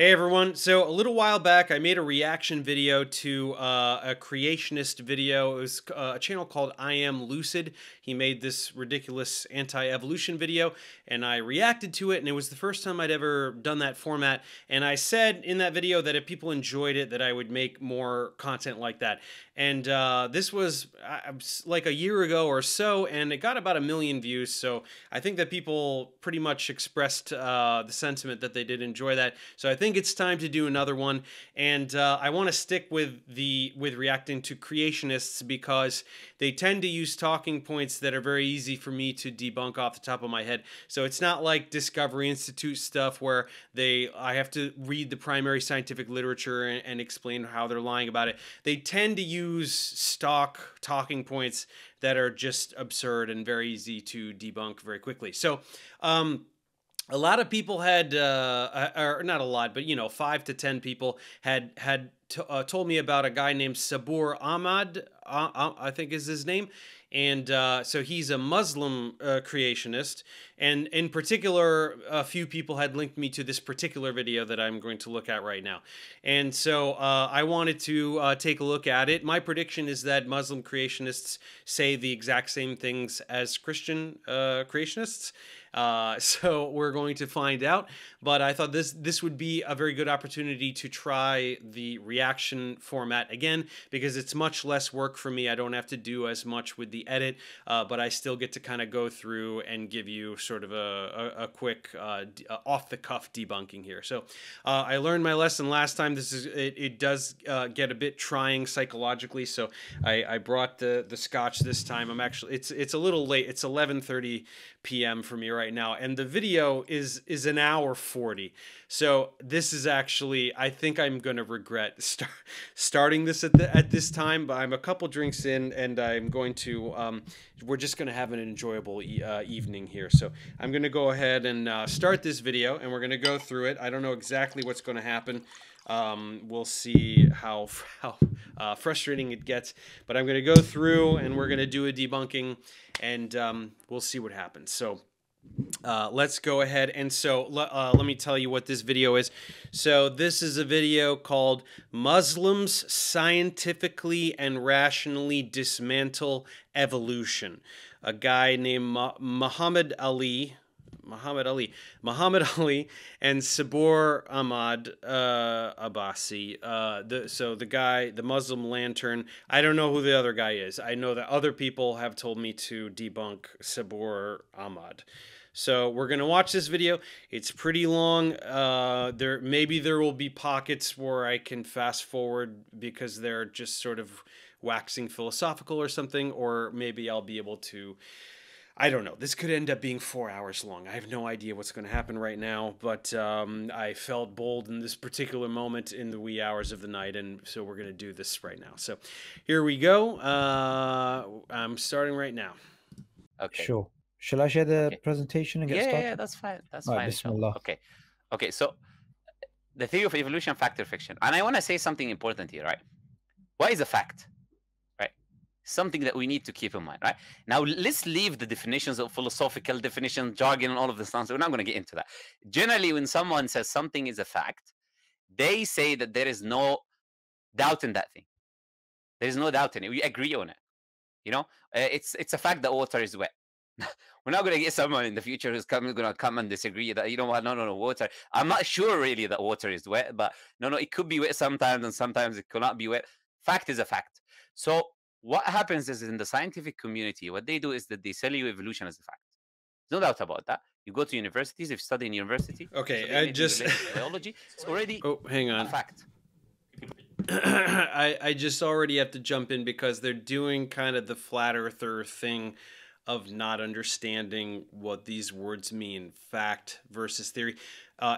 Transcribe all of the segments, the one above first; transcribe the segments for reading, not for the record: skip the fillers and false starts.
Hey everyone, so a little while back I made a reaction video to a creationist video. It was a channel called I Am Lucid. He made this ridiculous anti-evolution video and I reacted to it, and it was the first time I'd ever done that format, and I said in that video that if people enjoyed it that I would make more content like that. And this was like a year ago or so, and it got about 1 million views, so I think that people pretty much expressed the sentiment that they did enjoy that. So I think it's time to do another one, and I want to stick with reacting to creationists because they tend to use talking points that are very easy for me to debunk off the top of my head. So it's not like Discovery Institute stuff where I have to read the primary scientific literature and explain how they're lying about it. They tend to use stock talking points that are just absurd and very easy to debunk very quickly. So a lot of people had, or not a lot, but, you know, 5 to 10 people had told me about a guy named Subboor Ahmad, I think is his name. And so he's a Muslim creationist. And in particular, a few people had linked me to this particular video that I'm going to look at right now. And so I wanted to take a look at it. My prediction is that Muslim creationists say the exact same things as Christian creationists. So we're going to find out. But I thought this would be a very good opportunity to try the reaction format again, because it's much less work for me. I don't have to do as much with the edit, but I still get to kind of go through and give you sort of a quick off-the-cuff debunking here. So I learned my lesson last time. This is it does get a bit trying psychologically, so I brought the scotch this time. I'm actually it's a little late. It's 11:30 p.m. for me right now, and the video is an hour 40. So this is actually, I think I'm gonna regret starting this at this time, but I'm a couple drinks in, and I'm going to we're just gonna have an enjoyable evening here. So I'm gonna go ahead and start this video, and we're gonna go through it. I don't know exactly what's gonna happen. We'll see how frustrating it gets, but I'm gonna go through and we're gonna do a debunking, and we'll see what happens. So let's go ahead, and so let me tell you what this video is. So this is a video called Muslims Scientifically and Rationally Dismantle Evolution. A guy named Muhammad Ali and Subboor Ahmad Abbasi. So the guy, the Muslim Lantern, I don't know who the other guy is. I know that other people have told me to debunk Subboor Ahmad. So we're going to watch this video. It's pretty long. Maybe there will be pockets where I can fast forward because they're just sort of waxing philosophical or something, or maybe I'll be able to, I don't know. This could end up being 4 hours long. I have no idea what's going to happen right now, but I felt bold in this particular moment in the wee hours of the night, and so we're going to do this right now. So here we go. I'm starting right now. Okay. Sure. Shall I share the presentation and get started? Yeah, that's fine. That's fine. Bismillah. Okay. Okay, so the theory of evolution, fact or fiction. And I want to say something important here, right? What is a fact? Something that we need to keep in mind, right? Now, let's leave the definitions of philosophical definition, jargon, and all of this nonsense. We're not going to get into that. Generally, when someone says something is a fact, they say that there is no doubt in that thing. There is no doubt in it. We agree on it. You know, it's a fact that water is wet. We're not going to get someone in the future who's going to come and disagree that, you know what, no, water. I'm not sure really that water is wet, but no, it could be wet sometimes, and sometimes it could not be wet. Fact is a fact. So what happens is in the scientific community, what they do is that they sell you evolution as a fact. No doubt about that. You go to universities, if you study in university. Okay, I just biology. It's already hang on. A fact. I just already have to jump in because they're doing kind of the flat earther thing of not understanding what these words mean, fact versus theory.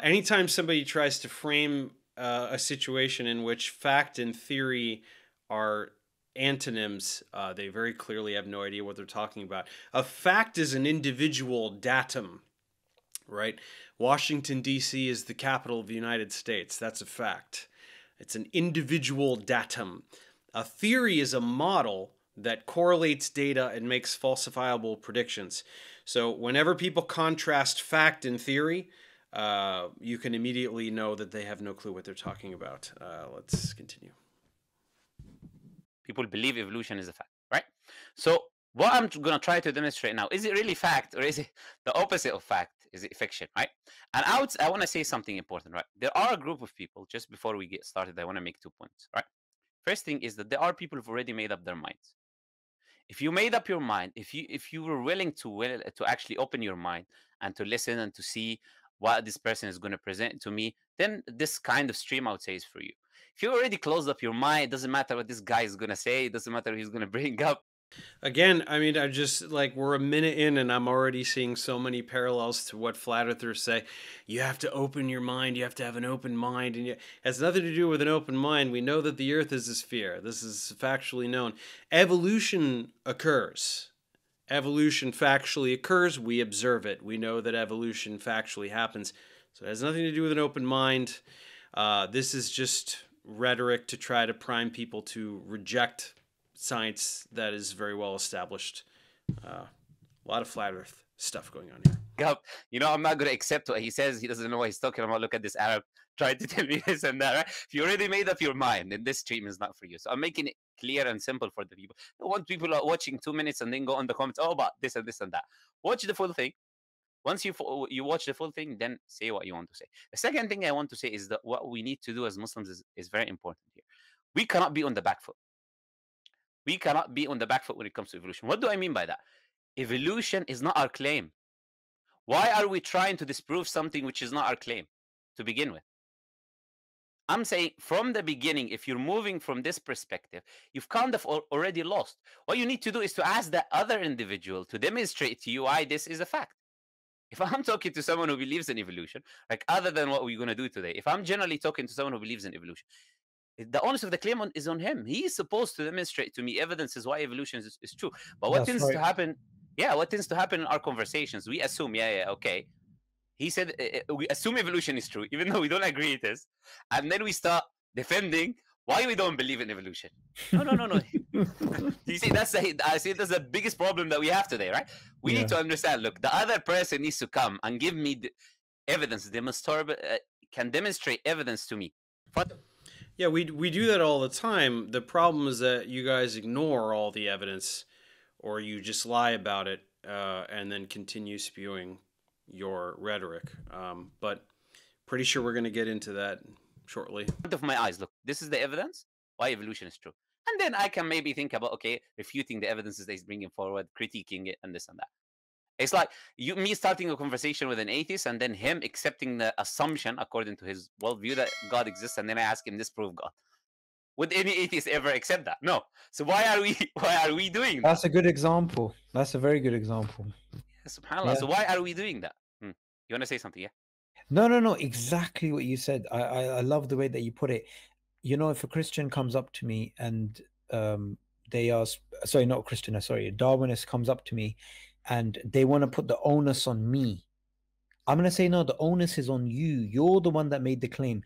Anytime somebody tries to frame a situation in which fact and theory are antonyms, they very clearly have no idea what they're talking about. A fact is an individual datum, right? Washington, D.C. is the capital of the United States. That's a fact. It's an individual datum. A theory is a model that correlates data and makes falsifiable predictions. So whenever people contrast fact and theory, you can immediately know that they have no clue what they're talking about. Let's continue. People believe evolution is a fact, right? So what I'm going to try to demonstrate now, is it really fact or is it the opposite of fact? Is it fiction, right? And I want to say something important, right? There are a group of people, just before we get started, I want to make 2 points, right? First thing is that there are people who've already made up their minds. If you made up your mind, if you were willing to actually open your mind and to listen and to see what this person is going to present to me, then this kind of stream, I would say, is for you. If you already closed up your mind, it doesn't matter what this guy is going to say. It doesn't matter what he's going to bring up. Again, I mean, I'm just like, we're a minute in and I'm already seeing so many parallels to what flat earthers say. You have to open your mind. You have to have an open mind. And it has nothing to do with an open mind. We know that the earth is a sphere. This is factually known. Evolution occurs. Evolution factually occurs. We observe it. We know that evolution factually happens. So it has nothing to do with an open mind. This is just rhetoric to try to prime people to reject science that is very well established. A lot of flat earth stuff going on here. You know, I'm not going to accept what he says. He doesn't know what he's talking about. Look at this Arab trying to tell me this and that, right? If you already made up your mind, then this stream is not for you. So I'm making it clear and simple for the people. I want people watching 2 minutes and then go on the comments, oh, about this and this and that. Watch the full thing. Once you watch the full thing, then say what you want to say. The second thing I want to say is that what we need to do as Muslims is very important here. We cannot be on the back foot. We cannot be on the back foot when it comes to evolution. What do I mean by that? Evolution is not our claim. Why are we trying to disprove something which is not our claim to begin with? I'm saying from the beginning, if you're moving from this perspective, you've kind of already lost. What you need to do is to ask the other individual to demonstrate to you why this is a fact. If I'm talking to someone who believes in evolution, like other than what we're going to do today, if I'm generally talking to someone who believes in evolution, the onus of the claim is on him. He is supposed to demonstrate to me evidences why evolution is true. But what tends to happen, yeah, what tends to happen in our conversations, we assume, okay, he said, we assume evolution is true, even though we don't agree it is. And then we start defending why we don't believe in evolution. No. You see, that's the biggest problem that we have today, right? We need to understand, look, the other person needs to come and give me the evidence, can demonstrate evidence to me. Yeah, we do that all the time. The problem is that you guys ignore all the evidence, or you just lie about it and then continue spewing your rhetoric. But pretty sure we're going to get into that shortly. Out of my eyes, look, this is the evidence why evolution is true. And then I can maybe think about, okay, refuting the evidences that he's bringing forward, critiquing it, and this and that. It's like me starting a conversation with an atheist and then him accepting the assumption, according to his worldview, that God exists. And then I ask him, disprove God. Would any atheist ever accept that? No. So why are we doing that? That's a good example. That's a very good example. Yeah, subhanAllah. Yeah. So why are we doing that? You want to say something? Yeah. No. Exactly what you said. I love the way that you put it. You know, if a Christian comes up to me and they are, sorry, not a Christian, sorry, a Darwinist comes up to me and they want to put the onus on me, I'm going to say, no, the onus is on you. You're the one that made the claim.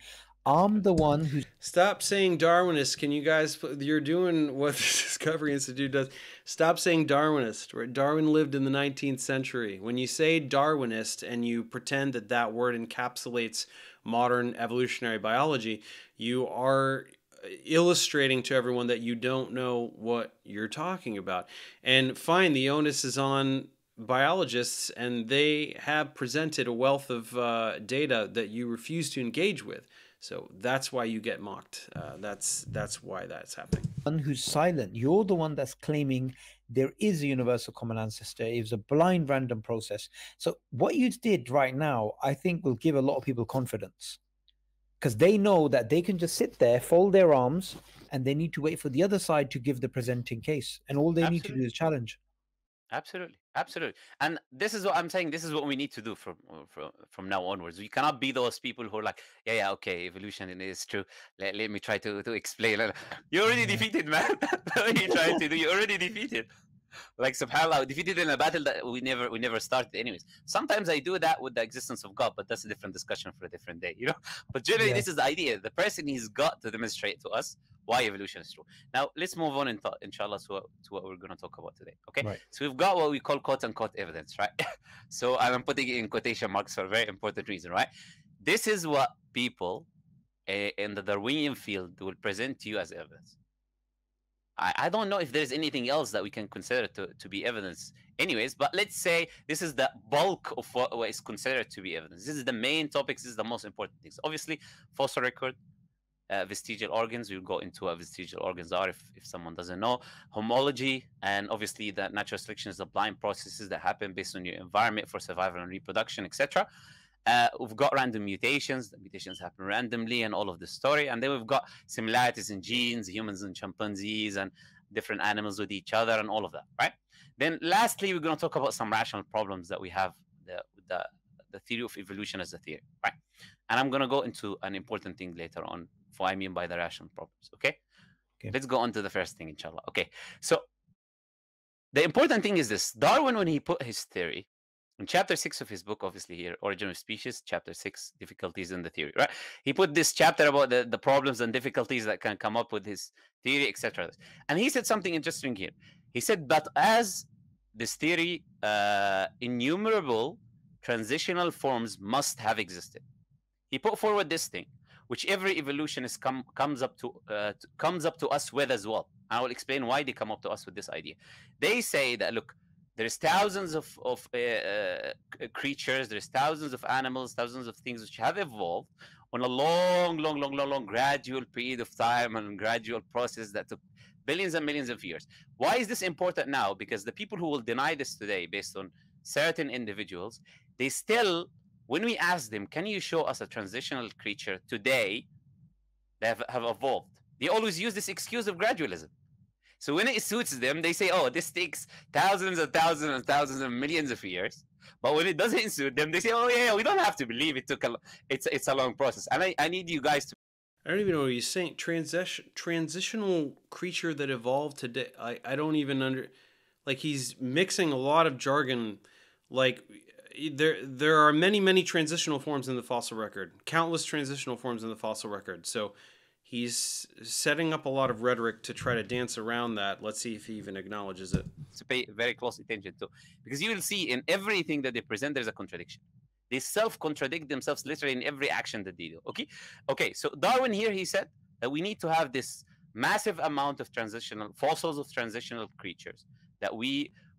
I'm the one who... Stop saying Darwinist. Can you guys... You're doing what the Discovery Institute does. Stop saying Darwinist. Darwin lived in the 19th century. When you say Darwinist and you pretend that that word encapsulates modern evolutionary biology, you are illustrating to everyone that you don't know what you're talking about. And fine, the onus is on biologists, and they have presented a wealth of data that you refuse to engage with. So that's why you get mocked. That's why that's happening. One who's silent, you're the one that's claiming there is a universal common ancestor. It was a blind random process. So what you did right now, I think, will give a lot of people confidence, because they know that they can just sit there, fold their arms, and they need to wait for the other side to give the presenting case. And all they need to do is challenge. Absolutely. Absolutely. And this is what I'm saying. This is what we need to do from now onwards. We cannot be those people who are like, yeah, okay, evolution is true. Let me try to explain. You already defeated, man. You already defeated. Like subhanAllah, defeated in a battle that we never started anyways. Sometimes I do that with the existence of God, but that's a different discussion for a different day, you know. But generally, this is the idea. The person he's got to demonstrate to us why evolution is true. Now let's move on, inshallah, to what we're going to talk about today. Okay, right. So we've got what we call quote-unquote evidence, right? So I'm putting it in quotation marks for a very important reason, right? This is what people in the Darwinian field will present to you as evidence. I don't know if there's anything else that we can consider to be evidence anyways, but let's say this is the bulk of what is considered to be evidence. This is the main topics. This is the most important things. Obviously, fossil record, vestigial organs. We'll go into what vestigial organs are if someone doesn't know. Homology, and obviously the natural selection is the blind processes that happen based on your environment for survival and reproduction, etc. We've got random mutations. The mutations happen randomly and all of the story. And then we've got similarities in genes, humans and chimpanzees and different animals with each other and all of that, right? Then lastly, we're going to talk about some rational problems that we have with the theory of evolution as a theory, right? And I'm going to go into an important thing later on for what I mean by the rational problems, okay? Okay. Let's go on to the first thing, inshallah. Okay, so the important thing is this. Darwin, when he put his theory, in chapter 6 of his book, obviously here, Origin of Species, chapter 6, difficulties in the theory, right? He put this chapter about the problems and difficulties that can come up with his theory, etc. And he said something interesting here. He said, but as this theory, innumerable transitional forms must have existed. He put forward this thing, which every evolutionist comes up to us with as well. I will explain why they come up to us with this idea. They say that, look, there's thousands of creatures, there's thousands of animals, thousands of things which have evolved on a long gradual period of time and gradual process that took billions and millions of years. Why is this important now? Because the people who will deny this today based on certain individuals, they still, when we ask them, can you show us a transitional creature today that have evolved? They always use this excuse of gradualism. So when it suits them, they say, oh, this takes thousands and thousands and thousands and millions of years. But when it doesn't suit them, they say, oh, yeah, we don't have to believe it took it's a long process. And I need you guys to... I don't even know what you're saying. Transitional creature that evolved today. I don't even under... Like, he's mixing a lot of jargon. Like, there are many, many transitional forms in the fossil record. Countless transitional forms in the fossil record. So... he's setting up a lot of rhetoric to try to dance around that. Let's see if he even acknowledges it. To pay very close attention to, because you will see in everything that they present, there's a contradiction. They self-contradict themselves literally in every action that they do. Okay, okay. So Darwin here, he said that we need to have this massive amount of transitional fossils of transitional creatures that we,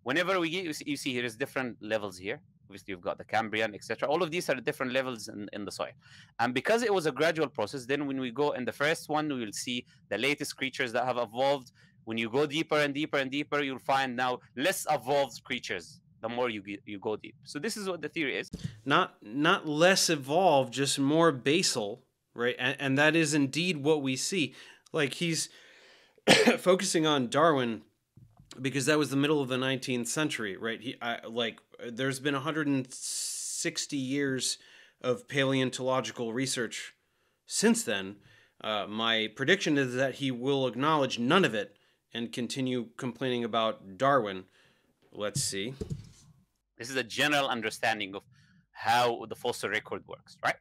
whenever we get, you see here is different levels here. Obviously, you've got the Cambrian, etc. All of these are different levels in the soil. And because it was a gradual process, then when we go in the first one, we will see the latest creatures that have evolved. When you go deeper and deeper and deeper, you'll find now less evolved creatures the more you go deep. So this is what the theory is. Not less evolved, just more basal, right? And that is indeed what we see. Like, he's focusing on Darwin because that was the middle of the 19th century, right? There's been 160 years of paleontological research since then. My prediction is that he will acknowledge none of it and continue complaining about Darwin. Let's see. This is a general understanding of how the fossil record works, right?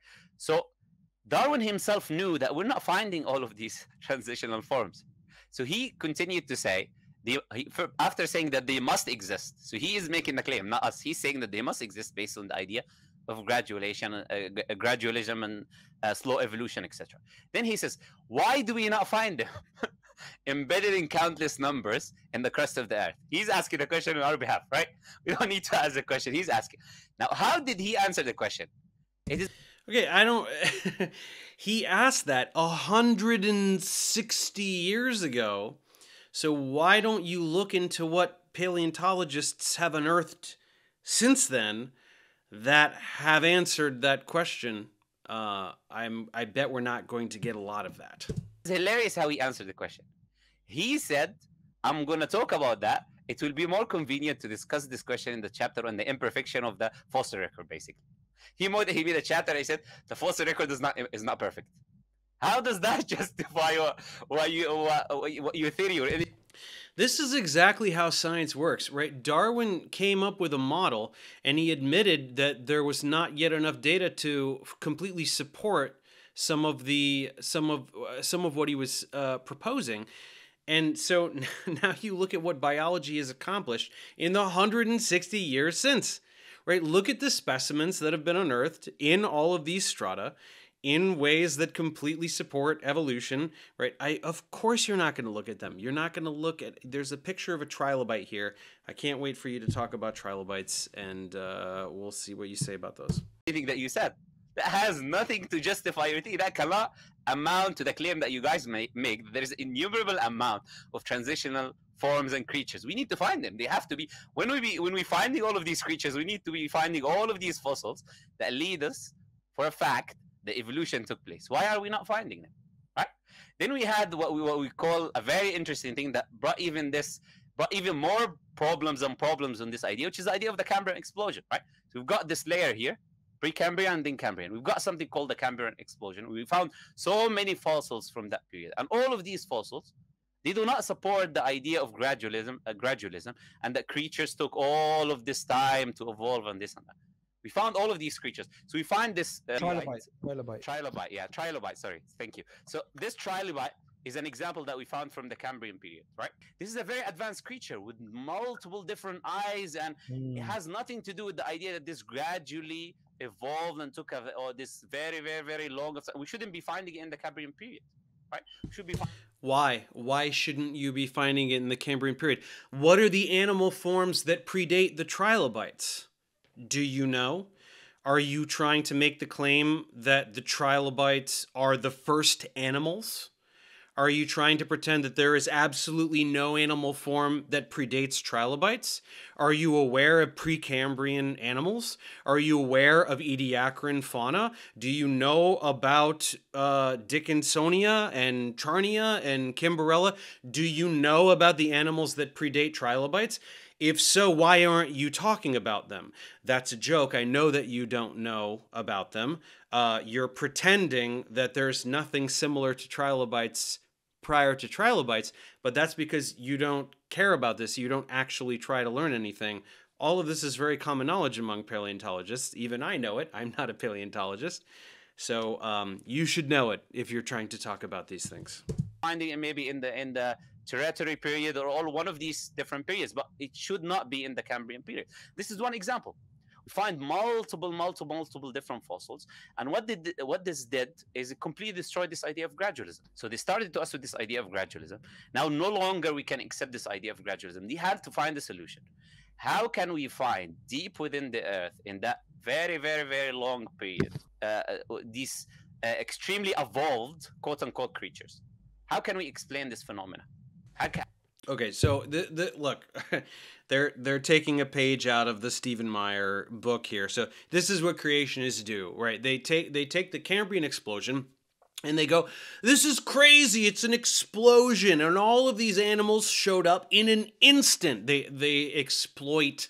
So Darwin himself knew that we're not finding all of these transitional forms. So he continued to say, after saying that they must exist, so he is making the claim, not us. He's saying that they must exist based on the idea of gradualism and slow evolution, etc. Then he says, why do we not find them embedded in countless numbers in the crust of the earth? He's asking a question on our behalf, right? We don't need to ask the question. He's asking. Now, how did he answer the question? It is... Okay, I don't... He asked that 160 years ago. So why don't you look into what paleontologists have unearthed since then that have answered that question? I bet we're not going to get a lot of that. It's hilarious how he answered the question. He said, I'm going to talk about that. It will be more convenient to discuss this question in the chapter on the imperfection of the fossil record, basically. He made a chapter and he said, the fossil record is not perfect. How does that justify what your theory? This is exactly how science works, right? Darwin came up with a model, and he admitted that there was not yet enough data to completely support some of what he was proposing. And so now you look at what biology has accomplished in the 160 years since, right? Look at the specimens that have been unearthed in all of these strata in ways that completely support evolution, right? Of course you're not going to look at them. You're not going to look at, there's a picture of a trilobite here. I can't wait for you to talk about trilobites, and we'll see what you say about those. Anything that you said, that has nothing to justify your theory. That cannot amount to the claim that you guys make. There's innumerable amount of transitional forms and creatures. We need to find them. They have to be, when we finding all of these creatures, we need to be finding all of these fossils that lead us, for a fact, the evolution took place. Why are we not finding them, right? Then we had what we call a very interesting thing that brought even more problems on this idea, which is the idea of the Cambrian explosion, right? So we've got this layer here, Precambrian and then Cambrian. We've got something called the Cambrian explosion. We found so many fossils from that period, and all of these fossils, they do not support the idea of gradualism, and that creatures took all of this time to evolve and this and that. We found all of these creatures. So we find this trilobite. Sorry, thank you. So this trilobite is an example that we found from the Cambrian period, right? This is a very advanced creature with multiple different eyes, and it has nothing to do with the idea that this gradually evolved and took this very, very, very long. We shouldn't be finding it in the Cambrian period, right? We should be. Why? Why shouldn't you be finding it in the Cambrian period? What are the animal forms that predate the trilobites? Do you know? Are you trying to make the claim that the trilobites are the first animals? Are you trying to pretend that there is absolutely no animal form that predates trilobites? Are you aware of Precambrian animals? Are you aware of Ediacaran fauna? Do you know about Dickinsonia and Charnia and Kimberella? Do you know about the animals that predate trilobites? If so, why aren't you talking about them? That's a joke. I know that you don't know about them. You're pretending that there's nothing similar to trilobites prior to trilobites, but that's because you don't care about this. You don't actually try to learn anything. All of this is very common knowledge among paleontologists. Even I know it. I'm not a paleontologist. So you should know it if you're trying to talk about these things. Finding it maybe in the tertiary period or all one of these different periods, but it should not be in the Cambrian period. This is one example. We find multiple different fossils, and what this did is it completely destroyed this idea of gradualism. So they started to us with this idea of gradualism. Now no longer we can accept this idea of gradualism. They had to find a solution. How can we find deep within the earth in that very long period these extremely evolved quote-unquote creatures? How can we explain this phenomena? Okay, so the look, they're taking a page out of the Stephen Meyer book here. So this is what creationists do, right? They take the Cambrian explosion and they go, this is crazy, it's an explosion, and all of these animals showed up in an instant. They exploit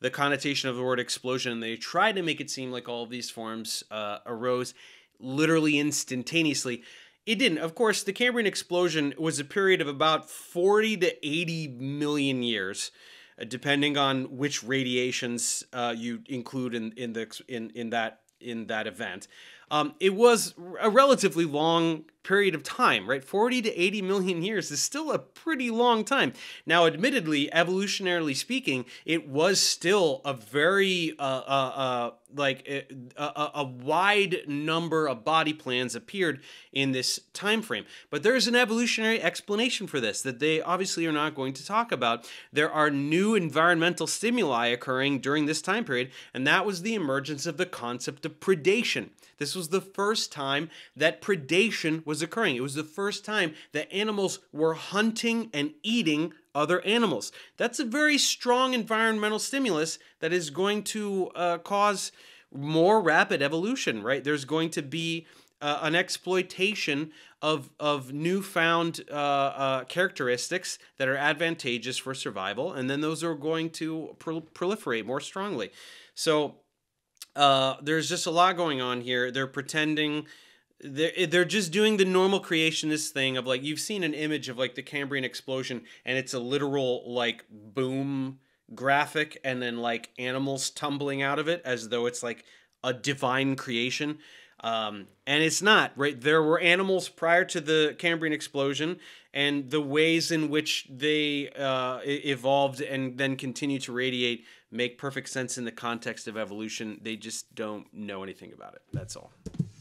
the connotation of the word explosion, and they try to make it seem like all of these forms arose literally instantaneously. It didn't. Of course, the Cambrian explosion was a period of about 40 to 80 million years, depending on which radiations you include in that event. It was a relatively long period of time, right? 40 to 80 million years is still a pretty long time. Now, admittedly, evolutionarily speaking, it was still a very, like a wide number of body plans appeared in this time frame. But there's an evolutionary explanation for this that they obviously are not going to talk about. There are new environmental stimuli occurring during this time period, and that was the emergence of the concept of predation. This was the first time that predation was occurring. It was the first time that animals were hunting and eating other animals. That's a very strong environmental stimulus that is going to cause more rapid evolution, right? There's going to be an exploitation of newfound characteristics that are advantageous for survival, and then those are going to proliferate more strongly. So there's just a lot going on here. They're pretending They're just doing the normal creationist thing of, like, you've seen an image of, like, the Cambrian explosion, and it's a literal, like, boom graphic, and then, like, animals tumbling out of it as though it's, like, a divine creation. And it's not, right? There were animals prior to the Cambrian explosion, and the ways in which they evolved and then continue to radiate make perfect sense in the context of evolution. They just don't know anything about it. That's all.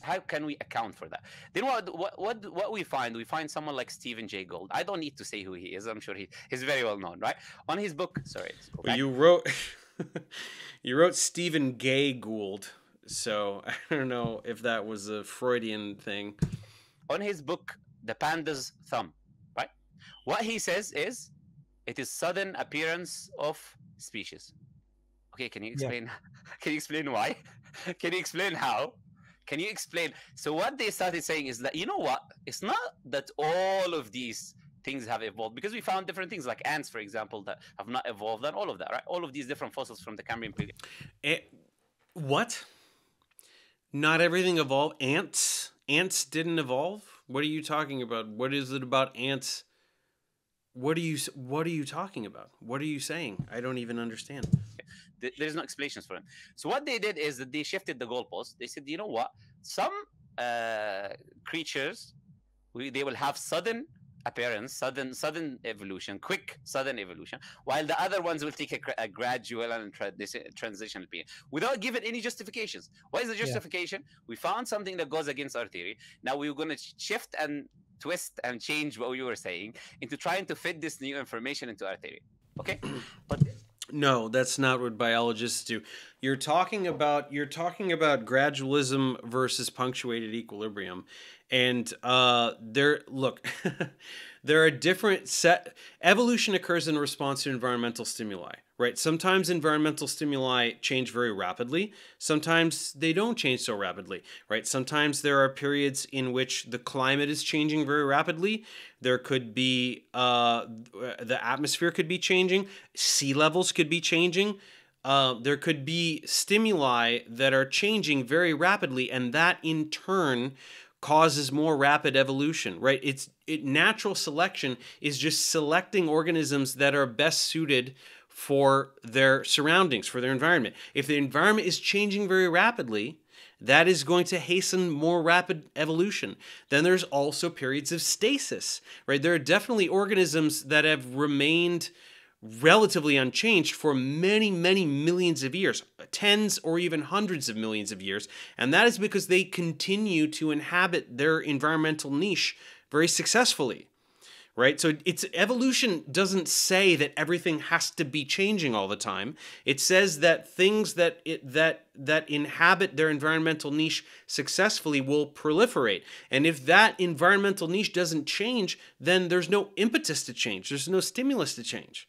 How can we account for that? Then what we find someone like Stephen Jay Gould. I don't need to say who he is. I'm sure he's very well known, right? On his book, sorry. You wrote Stephen Gay Gould, so I don't know if that was a Freudian thing. On his book, The Panda's Thumb, right? What he says is, it is sudden appearance of species. Okay, can you explain? Yeah. Can you explain why? Can you explain how? Can you explain? So what they started saying is that, you know what? It's not that all of these things have evolved, because we found different things like ants, for example, that have not evolved and all of that, right? All of these different fossils from the Cambrian period. What? Not everything evolved? Ants? Ants didn't evolve? What are you talking about? What is it about ants? What are you talking about? What are you saying? I don't even understand. There's no explanations for them. So what they did is that they shifted the goalpost. They said, you know what? Some creatures, they will have sudden appearance, sudden evolution, quick sudden evolution, while the other ones will take a gradual and transitional period without giving any justifications. What is the justification? Yeah. We found something that goes against our theory. Now we're going to shift and twist and change what you were saying into trying to fit this new information into our theory. Okay? But... no, that's not what biologists do. You're talking about gradualism versus punctuated equilibrium, and there are different set. Evolution occurs in response to environmental stimuli, right? Sometimes environmental stimuli change very rapidly. Sometimes they don't change so rapidly, right? Sometimes there are periods in which the climate is changing very rapidly. There could be the atmosphere could be changing. Sea levels could be changing. There could be stimuli that are changing very rapidly, and that in turn causes more rapid evolution, right? Natural selection is just selecting organisms that are best suited for their surroundings, for their environment. If the environment is changing very rapidly, that is going to hasten more rapid evolution. Then there's also periods of stasis, right? There are definitely organisms that have remained relatively unchanged for many, many millions of years, tens or even hundreds of millions of years. And that is because they continue to inhabit their environmental niche very successfully, right? So it's evolution doesn't say that everything has to be changing all the time. It says that things that inhabit their environmental niche successfully will proliferate. And if that environmental niche doesn't change, then there's no impetus to change. There's no stimulus to change.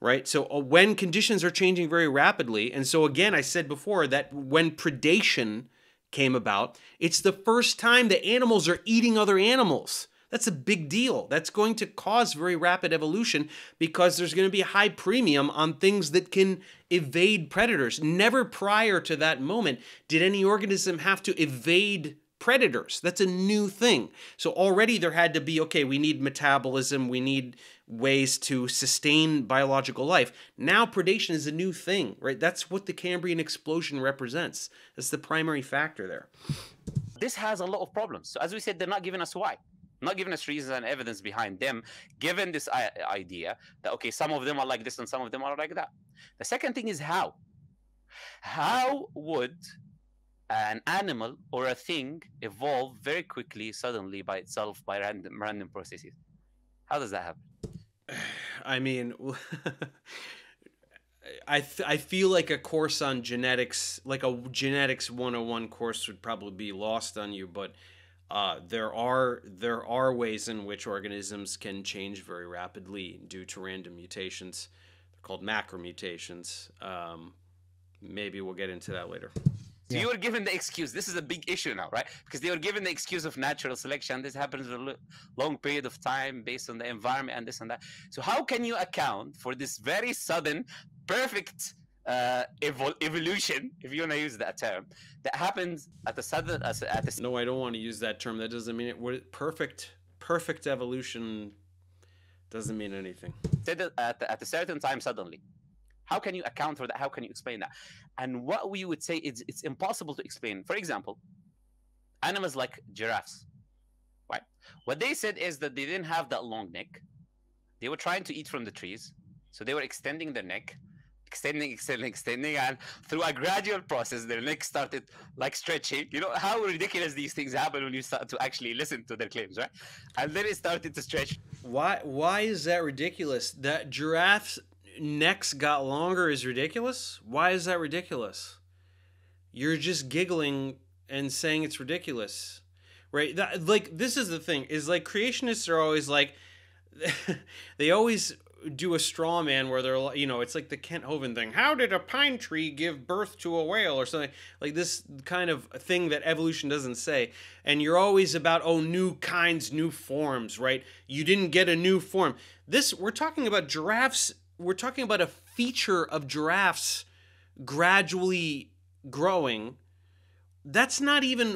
Right? So when conditions are changing very rapidly, and so again, I said before that when predation came about, it's the first time that animals are eating other animals. That's a big deal. That's going to cause very rapid evolution because there's going to be a high premium on things that can evade predators. Never prior to that moment did any organism have to evade predators. That's a new thing. So already there had to be, okay, we need metabolism, we need ways to sustain biological life. Now predation is a new thing, right? That's what the Cambrian explosion represents. That's the primary factor there. This has a lot of problems. So as we said, they're not giving us why. Not giving us reasons and evidence behind them, given this idea that, okay, some of them are like this and some of them are like that. The second thing is how. How would an animal or a thing evolve very quickly, suddenly, by itself, by random processes? How does that happen? I mean, I feel like a course on genetics, like a genetics 101 course, would probably be lost on you, but there are ways in which organisms can change very rapidly due to random mutations. They're called macromutations. Maybe we'll get into that later. So you were given the excuse. This is a big issue now, right? Because they were given the excuse of natural selection. This happens in a long period of time based on the environment and this and that. So how can you account for this very sudden, perfect evolution, if you want to use that term, that happens at the southern. No, I don't want to use that term. That doesn't mean it. Perfect evolution doesn't mean anything. At a certain time, suddenly. How can you account for that? How can you explain that? And what we would say is it's impossible to explain. For example, animals like giraffes, right? What they said is that they didn't have that long neck. They were trying to eat from the trees. So they were extending their neck, extending, and through a gradual process, their neck started like stretching. You know how ridiculous these things happen when you start to actually listen to their claims, right? And then it started to stretch. Why is that ridiculous? That giraffes' necks got longer is ridiculous? Why is that ridiculous? You're just giggling and saying it's ridiculous, right? That, like, this is the thing, is like creationists are always like, they always do a straw man where they're like, you know, it's like the Kent Hovind thing. How did a pine tree give birth to a whale or something? Like this kind of thing that evolution doesn't say. And you're always about, oh, new kinds, new forms, right? You didn't get a new form. This, we're talking about giraffes. We're talking about a feature of giraffes gradually growing. That's not even,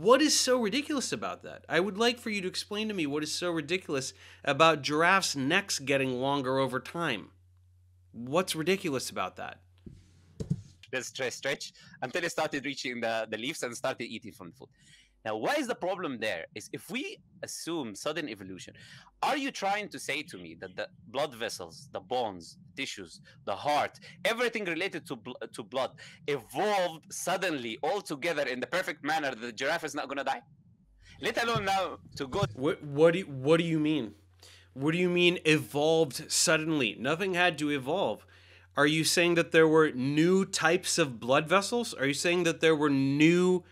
what is so ridiculous about that? I would like for you to explain to me what is so ridiculous about giraffes' necks getting longer over time. What's ridiculous about that? Let's stretch until it started reaching the leaves and started eating from the food. Now, what is the problem there? Is if we assume sudden evolution, are you trying to say to me that the blood vessels, the bones, tissues, the heart, everything related to blood evolved suddenly all together in the perfect manner that the giraffe is not going to die? Let alone now to go... What do you mean? What do you mean evolved suddenly? Nothing had to evolve. Are you saying that there were new types of blood vessels? Are you saying that there were new...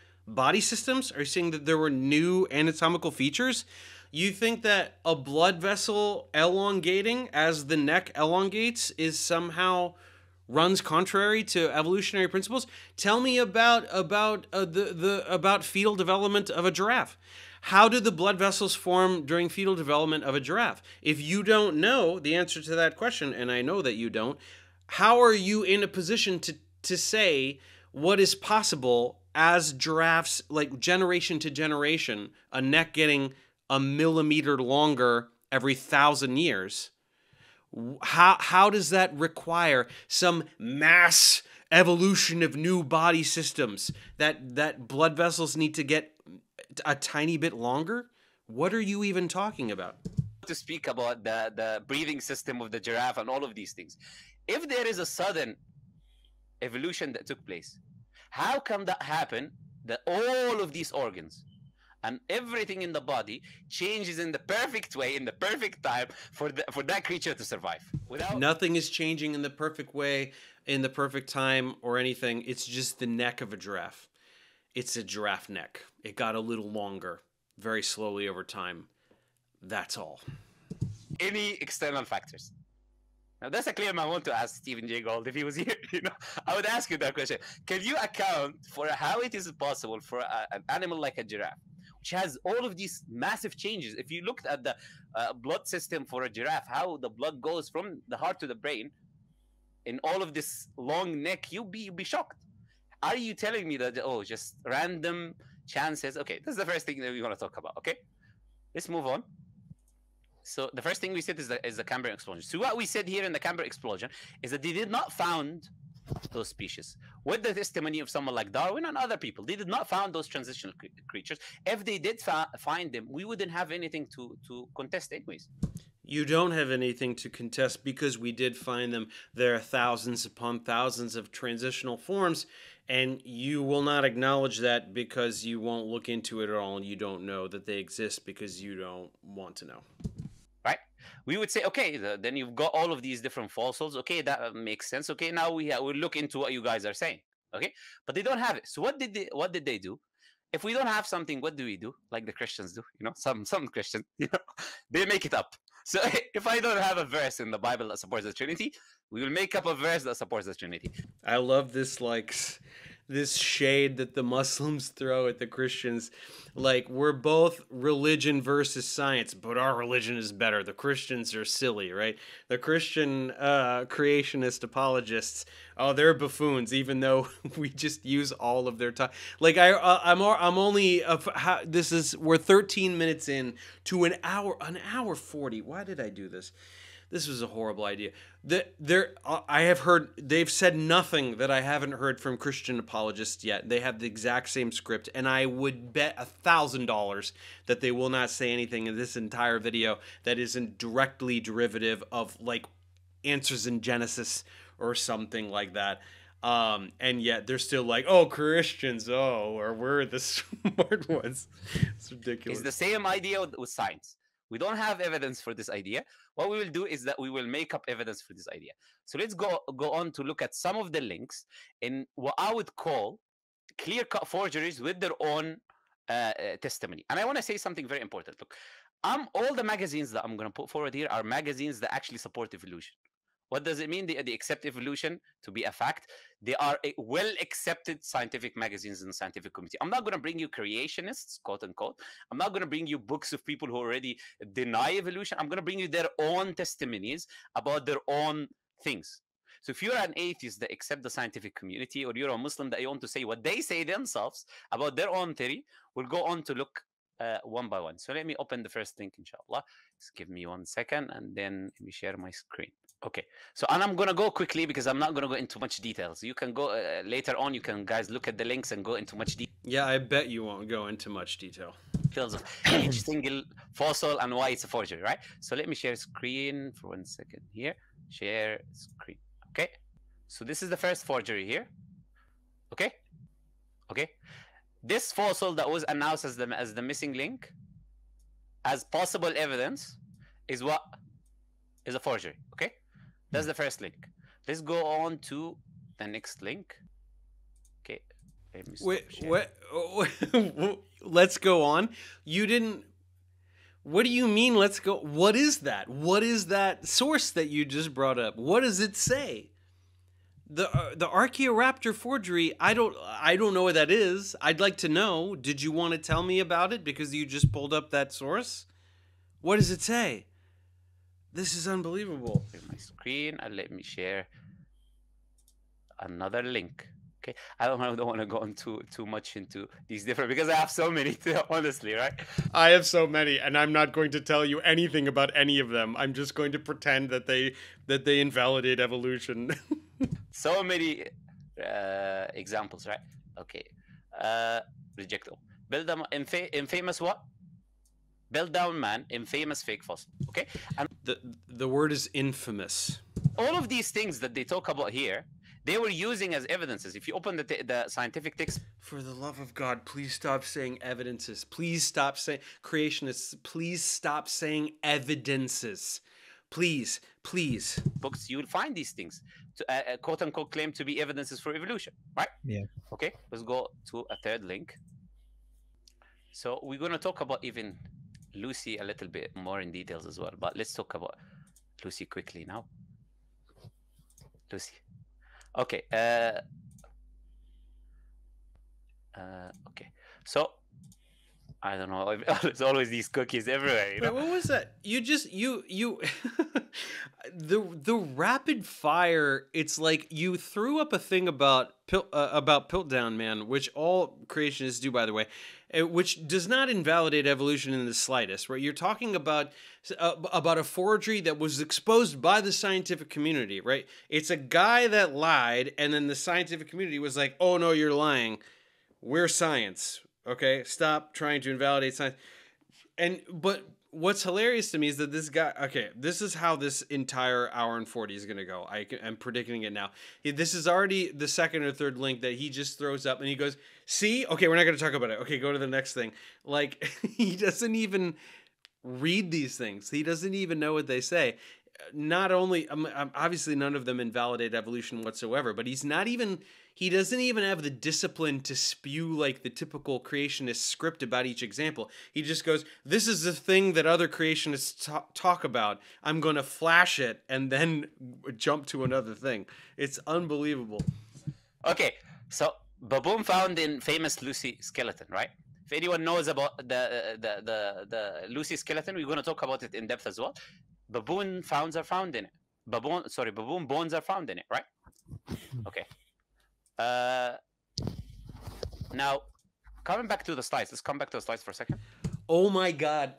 body systems? Are you saying that there were new anatomical features? You think that a blood vessel elongating as the neck elongates is somehow runs contrary to evolutionary principles? Tell me about fetal development of a giraffe. How do the blood vessels form during fetal development of a giraffe? If you don't know the answer to that question, and I know that you don't, how are you in a position to say what is possible as giraffes, like generation to generation, a neck getting a millimeter longer every 1,000 years? How does that require some mass evolution of new body systems? That blood vessels need to get a tiny bit longer? What are you even talking about? To speak about the breathing system of the giraffe and all of these things. If there is a sudden evolution that took place, how can that happen that all of these organs and everything in the body changes in the perfect way, in the perfect time for that creature to survive? Nothing is changing in the perfect way, in the perfect time or anything. It's just the neck of a giraffe. It's a giraffe neck. It got a little longer, very slowly over time. That's all. Any external factors? Now, that's a claim I want to ask Stephen Jay Gould if he was here. You know, I would ask you that question. Can you account for how it is possible for an animal like a giraffe, which has all of these massive changes? If you looked at the blood system for a giraffe, how the blood goes from the heart to the brain, in all of this long neck, you'd be shocked. Are you telling me that, oh, just random chances? Okay, this is the first thing that we want to talk about, okay? Let's move on. So the first thing we said is the Cambrian explosion. So what we said here in the Cambrian explosion is that they did not found those species. With the testimony of someone like Darwin and other people, they did not found those transitional creatures. If they did find them, we wouldn't have anything to contest anyways. You don't have anything to contest because we did find them. There are thousands upon thousands of transitional forms, and you will not acknowledge that because you won't look into it at all, and you don't know that they exist because you don't want to know. We would say, okay, then you've got all of these different fossils. Okay, that makes sense. Okay, now we'll look into what you guys are saying. Okay, but they don't have it. So what did they do? If we don't have something, what do we do? Like the Christians do, you know, some Christians, you know, they make it up. So if I don't have a verse in the Bible that supports the Trinity, we will make up a verse that supports the Trinity. I love this, like, this shade that the Muslims throw at the Christians. Like, we're both religion versus science, but our religion is better. The Christians are silly, right? The Christian creationist apologists, oh, they're buffoons, even though we just use all of their time. Like, we're 13 minutes in to an hour 40. Why did I do this? This was a horrible idea. They've said nothing that I haven't heard from Christian apologists yet. They have the exact same script, and I would bet $1,000 that they will not say anything in this entire video that isn't directly derivative of, like, answers in Genesis or something like that. And yet they're still like, oh, Christians, oh, or we're the smart ones. It's ridiculous. It's the same idea with science. We don't have evidence for this idea. What we will do is that we will make up evidence for this idea. So let's go on to look at some of the links in what I would call clear-cut forgeries with their own testimony. And I want to say something very important. Look, all the magazines that I'm going to put forward here are magazines that actually support evolution. What does it mean? They accept evolution to be a fact. They are well-accepted scientific magazines in the scientific community. I'm not going to bring you creationists, quote unquote. I'm not going to bring you books of people who already deny evolution. I'm going to bring you their own testimonies about their own things. So if you're an atheist that accepts the scientific community, or you're a Muslim that you want to say what they say themselves about their own theory, we'll go on to look one by one. So let me open the first link, inshallah. Just give me 1 second, and then let me share my screen. Okay, so and I'm gonna go quickly because I'm not gonna go into much details. You can go later on. You can guys look at the links and go into much detail. Yeah, I bet you won't go into much detail. Details of each single fossil and why it's a forgery, right? So let me share screen for 1 second here. Share screen. Okay, so this is the first forgery here. Okay, okay, this fossil that was announced as the missing link, as possible evidence, is what is a forgery. Okay. That's the first link. Let's go on to the next link. Okay. Wait, let's go on. You didn't. What do you mean? Let's go. What is that? What is that source that you just brought up? What does it say? The Archaeoraptor forgery. I don't know what that is. I'd like to know. Did you want to tell me about it? Because you just pulled up that source. What does it say? This is unbelievable. My screen, and let me share another link. Okay, I don't want to go on too much into these different, because I have so many, honestly, right? I have so many, and I'm not going to tell you anything about any of them. I'm just going to pretend that they invalidate evolution. So many examples, right? Okay, reject all. Build them infamous what? Piltdown Man, infamous fake fossil. Okay, and the word is infamous. All of these things that they talk about here, they were using as evidences. If you open the scientific text, for the love of God, please stop saying evidences. Please stop saying creationists. Please stop saying evidences. Please, please. Books, you will find these things, to, quote unquote, claim to be evidences for evolution, right? Yeah. Okay, let's go to a third link. So we're going to talk about even Lucy a little bit more in details as well, but let's talk about Lucy quickly now. Lucy. Okay. Okay. So I don't know. There's always these cookies everywhere. You know? Wait, what was that? You the rapid fire. It's like you threw up a thing about Piltdown Man, which all creationists do, by the way, which does not invalidate evolution in the slightest. Right? You're talking about a forgery that was exposed by the scientific community. Right? It's a guy that lied, and then the scientific community was like, "Oh no, you're lying. We're science." Okay, stop trying to invalidate science. But what's hilarious to me is that this guy, okay, this is how this entire hour and 40 is going to go. I'm predicting it now. This is already the second or third link that he just throws up, and he goes, see? Okay, we're not going to talk about it. Okay, go to the next thing. Like, he doesn't even read these things. He doesn't even know what they say. Not only, obviously none of them invalidate evolution whatsoever, but he's not even... He doesn't even have the discipline to spew like the typical creationist script about each example. He just goes, this is the thing that other creationists talk about. I'm going to flash it and then jump to another thing. It's unbelievable. Okay, so baboon found in famous Lucy skeleton, right? If anyone knows about the Lucy skeleton, we're going to talk about it in depth as well. Baboon founds are found in it. Baboon bones are found in it, right? Okay. Now, coming back to the slides. Let's come back to the slides for a second. Oh my God.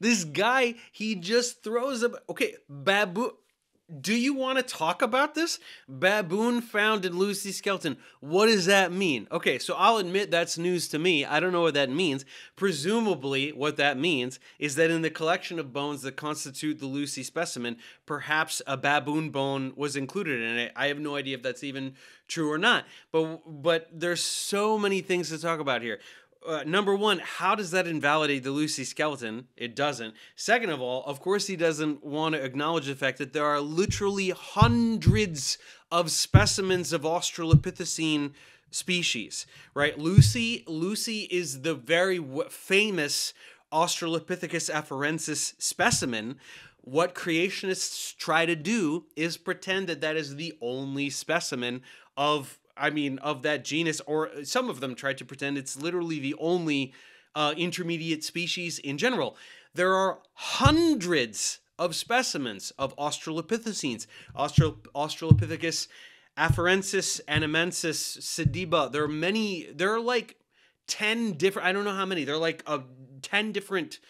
This guy, he just throws a... Okay, baboon... Do you want to talk about this? Baboon found in Lucy skeleton. What does that mean? Okay, so I'll admit that's news to me. I don't know what that means. Presumably, what that means is that in the collection of bones that constitute the Lucy specimen, perhaps a baboon bone was included in it. I have no idea if that's even true or not. But there's so many things to talk about here. Number one, how does that invalidate the Lucy skeleton? It doesn't. Second of all, of course he doesn't want to acknowledge the fact that there are literally hundreds of specimens of Australopithecine species, right? Lucy is the very famous Australopithecus afarensis specimen. What creationists try to do is pretend that that is the only specimen of that genus, or some of them tried to pretend it's literally the only intermediate species in general. There are hundreds of specimens of Australopithecines. Australopithecus afarensis, anamensis, sediba. There are many, there are like 10 different, I don't know how many, there are like 10 different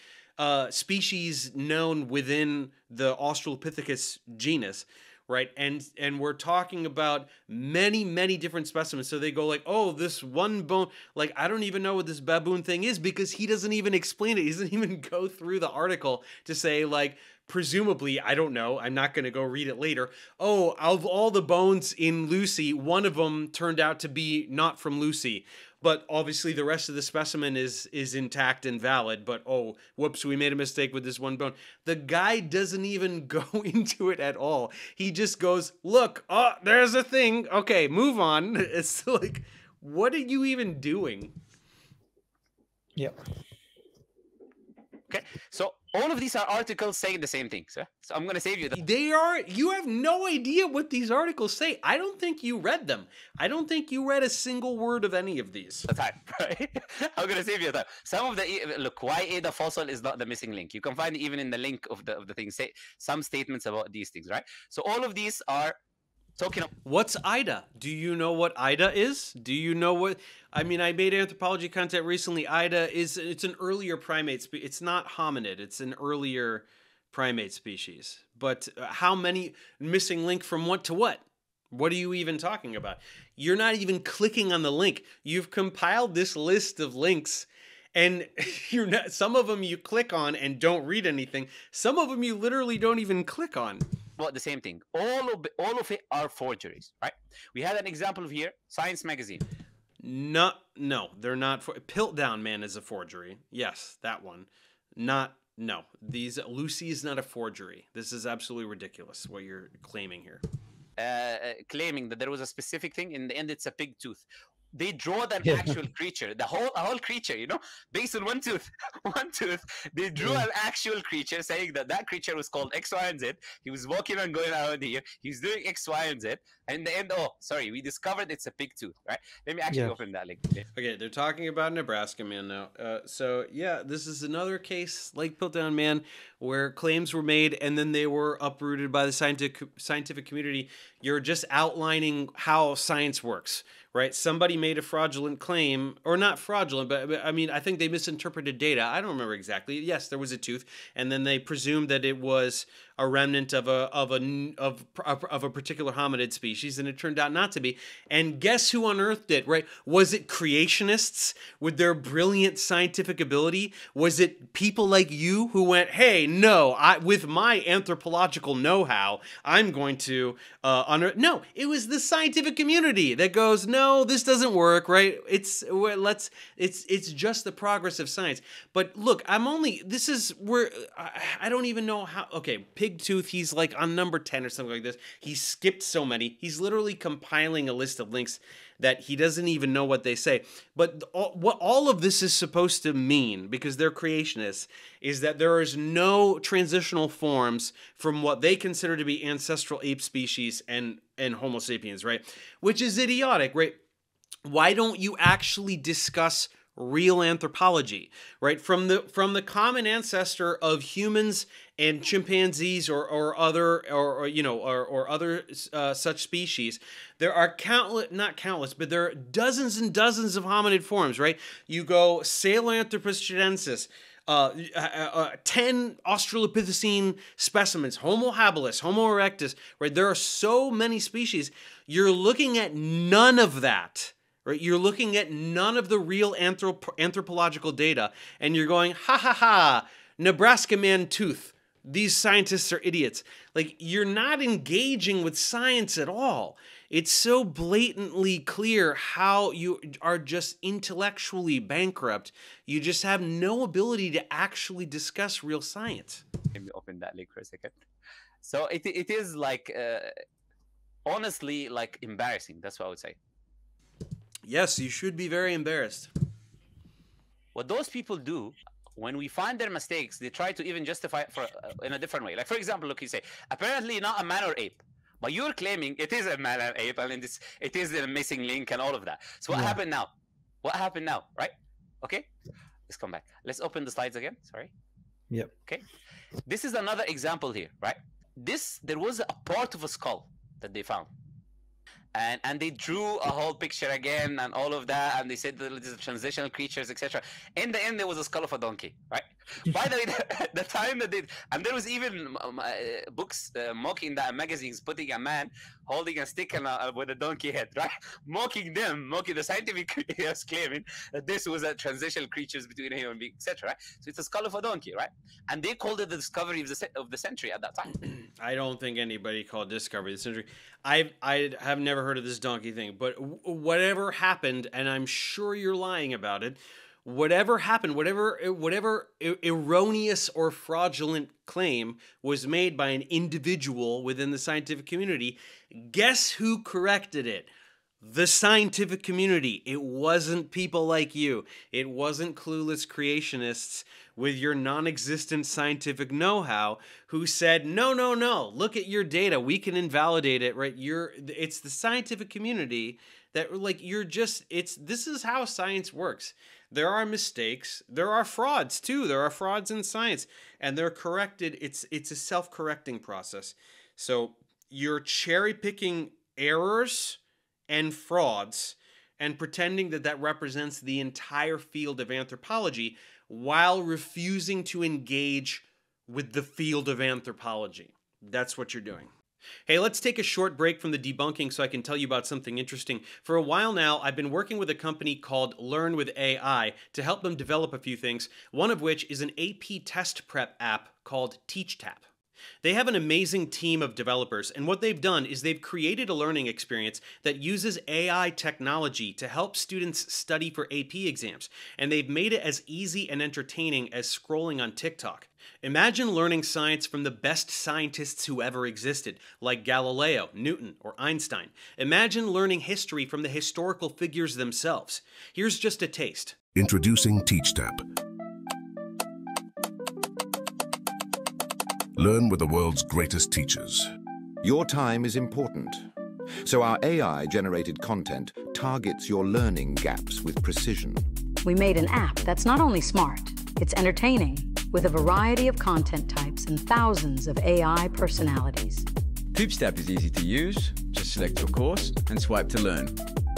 species known within the Australopithecus genus. Right, and we're talking about many, many different specimens. So they go like, oh, this one bone, like, I don't even know what this baboon thing is, because he doesn't even explain it. He doesn't even go through the article to say, like, presumably, I don't know, I'm not going to go read it later. Oh, of all the bones in Lucy, one of them turned out to be not from Lucy. But obviously the rest of the specimen is intact and valid, but oh, whoops, we made a mistake with this one bone. The guy doesn't even go into it at all. He just goes, look, oh, there's a thing. Okay, move on. It's like, what are you even doing? Yep. Okay, so all of these are articles saying the same things. Huh? So I'm going to save you. They are, you have no idea what these articles say. I don't think you read them. I don't think you read a single word of any of these. The time, right? I'm going to save you time. Some of the, look, why Ida fossil is not the missing link. You can find it even in the link of the thing. Say some statements about these things, right? So all of these are talking. What's Ida? Do you know what Ida is? Do you know what, I mean, I made anthropology content recently. Ida is, it's an earlier primate species. It's not hominid. It's an earlier primate species. But how many, missing link from what to what? What are you even talking about? You're not even clicking on the link. You've compiled this list of links, and you're not, some of them you click on and don't read anything. Some of them you literally don't even click on. Well, the same thing. All of it are forgeries, right? We had an example of here, Science Magazine. No, they're not. Piltdown Man is a forgery. Yes, that one. Lucy is not a forgery. This is absolutely ridiculous what you're claiming here. Claiming that there was a specific thing, in the end, it's a pig tooth. They drawed an actual creature, a whole creature, you know, based on one tooth. They drew an actual creature, saying that creature was called X, Y, and Z. He was walking and going around here. He's doing X, Y, and Z. And in the end, oh, sorry, we discovered it's a pig tooth, right? Let me actually open that link. Okay, they're talking about Nebraska Man now. So yeah, this is another case like Piltdown Man, where claims were made and then they were uprooted by the scientific community. You're just outlining how science works. Right, somebody made a fraudulent claim, or not fraudulent, but I mean, I think they misinterpreted data. I don't remember exactly. Yes, there was a tooth, and then they presumed that it was a remnant of a particular hominid species, and it turned out not to be. And guess who unearthed it? Right? Was it creationists with their brilliant scientific ability? Was it people like you who went, "Hey, no, with my anthropological know-how, I'm going to unearth"? No, it was the scientific community that goes, "No, this doesn't work," right? It's just the progress of science. But look, I don't even know how. Okay, Pigtooth, he's like on number 10 or something like this. He skipped so many. He's literally compiling a list of links that he doesn't even know what they say. But what all of this is supposed to mean, because they're creationists, is that there is no transitional forms from what they consider to be ancestral ape species and Homo sapiens, right? Which is idiotic, right? Why don't you actually discuss real anthropology, right? From the common ancestor of humans and chimpanzees or other such species, there are not countless, but there are dozens and dozens of hominid forms, right? You go Sahelanthropus chinensis, 10 Australopithecine specimens, Homo habilis, Homo erectus, right? There are so many species. You're looking at none of that. Right? You're looking at none of the real anthropological data, and you're going, ha ha ha, Nebraska Man tooth. These scientists are idiots. Like, you're not engaging with science at all. It's so blatantly clear how you are just intellectually bankrupt. You just have no ability to actually discuss real science. Let me open that link for a second. So it is like, honestly, like embarrassing. That's what I would say. Yes, you should be very embarrassed. What those people do, when we find their mistakes, they try to even justify it in a different way. Like, for example, look, you say, apparently not a man or ape, but you're claiming it is a man or ape, and it is a missing link and all of that. So what happened now? What happened now, right? Okay, let's come back. Let's open the slides again, sorry. Yep. Okay, this is another example here, right? There was a part of a skull that they found. And they drew a whole picture again and all of that, and they said that these are transitional creatures, etc. In the end, there was a skull of a donkey, right? By the way, the time that they... And there was even books mocking that, magazines putting a man holding a stick and with a donkey head, right? Mocking them, mocking the scientific creators, claiming that this was a transitional creatures between a human being, etc. Right? So it's a skull of a donkey, right? And they called it the discovery of the century at that time. I don't think anybody called discovery of the century. I have never heard of this donkey thing, but whatever happened, and I'm sure you're lying about it, whatever happened, whatever erroneous or fraudulent claim was made by an individual within the scientific community, guess who corrected it? The scientific community. It wasn't people like you. It wasn't clueless creationists with your non-existent scientific know-how who said, no, no, no, look at your data. We can invalidate it, right? It's the scientific community that, like, this is how science works. There are mistakes. There are frauds, too. There are frauds in science, and they're corrected. It's a self-correcting process. So you're cherry-picking errors and frauds and pretending that that represents the entire field of anthropology while refusing to engage with the field of anthropology. That's what you're doing. Hey, let's take a short break from the debunking so I can tell you about something interesting. For a while now, I've been working with a company called Learn with AI to help them develop a few things, one of which is an AP test prep app called TeachTap. They have an amazing team of developers, and what they've done is they've created a learning experience that uses AI technology to help students study for AP exams, and they've made it as easy and entertaining as scrolling on TikTok. Imagine learning science from the best scientists who ever existed, like Galileo, Newton, or Einstein. Imagine learning history from the historical figures themselves. Here's just a taste. Introducing TeachTap. Learn with the world's greatest teachers. Your time is important, so our AI-generated content targets your learning gaps with precision. We made an app that's not only smart, it's entertaining, with a variety of content types and thousands of AI personalities. TeachTap is easy to use. Just select your course and swipe to learn.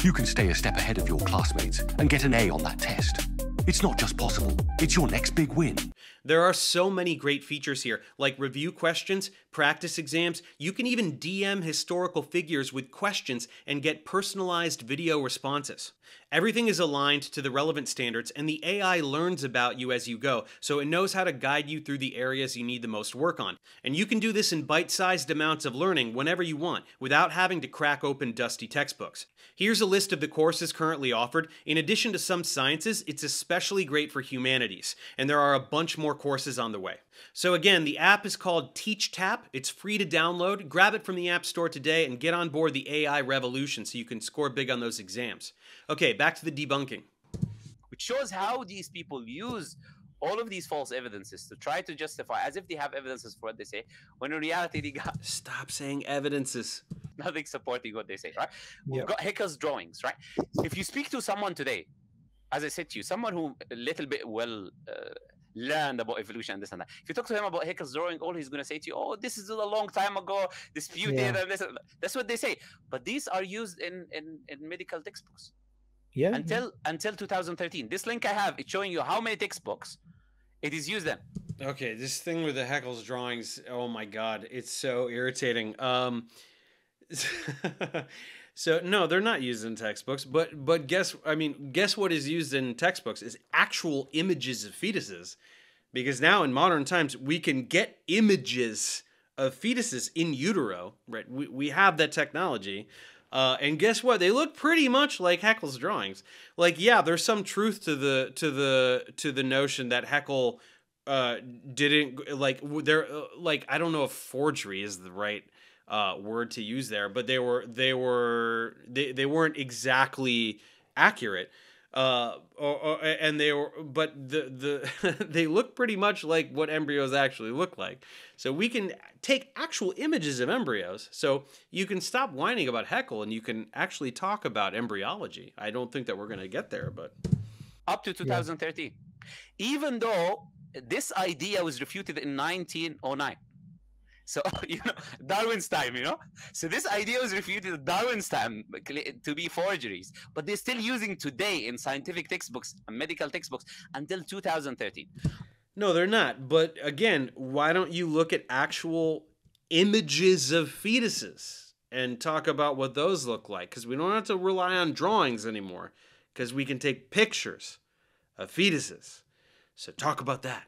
You can stay a step ahead of your classmates and get an A on that test. It's not just possible, it's your next big win. There are so many great features here, like review questions, practice exams. You can even DM historical figures with questions and get personalized video responses. Everything is aligned to the relevant standards, and the AI learns about you as you go, so it knows how to guide you through the areas you need the most work on. And you can do this in bite-sized amounts of learning whenever you want, without having to crack open dusty textbooks. Here's a list of the courses currently offered. In addition to some sciences, it's especially great for humanities, and there are a bunch more courses on the way. So again, the app is called TeachTap. It's free to download. Grab it from the App Store today and get on board the AI revolution so you can score big on those exams. Okay, back to the debunking. Which shows how these people use all of these false evidences to try to justify, as if they have evidences for what they say, when in reality they got... Stop saying evidences. Nothing supporting what they say, right? Yeah. We've got Hecker's drawings, right? If you speak to someone today, as I said to you, someone who a little bit well... learned about evolution and this and that. If you talk to him about Hecker's drawing, all he's going to say to you, oh, this is a long time ago, disputed, yeah. And this. That's what they say. But these are used in medical textbooks. Yeah. Until 2013. This link I have, it's showing you how many textbooks it is used in. Okay, this thing with the Hecker's drawings, oh my God, it's so irritating. So no, they're not used in textbooks, but guess what is used in textbooks is actual images of fetuses, because now in modern times we can get images of fetuses in utero, right? We have that technology, and guess what? They look pretty much like Haeckel's drawings. Like, yeah, there's some truth to the notion that Haeckel didn't like there. Like, I don't know if forgery is the right word to use there, but they weren't exactly accurate, and they were, but the they look pretty much like what embryos actually look like. So we can take actual images of embryos. So you can stop whining about Haeckel and you can actually talk about embryology. I don't think that we're going to get there, but up to 2013, yeah. Even though this idea was refuted in 1909. So, you know, Darwin's time, you know? So this idea was refuted at Darwin's time to be forgeries, but they're still using today in scientific textbooks and medical textbooks until 2013. No, they're not. But again, why don't you look at actual images of fetuses and talk about what those look like? Because we don't have to rely on drawings anymore, because we can take pictures of fetuses. So talk about that.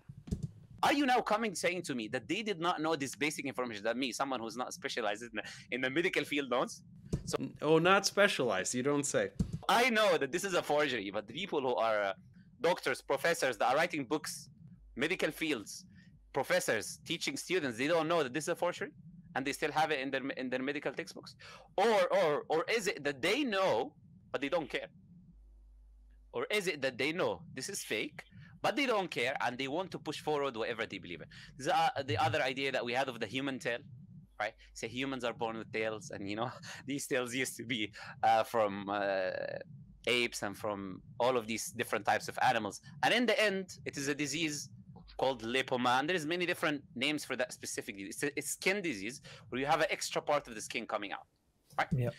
Are you now coming saying to me that they did not know this basic information that me, someone who's not specialized in the medical field, knows? So, oh, not specialized, you don't say. I know that this is a forgery, but the people who are doctors, professors, that are writing books, medical fields, professors, teaching students, they don't know that this is a forgery, and they still have it in their medical textbooks. Or is it that they know, but they don't care? Or is it that they know this is fake, but they don't care, and they want to push forward whatever they believe in? The other idea that we had of the human tail, right? Say humans are born with tails, and you know, these tails used to be from apes and from all of these different types of animals. And in the end, it is a disease called lipoma, and there's many different names for that specifically. It's skin disease, where you have an extra part of the skin coming out, right? Yeah.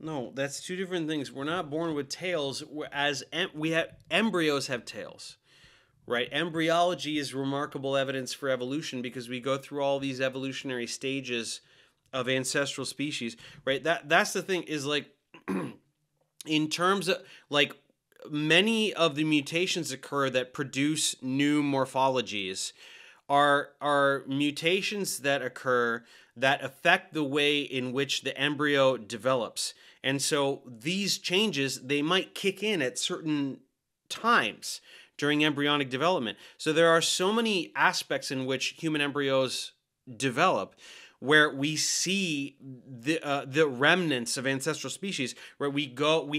No, that's two different things. We're not born with tails, as embryos have tails. Right, embryology is remarkable evidence for evolution because we go through all these evolutionary stages of ancestral species. Right, that's the thing is, like, in terms of, like, many of the mutations occur that produce new morphologies are mutations that occur that affect the way in which the embryo develops. And so these changes, they might kick in at certain times during embryonic development. So there are so many aspects in which human embryos develop where we see the remnants of ancestral species, where we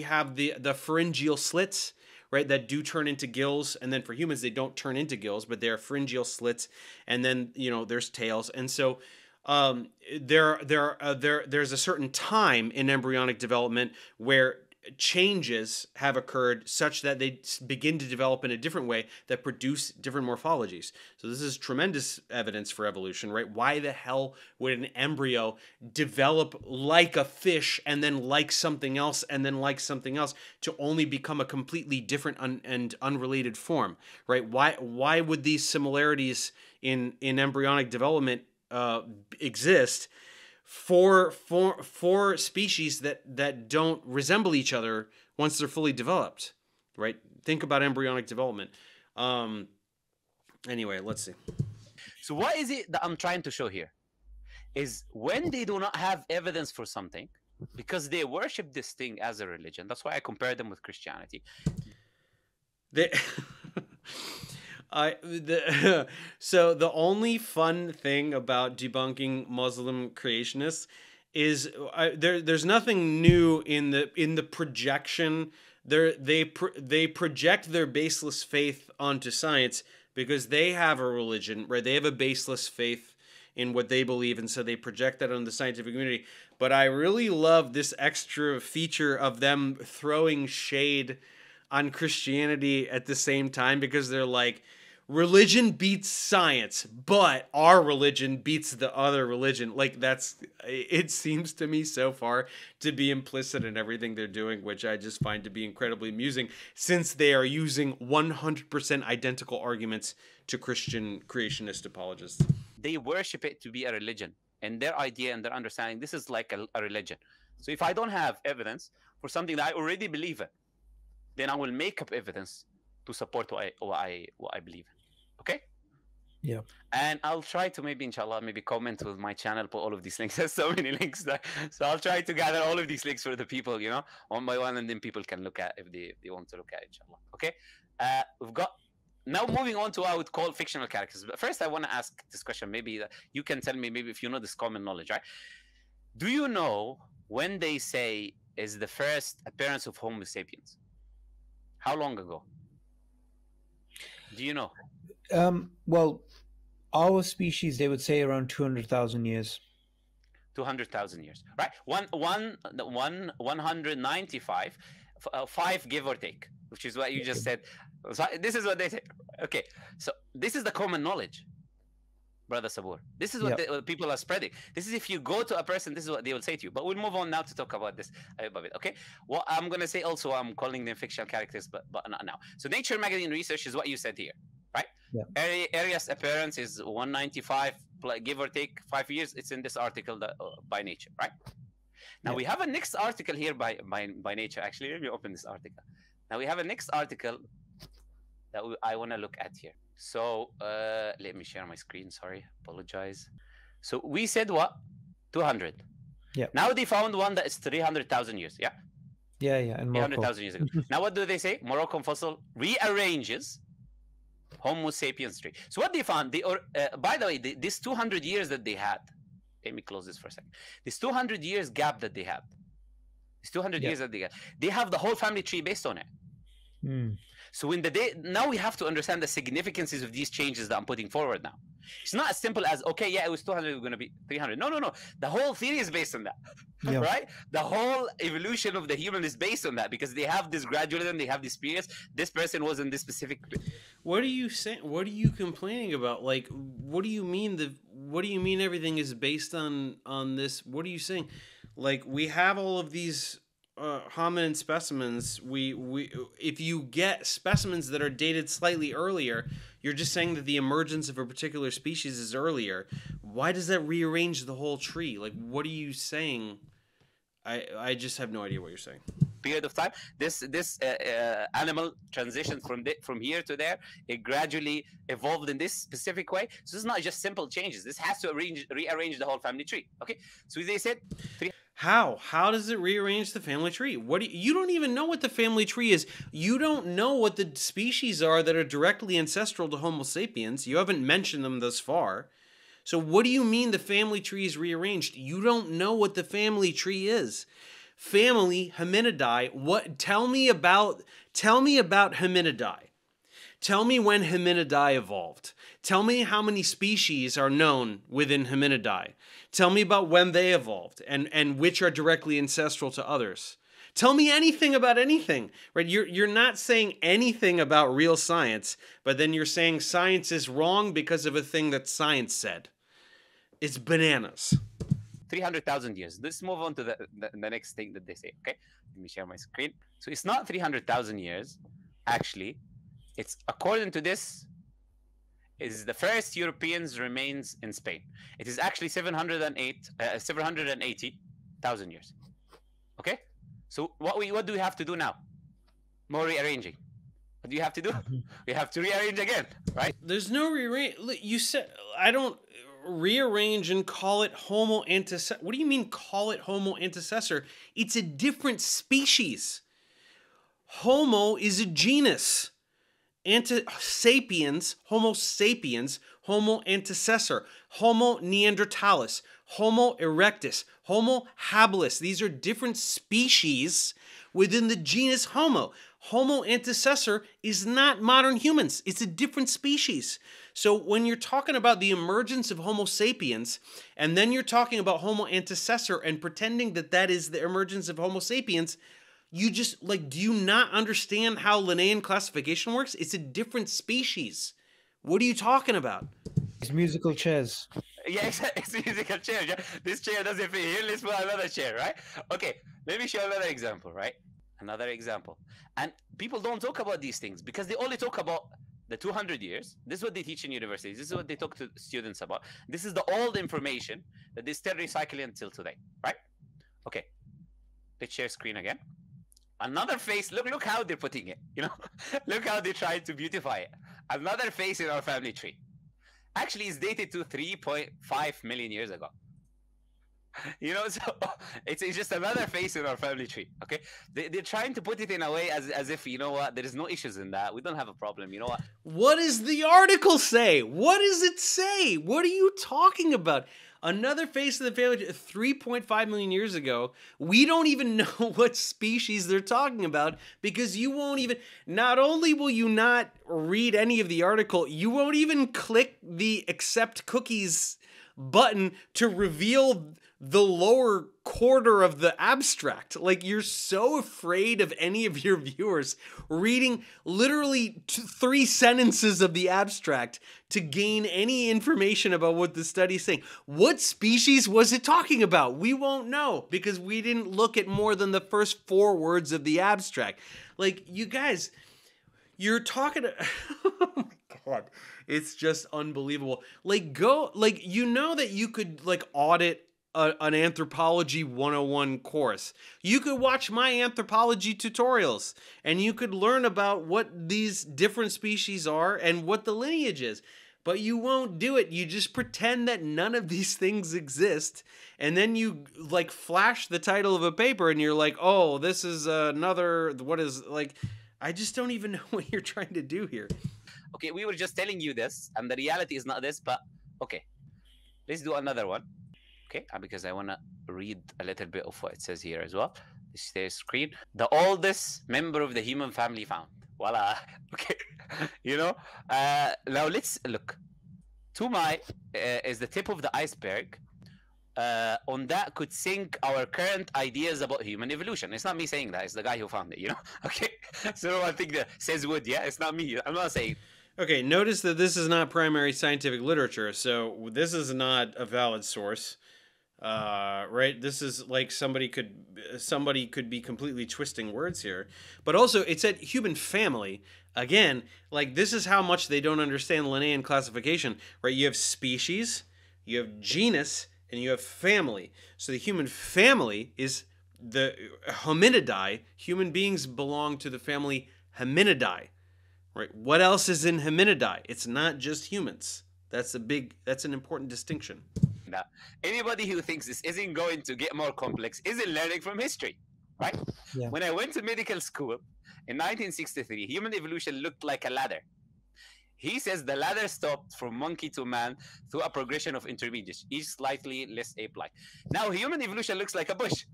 have the pharyngeal slits, right, that do turn into gills. And then for humans, they don't turn into gills, but they're pharyngeal slits. And then, you know, there's tails. And so there's a certain time in embryonic development where changes have occurred such that they begin to develop in a different way that produce different morphologies. So this is tremendous evidence for evolution, right? Why the hell would an embryo develop like a fish and then like something else and then like something else to only become a completely different and unrelated form, right? Why would these similarities in embryonic development exist four species that don't resemble each other once they're fully developed, right? Think about embryonic development. Anyway, let's see. So what is it that I'm trying to show here is when they do not have evidence for something, because they worship this thing as a religion. That's why I compare them with Christianity. So the only fun thing about debunking Muslim creationists is there's nothing new in the projection. They project their baseless faith onto science because they have a religion, right? They have a baseless faith in what they believe, and so they project that on the scientific community. But I really love this extra feature of them throwing shade on Christianity at the same time, because they're like, religion beats science, but our religion beats the other religion. Like, that's, it seems to me so far to be implicit in everything they're doing, which I just find to be incredibly amusing, since they are using 100% identical arguments to Christian creationist apologists. They worship it to be a religion, and their idea and their understanding, this is like a religion. So if I don't have evidence for something that I already believe in, then I will make up evidence to support what I believe in. Okay? Yeah. And I'll try to maybe, inshallah, maybe comment with my channel for all of these links. There's so many links there. So I'll try to gather all of these links for the people, you know, one by one, and then people can look at if they want to look at it, inshallah. Okay? We've got, now moving on to what I would call fictional characters. But first I want to ask this question. Maybe you can tell me, maybe if you know this common knowledge, right? Do you know when they say is the first appearance of Homo sapiens? How long ago? Do you know? Well, our species, they would say around 200,000 years. 200,000 years, right? 195, five give or take, which is what you just said. So this is what they say. Okay, so this is the common knowledge, Brother Subboor. This is what people are spreading. This is, if you go to a person, this is what they will say to you. But we'll move on now to talk about this. Okay. Well, I'm going to say also, I'm calling them fictional characters, but not now. So Nature magazine research is what you said here, right? Yeah. Area's appearance is 195, give or take 5 years. It's in this article by Nature, right? Now we have a next article here by Nature. Actually, let me open this article. Now we have a next article that I want to look at here. So let me share my screen. Sorry, apologize. So we said what? 200. Yeah. Now they found one that is 300,000 years. Yeah. Yeah, yeah. 300,000 years ago. Now what do they say? Moroccan fossil rearranges Homo sapiens tree. So what they found? By the way, these 200 years that they had. Let me close this for a second. This 200 years gap that they had. This 200 years that they got. They have the whole family tree based on it. Mm. So in the day, now we have to understand the significances of these changes that I'm putting forward now. It's not as simple as, okay, yeah, it was 200, we're going to be 300. No, no, no. The whole theory is based on that, right? The whole evolution of the human is based on that, because they have this gradualism, they have this periods. This person was in this specific. What are you saying? What are you complaining about? Like, what do you mean? What do you mean everything is based on this? What are you saying? Like, we have all of these hominin specimens. If you get specimens that are dated slightly earlier, you're just saying that the emergence of a particular species is earlier. Why does that rearrange the whole tree? Like, what are you saying? I just have no idea what you're saying. Period of time. This animal transitions from here to there. It gradually evolved in this specific way. So it's not just simple changes. This has to rearrange the whole family tree. Okay. So they said three. How does it rearrange the family tree? You don't even know what the family tree is. You don't know what the species are that are directly ancestral to Homo sapiens. You haven't mentioned them thus far. So what do you mean the family tree is rearranged? You don't know what the family tree is. Family hominidae. Tell me about hominidae. Tell me when hominidae evolved. Tell me how many species are known within hominidae. Tell me about when they evolved and which are directly ancestral to others. Tell me anything about anything, right? You're not saying anything about real science, but then you're saying science is wrong because of a thing that science said. It's bananas. 300,000 years. Let's move on to the next thing that they say, okay? Let me share my screen. So it's not 300,000 years, actually. It's, according to this, is the first Europeans remains in Spain. It is actually 780,000 years. Okay? So what do we have to do now? More rearranging. What do you have to do? You have to rearrange again, right? There's no rearrange. You said, I don't rearrange and call it Homo antecessor. What do you mean call it Homo antecessor? It's a different species. Homo is a genus. Homo sapiens, Homo antecessor, Homo neanderthalensis, Homo erectus, Homo habilis. These are different species within the genus Homo. Homo antecessor is not modern humans. It's a different species. So when you're talking about the emergence of Homo sapiens, and then you're talking about Homo antecessor and pretending that that is the emergence of Homo sapiens, you just, like, do you not understand how Linnaean classification works? It's a different species. What are you talking about? It's musical chairs. Yes, it's musical chairs. Yeah. This chair doesn't fit here. Let's put another chair, right? Okay, let me show another example, right? Another example. And people don't talk about these things because they only talk about the 200 years. This is what they teach in universities. This is what they talk to students about. This is the old information that they still recycle until today, right? Okay, let's share screen again. Another face, look how they're putting it, you know? Look how they try to beautify it. Another face in our family tree. Actually, it's dated to 3.5 million years ago. You know, so it's just another face in our family tree, okay? They're trying to put it in a way as if, you know what, there is no issues in that. We don't have a problem, you know what? What does the article say? What does it say? What are you talking about? Another face of the family, 3.5 million years ago, we don't even know what species they're talking about because you won't even, not only will you not read any of the article, you won't even click the accept cookies button to reveal the lower quarter of the abstract. Like, you're so afraid of any of your viewers reading literally 3 sentences of the abstract to gain any information about what the study's saying. What species was it talking about? We won't know because we didn't look at more than the first 4 words of the abstract. Like, you guys, you're talking to oh my God. It's just unbelievable. Like, go, like, you know that you could, like, audit an anthropology 101 course. You could watch my anthropology tutorials and you could learn about what these different species are and what the lineage is, but you won't do it. You just pretend that none of these things exist. And then you, like, flash the title of a paper and you're like, oh, this is another, what is, like, I just don't even know what you're trying to do here. Okay, we were just telling you this and the reality is not this, but okay, let's do another one. Okay, because I want to read a little bit of what it says here as well. This is their screen. The oldest member of the human family found. Voila. Okay. You know, now let's look. To my is the tip of the iceberg. On that could sink our current ideas about human evolution. It's not me saying that. It's the guy who found it, you know? Okay. So I think that says wood, yeah? It's not me. I'm not saying. Okay, notice that this is not primary scientific literature. So this is not a valid source. Right? This is like somebody could be completely twisting words here, but also it said human family again. Like, this is how much they don't understand Linnaean classification, right? You have species, you have genus, and you have family. So the human family is the hominidae. Human beings belong to the family hominidae, right? What else is in hominidae? It's not just humans. That's an important distinction. Now, anybody who thinks this isn't going to get more complex isn't learning from history, right? Yeah. When I went to medical school in 1963, human evolution looked like a ladder. He says the ladder stopped from monkey to man through a progression of intermediates, each slightly less ape-like. Now, human evolution looks like a bush.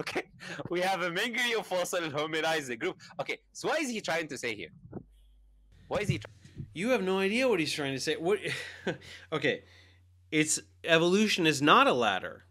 Okay, we have a mingling of fossil and hominized the group. Okay, so what is he trying to say here? What is he? You have no idea what he's trying to say. What? Okay. It's evolution is not a ladder.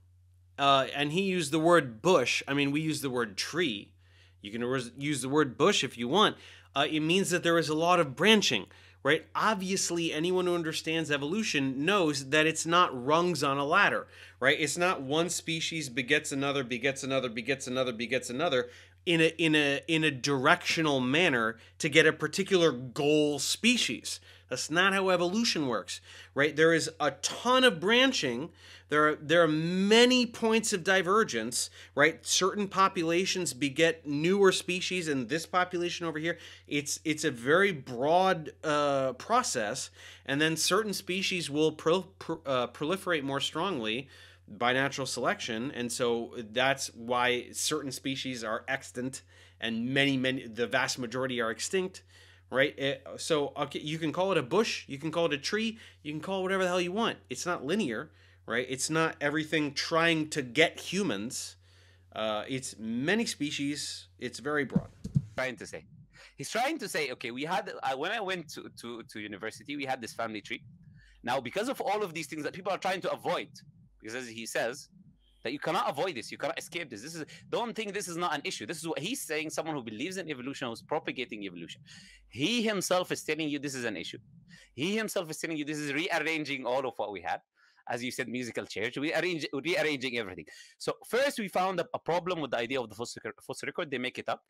And he used the word bush. I mean, we use the word tree. You can use the word bush if you want. It means that there is a lot of branching, right? Obviously, anyone who understands evolution knows that it's not rungs on a ladder, right? It's not one species begets another, begets another, begets another, begets another in a directional manner to get a particular goal species. That's not how evolution works, right? There is a ton of branching. There are many points of divergence, right? Certain populations beget newer species, and this population over here, it's a very broad process, and then certain species will proliferate more strongly by natural selection, and so that's why certain species are extant, and the vast majority are extinct, right? So okay, you can call it a bush, you can call it a tree, you can call it whatever the hell you want. It's not linear, right? It's not everything trying to get humans. It's many species. It's very broad. He's trying to say, okay, we had when I went to university, we had this family tree. Now, because of all of these things that people are trying to avoid, because as he says, that you cannot avoid this, you cannot escape this. Don't think this is not an issue. This is what he's saying, someone who believes in evolution, who's propagating evolution. He himself is telling you this is an issue. He himself is telling you this is rearranging all of what we had. As you said, musical chairs, rearranging everything. So first we found a problem with the idea of the fossil record. They make it up.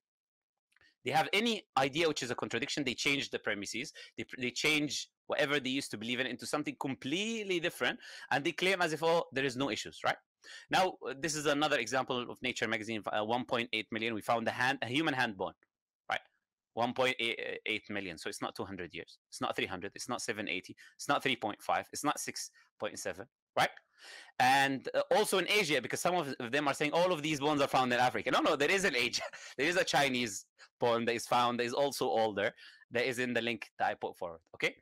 They have any idea which is a contradiction, they change the premises, they change whatever they used to believe in into something completely different, and they claim as if, oh, there is no issues, right? Now, this is another example of Nature magazine, 1.8 million. We found a human hand bone, right? 1.8 million. So it's not 200 years. It's not 300. It's not 780. It's not 3.5. It's not 6.7, right? And also in Asia, because some of them are saying all of these bones are found in Africa. No, there is an Asia. There is a Chinese bone that is found that is also older. That is in the link that I put forward, okay?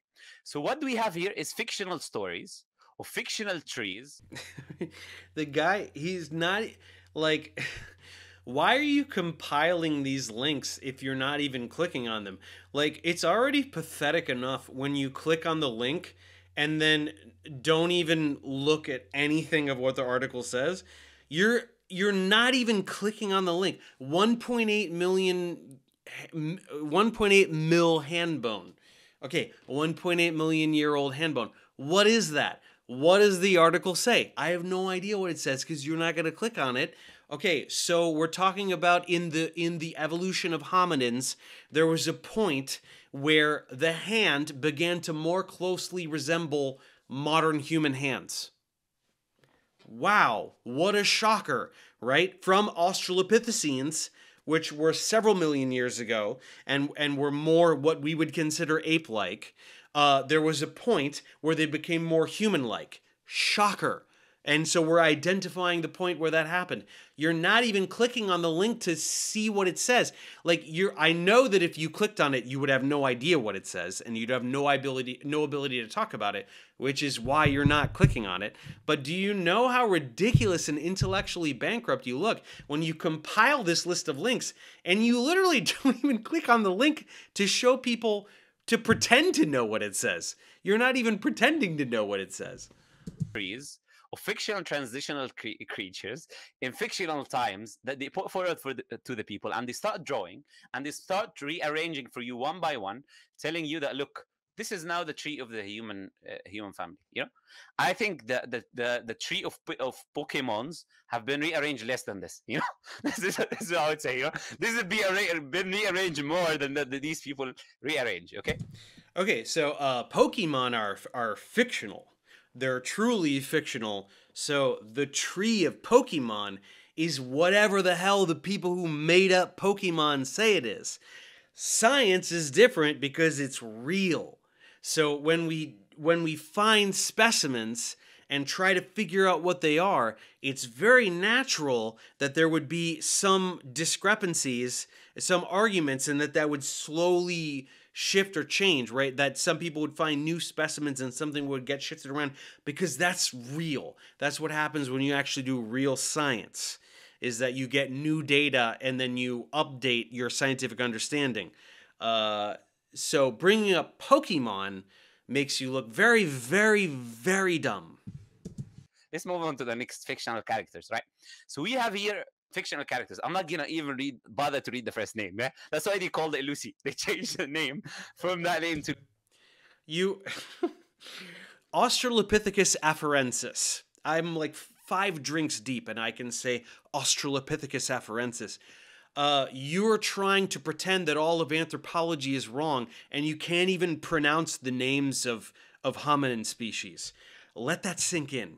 So what we have here is fictional stories or fictional trees. The guy, he's not like, why are you compiling these links if you're not even clicking on them? Like, it's already pathetic enough when you click on the link and then don't even look at anything of what the article says. You're not even clicking on the link. 1.8 mil hand bone. Okay, 1.8 million year old hand bone. What is that? What does the article say? I have no idea what it says because you're not going to click on it. Okay, so we're talking about in the evolution of hominins, there was a point where the hand began to more closely resemble modern human hands. Wow, what a shocker, right? From Australopithecines, which were several million years ago and were more what we would consider ape-like, there was a point where they became more human-like. Shocker. And so we're identifying the point where that happened. You're not even clicking on the link to see what it says. Like, I know that if you clicked on it, you would have no idea what it says, and you'd have no ability to talk about it, which is why you're not clicking on it. But do you know how ridiculous and intellectually bankrupt you look when you compile this list of links and you literally don't even click on the link to show people to pretend to know what it says? You're not even pretending to know what it says. Please. Fictional transitional creatures in fictional times that they put forward to the people, and they start drawing and they start rearranging for you one by one, telling you that, look, this is now the tree of the human family. You know, I think that the tree of Pokemons have been rearranged less than this. You know, this is how I would say. You know, this has been rearranged more than these people rearrange. Okay. Okay. So Pokemon are fictional. They're truly fictional. So the tree of Pokemon is whatever the hell the people who made up Pokemon say it is. Science is different because it's real. So when we find specimens and try to figure out what they are, it's very natural that there would be some discrepancies, some arguments, and that would slowly shift or change, right? That some people would find new specimens and something would get shifted around because that's real. That's what happens when you actually do real science, is that you get new data and then you update your scientific understanding. So bringing up Pokemon makes you look very, very, very dumb. Let's move on to the next fictional characters, right? So we have here fictional characters. I'm not gonna even bother to read the first name. Yeah? That's why they called it Lucy. They changed the name from that name to you. Australopithecus afarensis. I'm like 5 drinks deep, and I can say Australopithecus afarensis. You're trying to pretend that all of anthropology is wrong, and you can't even pronounce the names of hominin species. Let that sink in.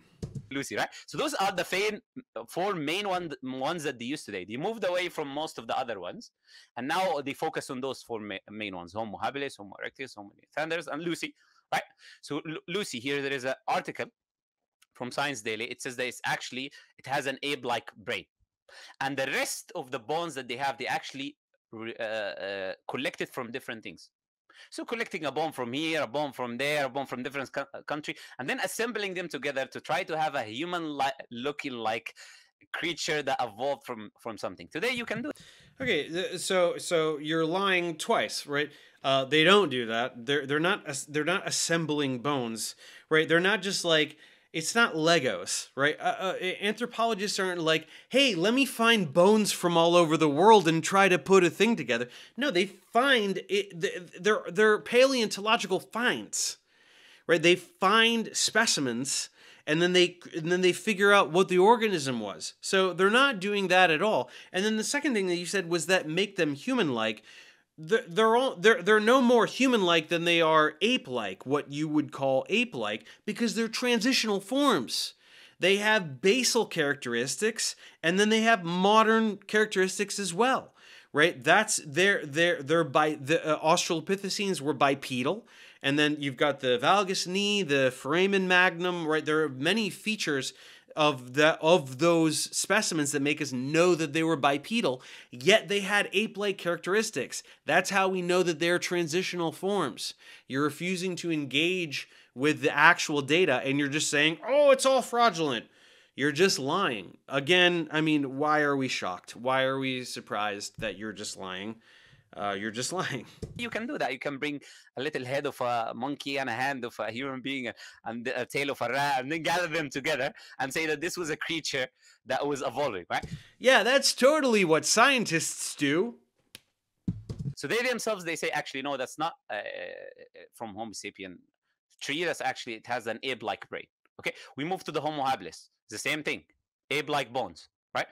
Lucy, right? So those are the four main ones that they use today. They moved away from most of the other ones, and now they focus on those four main ones: Homo habilis, Homo erectus, Homo neanderthalensis, and Lucy, right? So Lucy, here there is an article from Science Daily. It says that it has an ape-like brain, and the rest of the bones that they have, they actually collected from different things. So collecting a bone from here, a bone from there, a bone from different country, and then assembling them together to try to have a human-looking like creature that evolved from something. Today you can do it. Okay, so you're lying twice, right? They don't do that. They're not assembling bones, right? They're not just like. It's not Legos, right? Anthropologists aren't like, hey, let me find bones from all over the world and try to put a thing together. No, they find it. They're paleontological finds, right? They find specimens, and then they figure out what the organism was. So they're not doing that at all. And then the second thing that you said was that make them human-like. They're no more human-like than they are ape-like, what you would call ape-like, because they're transitional forms. They have basal characteristics, and then they have modern characteristics as well, right? That's the Australopithecines were bipedal, and then you've got the valgus knee, the foramen magnum, right? There are many features of those specimens that make us know that they were bipedal, yet they had ape-like characteristics. That's how we know that they're transitional forms. You're refusing to engage with the actual data, and you're just saying, oh, it's all fraudulent. You're just lying. Again, I mean, why are we shocked? Why are we surprised that you're just lying? You're just lying. You can do that. You can bring a little head of a monkey and a hand of a human being and a tail of a rat, and then gather them together and say that this was a creature that was evolving, right? Yeah, that's totally what scientists do. So they themselves, they say, actually, no, that's not from Homo sapien tree. That's actually, it has an ape-like brain. Okay, we move to the Homo habilis. The same thing, ape-like bones, right?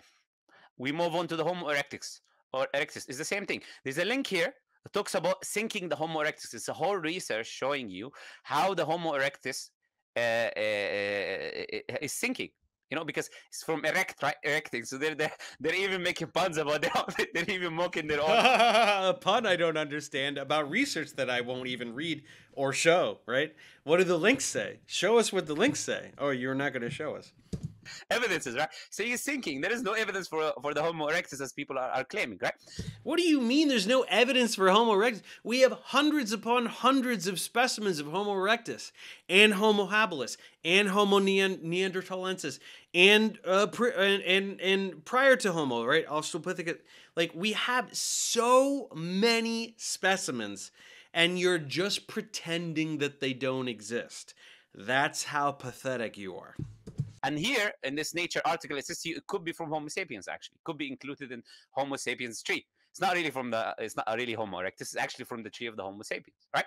We move on to the Homo erectus. Or erectus is the same thing. There's a link here that talks about syncing the Homo erectus. It's a whole research showing you how the Homo erectus is syncing. You know, because it's from erect, right? Erecting. So they're even making puns about their own. They're even mocking their own. A pun I don't understand about research that I won't even read or show. Right? What do the links say? Show us what the links say. Oh, you're not going to show us. Evidences, right? So he's thinking there is no evidence for the Homo erectus as people are claiming, right? What do you mean there's no evidence for Homo erectus? We have hundreds upon hundreds of specimens of Homo erectus and Homo habilis and Homo neanderthalensis and prior to Homo, right? Australopithecus. Like, we have so many specimens, and you're just pretending that they don't exist. That's how pathetic you are. And here, in this Nature article, it says it could be from Homo sapiens, actually. It could be included in Homo sapiens tree. It's not really from the, it's not really Homo erectus. It's actually from the tree of the Homo sapiens, right?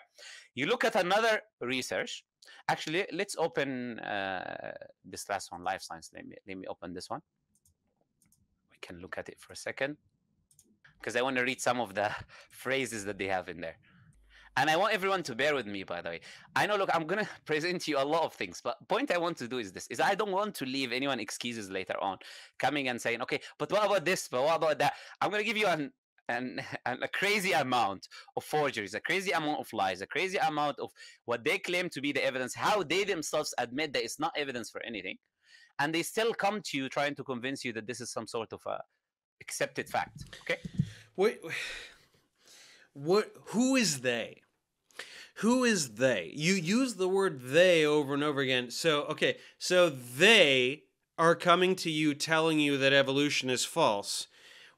You look at another research. Actually, let's open this last one, Life Science. Let me open this one. We can look at it for a second, because I want to read some of the phrases that they have in there. And I want everyone to bear with me, by the way. I know, look, I'm going to present you a lot of things, but point I want to do is this, is I don't want to leave anyone excuses later on, coming and saying, okay, but what about this, but what about that? I'm going to give you a crazy amount of forgeries, a crazy amount of lies, a crazy amount of what they claim to be the evidence, how they themselves admit that it's not evidence for anything. And they still come to you trying to convince you that this is some sort of a accepted fact, okay? Who is they? Who is they? You use the word they over and over again. So, okay, so they are coming to you telling you that evolution is false,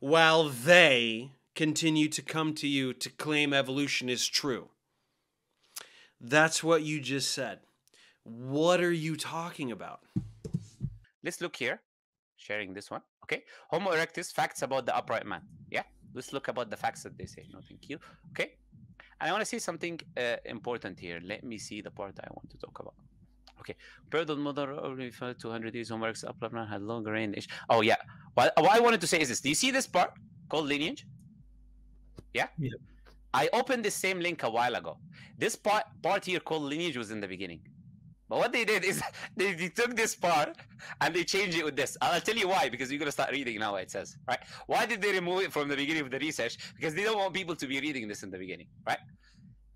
while they continue to come to you to claim evolution is true. That's what you just said. What are you talking about? Let's look here. Sharing this one, okay? Homo erectus, facts about the upright man, yeah? Let's look about the facts that they say. No, thank you. Okay. And I want to see something important here. Let me see the part I want to talk about. Okay. Bird on mother only 200 years. Homo erectus had longer range. Oh, yeah. What I wanted to say is this. Do you see this part? called Lineage. Yeah? Yeah. I opened the same link a while ago. This part here called Lineage was in the beginning. But what they did is they took this part and they changed it with this. I'll tell you why, because you're going to start reading now, it says, right? Why did they remove it from the beginning of the research? Because they don't want people to be reading this in the beginning, right?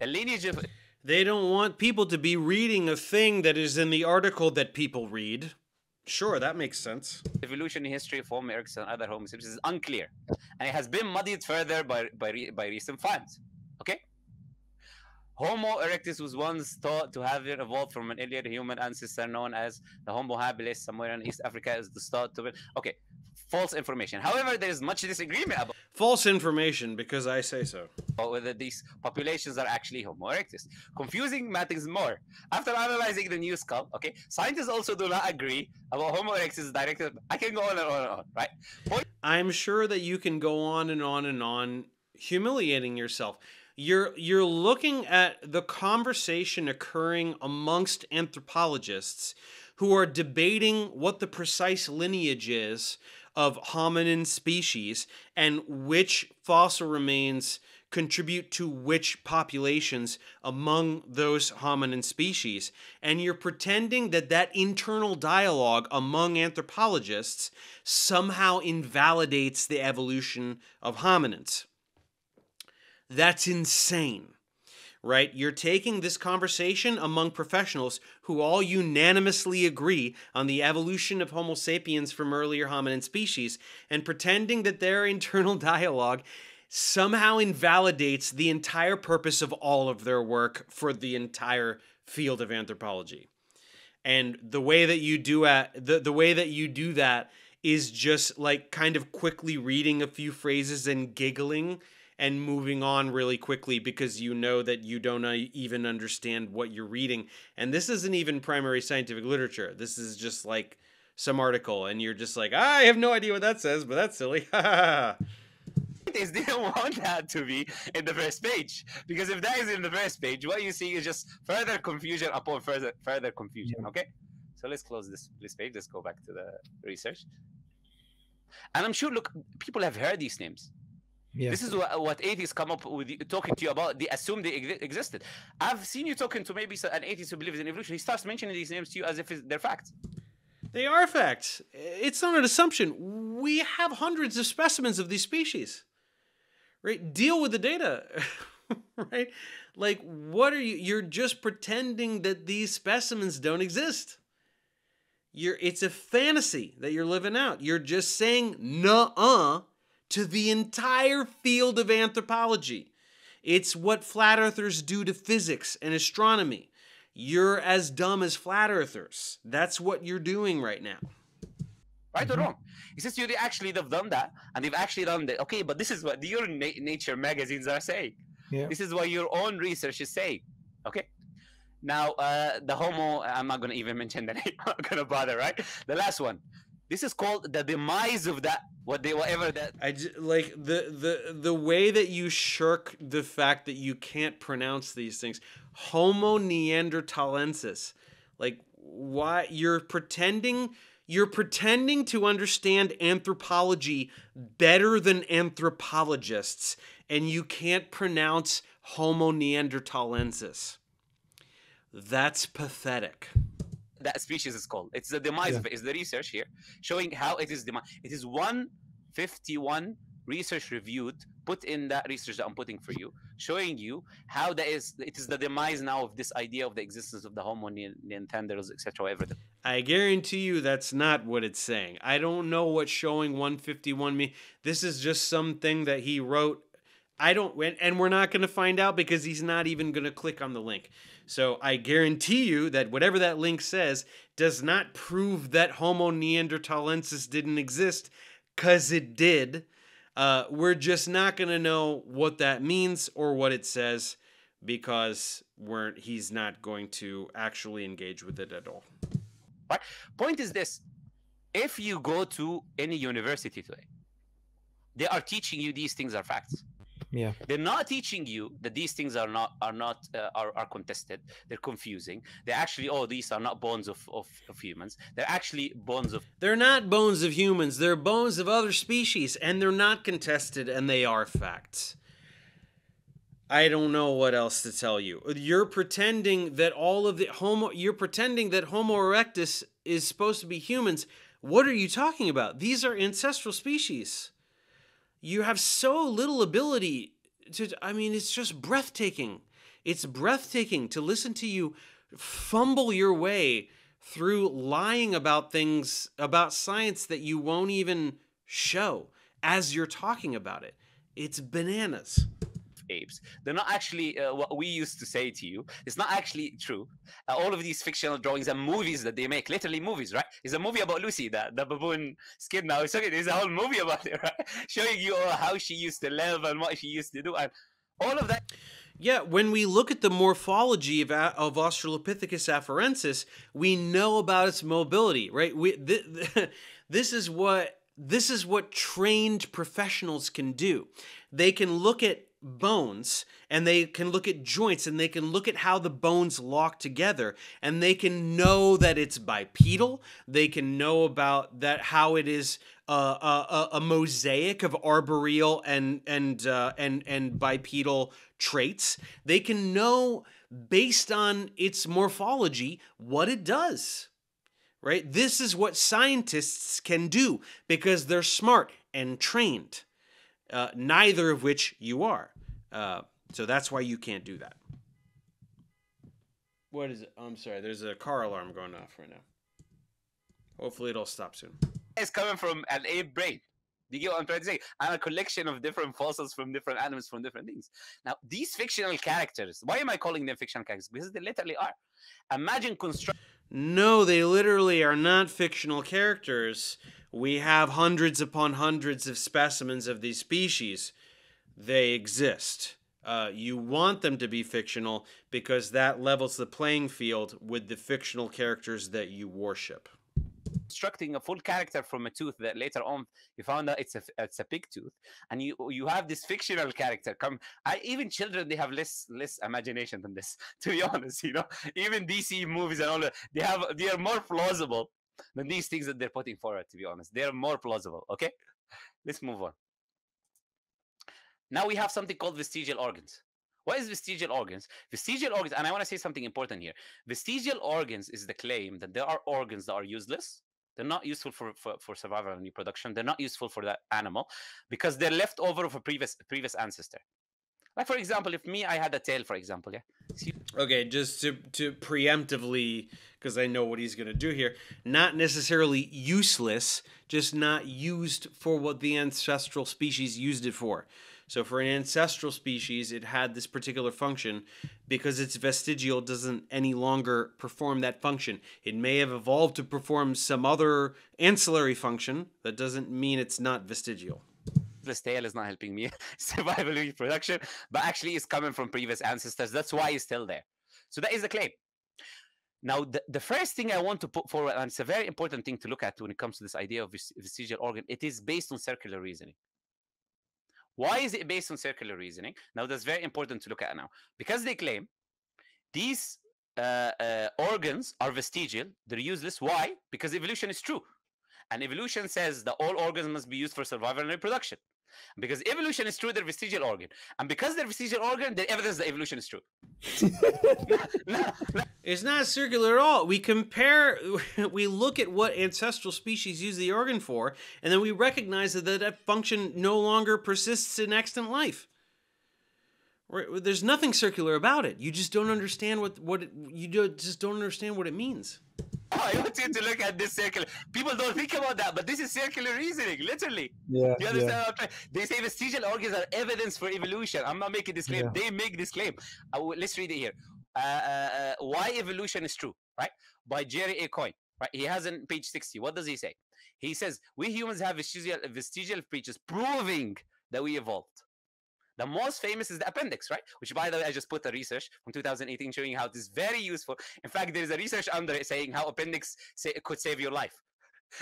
The lineage of... They don't want people to be reading a thing that is in the article that people read. Sure, that makes sense. Evolutionary history of Homo erectus and other Homo sapiens is unclear, and it has been muddied further by recent finds, okay? Homo erectus was once thought to have evolved from an earlier human ancestor known as the Homo habilis, somewhere in East Africa is the start to it. Okay, false information. However, there is much disagreement about false information, because I say so, whether these populations are actually Homo erectus. Confusing matters more. After analyzing the new skull, okay, scientists also do not agree about Homo erectus directly. I can go on and on and on, right? I'm sure that you can go on and on and on, humiliating yourself. You're looking at the conversation occurring amongst anthropologists who are debating what the precise lineage is of hominin species and which fossil remains contribute to which populations among those hominin species. And you're pretending that that internal dialogue among anthropologists somehow invalidates the evolution of hominins. That's insane, right? You're taking this conversation among professionals who all unanimously agree on the evolution of Homo sapiens from earlier hominin species and pretending that their internal dialogue somehow invalidates the entire purpose of all of their work for the entire field of anthropology. And the way that you do that is just like kind of quickly reading a few phrases and giggling and moving on really quickly because you know that you don't even understand what you're reading. And this isn't even primary scientific literature. This is just like some article, and you're just like, I have no idea what that says, but that's silly. They didn't want that to be in the first page, because if that is in the first page, what you see is just further confusion upon further confusion, okay? So let's close this page. Let's go back to the research. And I'm sure, look, people have heard these names. Yeah. This is what atheists come up with talking to you about. They assume they existed. I've seen you talking to maybe an atheist who believes in evolution. He starts mentioning these names to you as if they're facts. They are facts. It's not an assumption. We have hundreds of specimens of these species, right? Deal with the data, right? Like, what are you? You're just pretending that these specimens don't exist. It's a fantasy that you're living out. You're just saying, nuh-uh, to the entire field of anthropology. It's what flat earthers do to physics and astronomy. You're as dumb as flat earthers. That's what you're doing right now. Right or wrong? He says you actually have done that, and they've actually done that. Okay, but this is what your Nature magazines are saying. Yeah. This is what your own research is saying. Okay. Now, the Homo, I'm not going to even mention the name. I'm not going to bother, right? The last one. This is called the demise of that, whatever that. Like the way that you shirk the fact that you can't pronounce these things. Homo neanderthalensis. Like, why? You're pretending to understand anthropology better than anthropologists, and you can't pronounce Homo neanderthalensis. That's pathetic. That species is called. It's the demise of it. It's the research here showing how it is demise. It is 151 research reviewed, put in that research that I'm putting for you, showing you how that is. It is the demise now of this idea of the existence of the Homo neanderthalensis, etc. Everything. I guarantee you that's not what it's saying. I don't know what showing 151 means. This is just something that he wrote. I don't, and we're not going to find out because he's not even going to click on the link. So I guarantee you that whatever that link says does not prove that Homo neanderthalensis didn't exist, because it did. We're just not going to know what that means or what it says because he's not going to actually engage with it at all. But point is this. If you go to any university today, they are teaching you these things are facts. Yeah. They're not teaching you that these things are contested. They're confusing. They're actually, oh, these are not bones of humans. They're actually bones of... They're not bones of humans. They're bones of other species, and they're not contested, and they are facts. I don't know what else to tell you. You're pretending that all of the Homo... You're pretending that Homo erectus is supposed to be humans. What are you talking about? These are ancestral species. You have so little ability to, I mean, it's just breathtaking. It's breathtaking to listen to you fumble your way through lying about things, about science that you won't even show as you're talking about it. It's bananas. Apes. They're not actually what we used to say to you. It's not actually true. All of these fictional drawings and movies that they make, literally movies, right? There's a movie about Lucy, the baboon skin now. It's okay. There's a whole movie about it, right? Showing you how she used to live and what she used to do and all of that. Yeah, when we look at the morphology of Australopithecus afarensis, we know about its mobility, right? This is what trained professionals can do. They can look at bones, and they can look at joints, and they can look at how the bones lock together, and they can know that it's bipedal. They can know about that, how it is a mosaic of arboreal and bipedal traits. They can know based on its morphology what it does, right? This is what scientists can do because they're smart and trained, neither of which you are. So that's why you can't do that. What is it? Oh, I'm sorry. There's a car alarm going off right now. Hopefully it'll stop soon. It's coming from an ape brain. Do you get what I'm trying to say? And a collection of different fossils from different animals, from different things. Now, these fictional characters, why am I calling them fictional characters? Because they literally are. Imagine construct... No, they literally are not fictional characters. We have hundreds upon hundreds of specimens of these species. They exist. You want them to be fictional because that levels the playing field with the fictional characters that you worship. Constructing a full character from a tooth that later on you found out it's a pig tooth, and you have this fictional character come. Even children, they have less imagination than this, to be honest. You know, even DC movies and all that, they are more plausible than these things that they're putting forward, to be honest. They're more plausible. Okay, let's move on. Now we have something called vestigial organs. What is vestigial organs? Vestigial organs, and I want to say something important here. Vestigial organs is the claim that there are organs that are useless. They're not useful for survival and reproduction. They're not useful for that animal because they're left over of a previous ancestor. Like, for example, if me, I had a tail, for example, yeah? Okay, just to preemptively, because I know what he's going to do here, not necessarily useless, just not used for what the ancestral species used it for. So for an ancestral species, it had this particular function. Because its vestigial doesn't any longer perform that function. It may have evolved to perform some other ancillary function. That doesn't mean it's not vestigial. This tail is not helping me survival reproduction, but actually it's coming from previous ancestors. That's why it's still there. So that is the claim. Now, the first thing I want to put forward, and it's a very important thing to look at when it comes to this idea of vestigial organ, it is based on circular reasoning. Why is it based on circular reasoning? Now, that's very important to look at now. Because they claim these organs are vestigial, they're useless. Why? Because evolution is true. And evolution says that all organs must be used for survival and reproduction. And because evolution is true, they're vestigial organ. And because they're vestigial organ, they're evidence that evolution is true. No. It's not circular at all. We look at what ancestral species use the organ for, and then we recognize that function no longer persists in extant life. There's nothing circular about it. You just don't understand what it means. I want you to look at this circular. People don't think about that, but this is circular reasoning, literally. Yeah, you understand what I'm trying? They say vestigial organs are evidence for evolution. I'm not making this claim. Yeah. They make this claim. Let's read it here. Why evolution is true, right? By Jerry A. Coyne. Right? He has on page 60. What does he say? He says, we humans have vestigial features proving that we evolved. The most famous is the appendix, right? Which, by the way, I just put a research from 2018 showing how this is very useful. In fact, there is a research under it saying how appendix could save your life.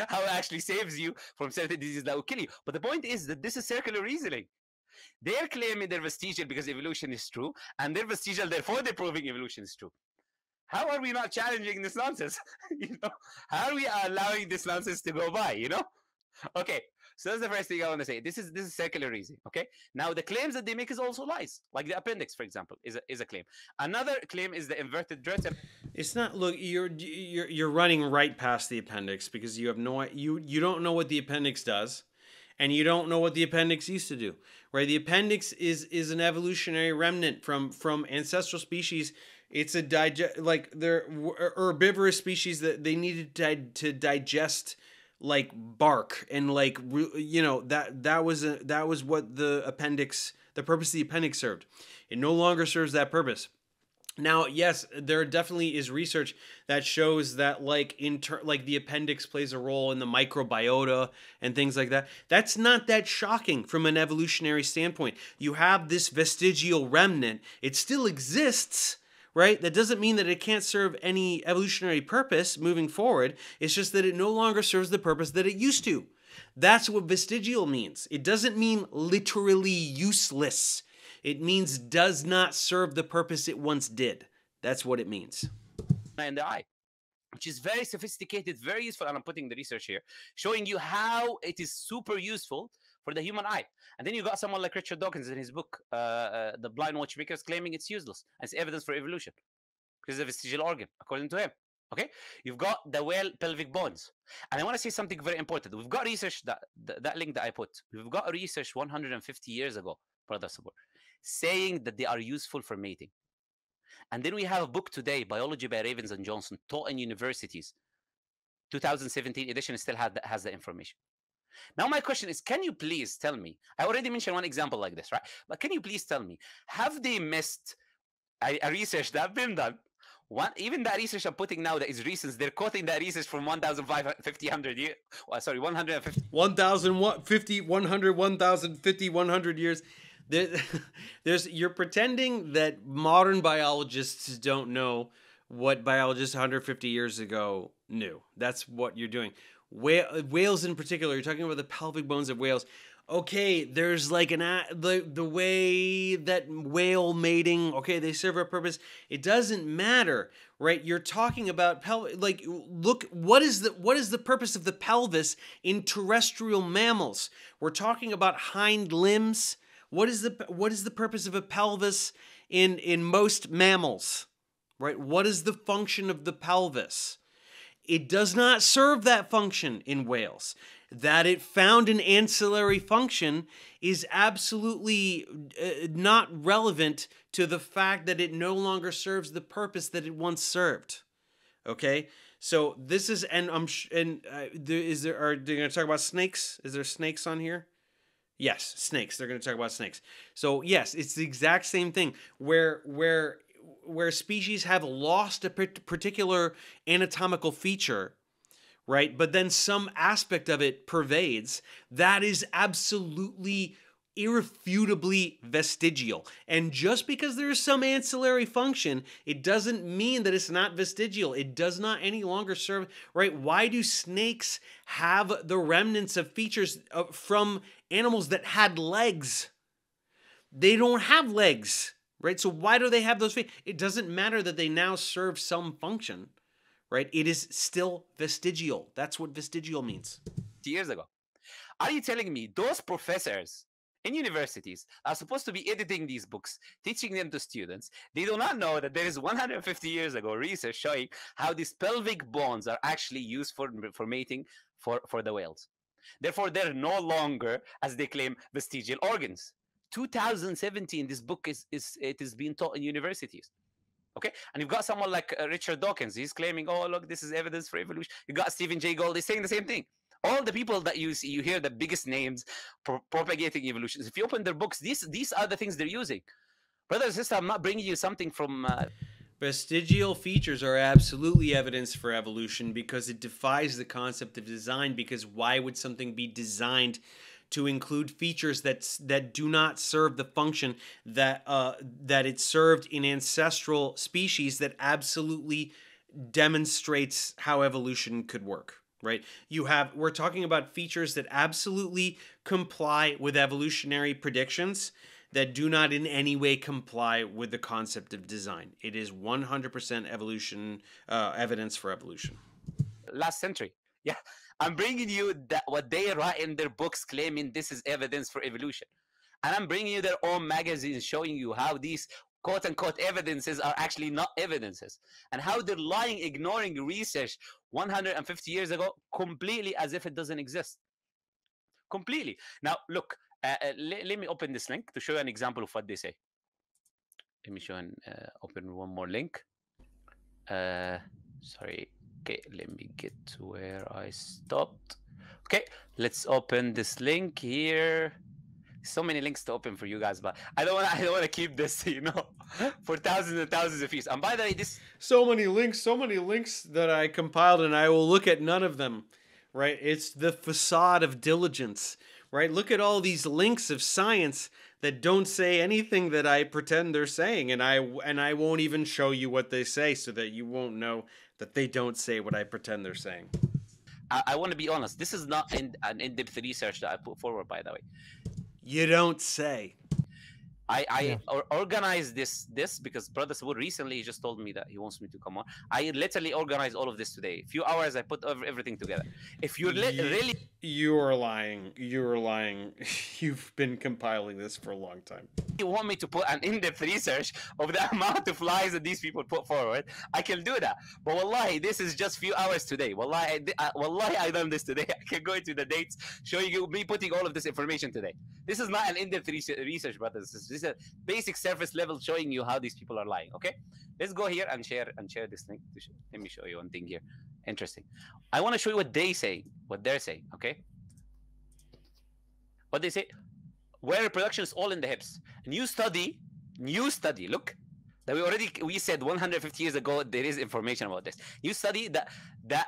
How it actually saves you from certain diseases that will kill you. But the point is that this is circular reasoning. They're claiming they're vestigial because evolution is true, and they're vestigial, therefore they're proving evolution is true. How are we not challenging this nonsense? You know, how are we allowing this nonsense to go by, you know? Okay, so that's the first thing I want to say. This is secular reason, okay? Now, the claims that they make is also lies. Like the appendix, for example, is a claim. Another claim is the inverted dress. It's not, look, you're running right past the appendix because you have no, you don't know what the appendix does, and you don't know what the appendix used to do, right? The appendix is an evolutionary remnant from ancestral species. It's a they're herbivorous species that they needed to digest like bark, and like, you know, that was what the appendix, the purpose the appendix served. It no longer serves that purpose. Now, yes, there definitely is research that shows that like the appendix plays a role in the microbiota and things like that. That's not that shocking from an evolutionary standpoint. You have this vestigial remnant. It still exists, right? That doesn't mean that it can't serve any evolutionary purpose moving forward. It's just that it no longer serves the purpose that it used to. That's what vestigial means. It doesn't mean literally useless. It means does not serve the purpose it once did. That's what it means. And the eye, which is very sophisticated, very useful, and I'm putting the research here, showing you how it is super useful for the human eye. And then you got someone like Richard Dawkins in his book, The Blind Watchmakers, claiming it's useless. It's evidence for evolution. Because it's a vestigial organ, according to him. Okay, you've got the whale pelvic bones. And I want to say something very important. We've got research, that link that I put, we've got research 150 years ago, Brother Subboor, saying that they are useful for mating. And then we have a book today, Biology by Ravens and Johnson, taught in universities. 2017 edition still has the information. Now my question is, can you please tell me, I already mentioned one example like this, right? But can you please tell me, have they missed a research that's been done? Even that research I'm putting now that is recent, they're quoting that research from 1,050 years. You're pretending that modern biologists don't know what biologists 150 years ago knew. That's what you're doing. Whales in particular, you're talking about the pelvic bones of whales. Okay, there's like the way that whale mating, okay, they serve a purpose. It doesn't matter, right? You're talking about pelvic, like, look, what is the purpose of the pelvis in terrestrial mammals? We're talking about hind limbs. What is the purpose of a pelvis in most mammals, right? What is the function of the pelvis? It does not serve that function in whales. That it found an ancillary function is absolutely not relevant to the fact that it no longer serves the purpose that it once served. Okay, so this is, and I'm are they going to talk about snakes? Is there snakes on here? Yes, snakes. They're going to talk about snakes. So yes, it's the exact same thing where species have lost a particular anatomical feature, right? But then some aspect of it pervades. That is absolutely irrefutably vestigial. And just because there is some ancillary function, it doesn't mean that it's not vestigial. It does not any longer serve, right? Why do snakes have the remnants of features from animals that had legs? They don't have legs, right? So why do they have those features? It doesn't matter that they now serve some function, right? It is still vestigial. That's what vestigial means. 2 years ago. Are you telling me those professors in universities are supposed to be editing these books, teaching them to students? They do not know that there is 150 years ago research showing how these pelvic bones are actually used for mating for the whales. Therefore, they're no longer, as they claim, vestigial organs. 2017, this book is being taught in universities. Okay, and you've got someone like Richard Dawkins. He's claiming, oh, look, this is evidence for evolution. You got Stephen Jay Gould. He's saying the same thing. All the people that you see, you hear the biggest names propagating evolution. If you open their books, these are the things they're using. Brother and sister, I'm not bringing you something from... Vestigial features are absolutely evidence for evolution because it defies the concept of design, because why would something be designed to include features that do not serve the function that it served in ancestral species that absolutely demonstrates how evolution could work? right? We're talking about features that absolutely comply with evolutionary predictions that do not in any way comply with the concept of design. It is 100% evolution, evidence for evolution. Last century. Yeah, I'm bringing you that, what they write in their books claiming this is evidence for evolution. And I'm bringing you their own magazines showing you how these quote-unquote evidences are actually not evidences, and how they're lying, ignoring research 150 years ago completely as if it doesn't exist. Completely. Now, look, let me open this link to show you an example of what they say. Let me show and open one more link. Sorry. Okay, let me get to where I stopped. Okay, let's open this link here. So many links to open for you guys, but I don't want to keep this, you know, for thousands and thousands of years. And by the way, this so many links that I compiled, and I will look at none of them, right? It's the facade of diligence, right? Look at all these links of science that don't say anything that I pretend they're saying, and I won't even show you what they say so that you won't know that they don't say what I pretend they're saying. I want to be honest. This is not an in-depth research that I put forward, by the way. You don't say. I organized this because Brother Subboor recently he just told me that he wants me to come on. I literally organized all of this today. A few hours, I put everything together. If you're really... You are lying. You are lying. You've been compiling this for a long time. You want me to put an in-depth research of the amount of lies that these people put forward? I can do that. But wallahi, this is just a few hours today. Wallahi, I done this today. I can go into the dates, showing you me putting all of this information today. This is not an in-depth research, brothers. This is a basic surface level showing you how these people are lying. Okay, let's go here and share this link. Let me show you one thing here. Interesting. I want to show you what they say, what they're saying. Okay, what they say. Where reproduction is all in the hips. New study. Look, that we said 150 years ago there is information about this. New study that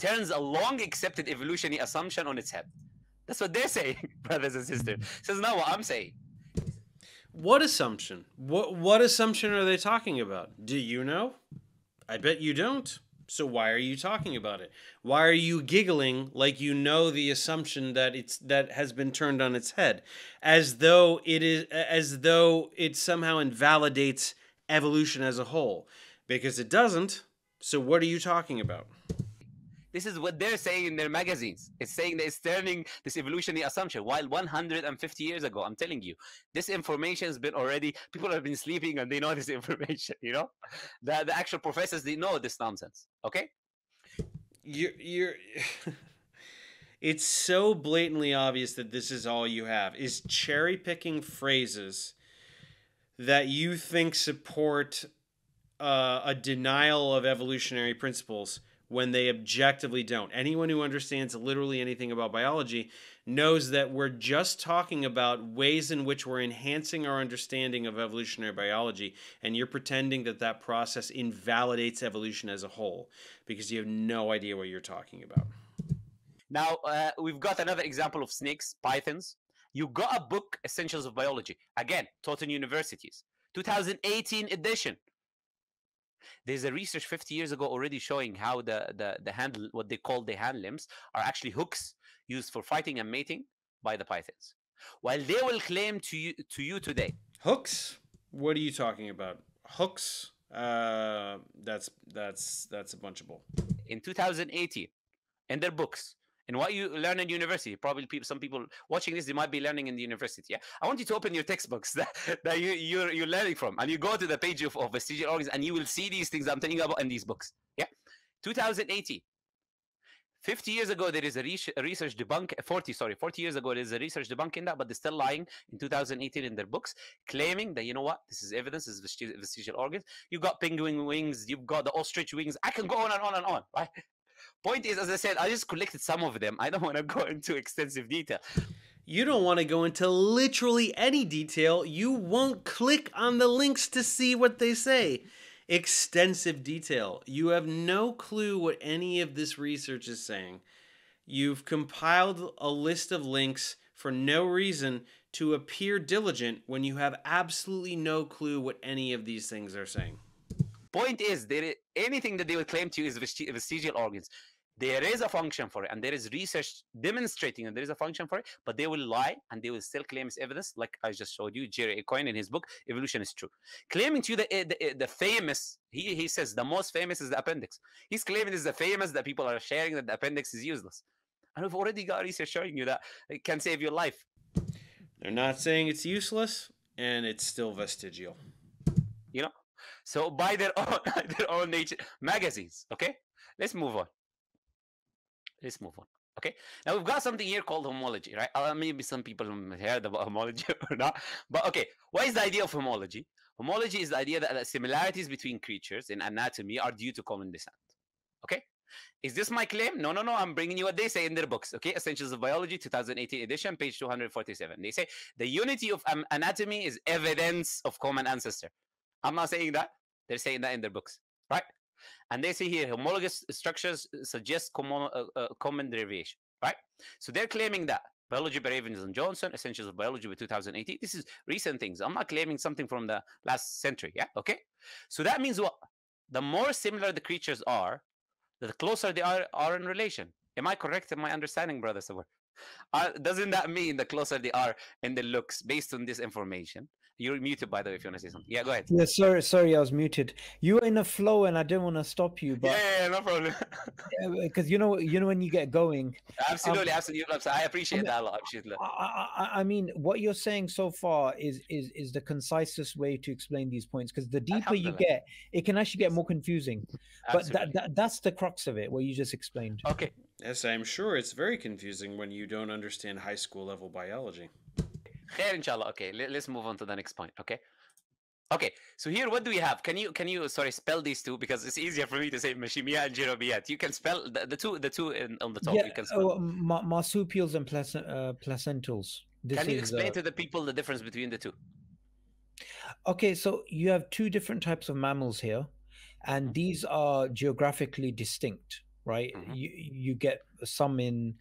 turns a long accepted evolutionary assumption on its head. That's what they're saying, brothers and sisters. This is not what I'm saying. What assumption? What assumption are they talking about? Do you know? I bet you don't. So why are you talking about it? Why are you giggling like you know the assumption that has been turned on its head, as though it somehow invalidates evolution as a whole? Because it doesn't. So what are you talking about? This is what they're saying in their magazines. It's saying that it's turning this evolutionary assumption. While 150 years ago, I'm telling you, this information has been already, people have been sleeping and they know this information, you know? The actual professors, they know this nonsense, okay? It's so blatantly obvious that this is all you have, is cherry-picking phrases that you think support a denial of evolutionary principles when they objectively don't. Anyone who understands literally anything about biology knows that we're just talking about ways in which we're enhancing our understanding of evolutionary biology, and you're pretending that that process invalidates evolution as a whole because you have no idea what you're talking about. Now, we've got another example of snakes, pythons. You got a book, Essentials of Biology, again, taught in universities, 2018 edition. There's a research 50 years ago already showing how the hand, what they call the hand limbs, are actually hooks used for fighting and mating by the pythons. While they will claim to you today, hooks? What are you talking about? Hooks? That's a bunch of bull. In 2018, in their books, and what you learn in university, probably some people watching this, they might be learning in the university. Yeah, I want you to open your textbooks that you're learning from, and you go to the page of vestigial organs, and you will see these things I'm telling you about in these books. Yeah, 2018, 50 years ago, there is a research debunk. 40 years ago, there is a research debunk in that, but they're still lying in 2018 in their books, claiming that, you know what, this is evidence, this is vestigial organs. You've got penguin wings, you've got the ostrich wings. I can go on and on and on, right? Point is, as I said, I just collected some of them. I don't want to go into extensive detail. You don't want to go into literally any detail. You won't click on the links to see what they say. Extensive detail. You have no clue what any of this research is saying. You've compiled a list of links for no reason to appear diligent when you have absolutely no clue what any of these things are saying. Point is, anything that they will claim to you is vestigial organs. There is a function for it, and there is research demonstrating that there is a function for it, but they will lie and they will still claim it's evidence, like I just showed you, Jerry A. Coyne in his book, Evolution is True. Claiming to you the famous, he says the most famous is the appendix. He's claiming it's the famous that people are sharing that the appendix is useless. And we've already got research showing you that it can save your life. They're not saying it's useless, and it's still vestigial. You know? So by their own, their own nature, magazines, okay? Let's move on. Let's move on. Okay. Now we've got something here called homology, right? Maybe some people heard about homology or not, but okay. What is the idea of homology? Homology is the idea that the similarities between creatures in anatomy are due to common descent. Okay. Is this my claim? No, no, no. I'm bringing you what they say in their books. Okay. Essentials of Biology, 2018 edition, page 247. They say the unity of anatomy is evidence of common ancestor. I'm not saying that. They're saying that in their books, right? And they say here, homologous structures suggest common derivation, right? So they're claiming that. Biology by Ravens and Johnson, Essentials of Biology by 2018. This is recent things. I'm not claiming something from the last century, yeah? Okay? So that means what? The more similar the creatures are, the closer they are in relation. Am I correct in my understanding, Brother Subboor? Doesn't that mean the closer they are in the looks based on this information? You're muted, by the way, if you want to say something. Yeah, go ahead. Yeah, sorry, I was muted. You were in a flow and I didn't want to stop you. But yeah, no problem. Because you know when you get going. Absolutely, absolutely. I appreciate that a lot. I mean, what you're saying so far is the concisest way to explain these points, because the deeper you get, it can actually get more confusing. Absolutely. But that's the crux of it, what you just explained. Okay. Yes, I'm sure it's very confusing when you don't understand high school level biology. Inshallah. Okay, let's move on to the next point. Okay, okay. So here, what do we have? Can you sorry spell these two, because it's easier for me to say Mashimiya and Jirabiyat. You can spell the two in, on the top. Yeah, you can spell marsupials and placentals. Can you explain to the people the difference between the two? Okay, so you have two different types of mammals here, and these are geographically distinct, right? Mm-hmm. You get some in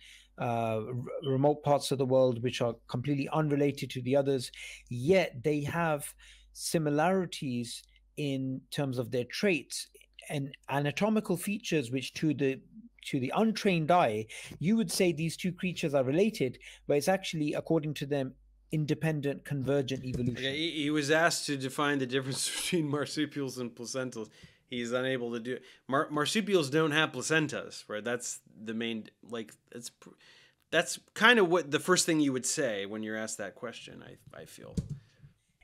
remote parts of the world which are completely unrelated to the others, yet they have similarities in terms of their traits and anatomical features which to the untrained eye you would say these two creatures are related, but it's actually, according to them, independent convergent evolution. He was asked to define the difference between marsupials and placentals. He's unable to do it. Marsupials don't have placentas, right? That's the main, like, that's kind of what the first thing you would say when you're asked that question, I feel.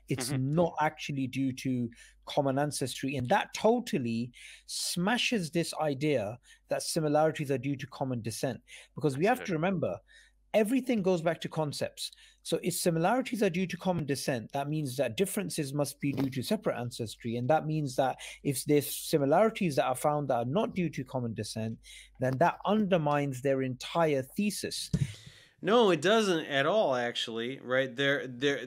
It's not actually due to common ancestry. And that totally smashes this idea that similarities are due to common descent. Because we have to remember, everything goes back to concepts. So if similarities are due to common descent, that means that differences must be due to separate ancestry. And that means that if there's similarities that are found that are not due to common descent, then that undermines their entire thesis. No, it doesn't at all, actually, right? There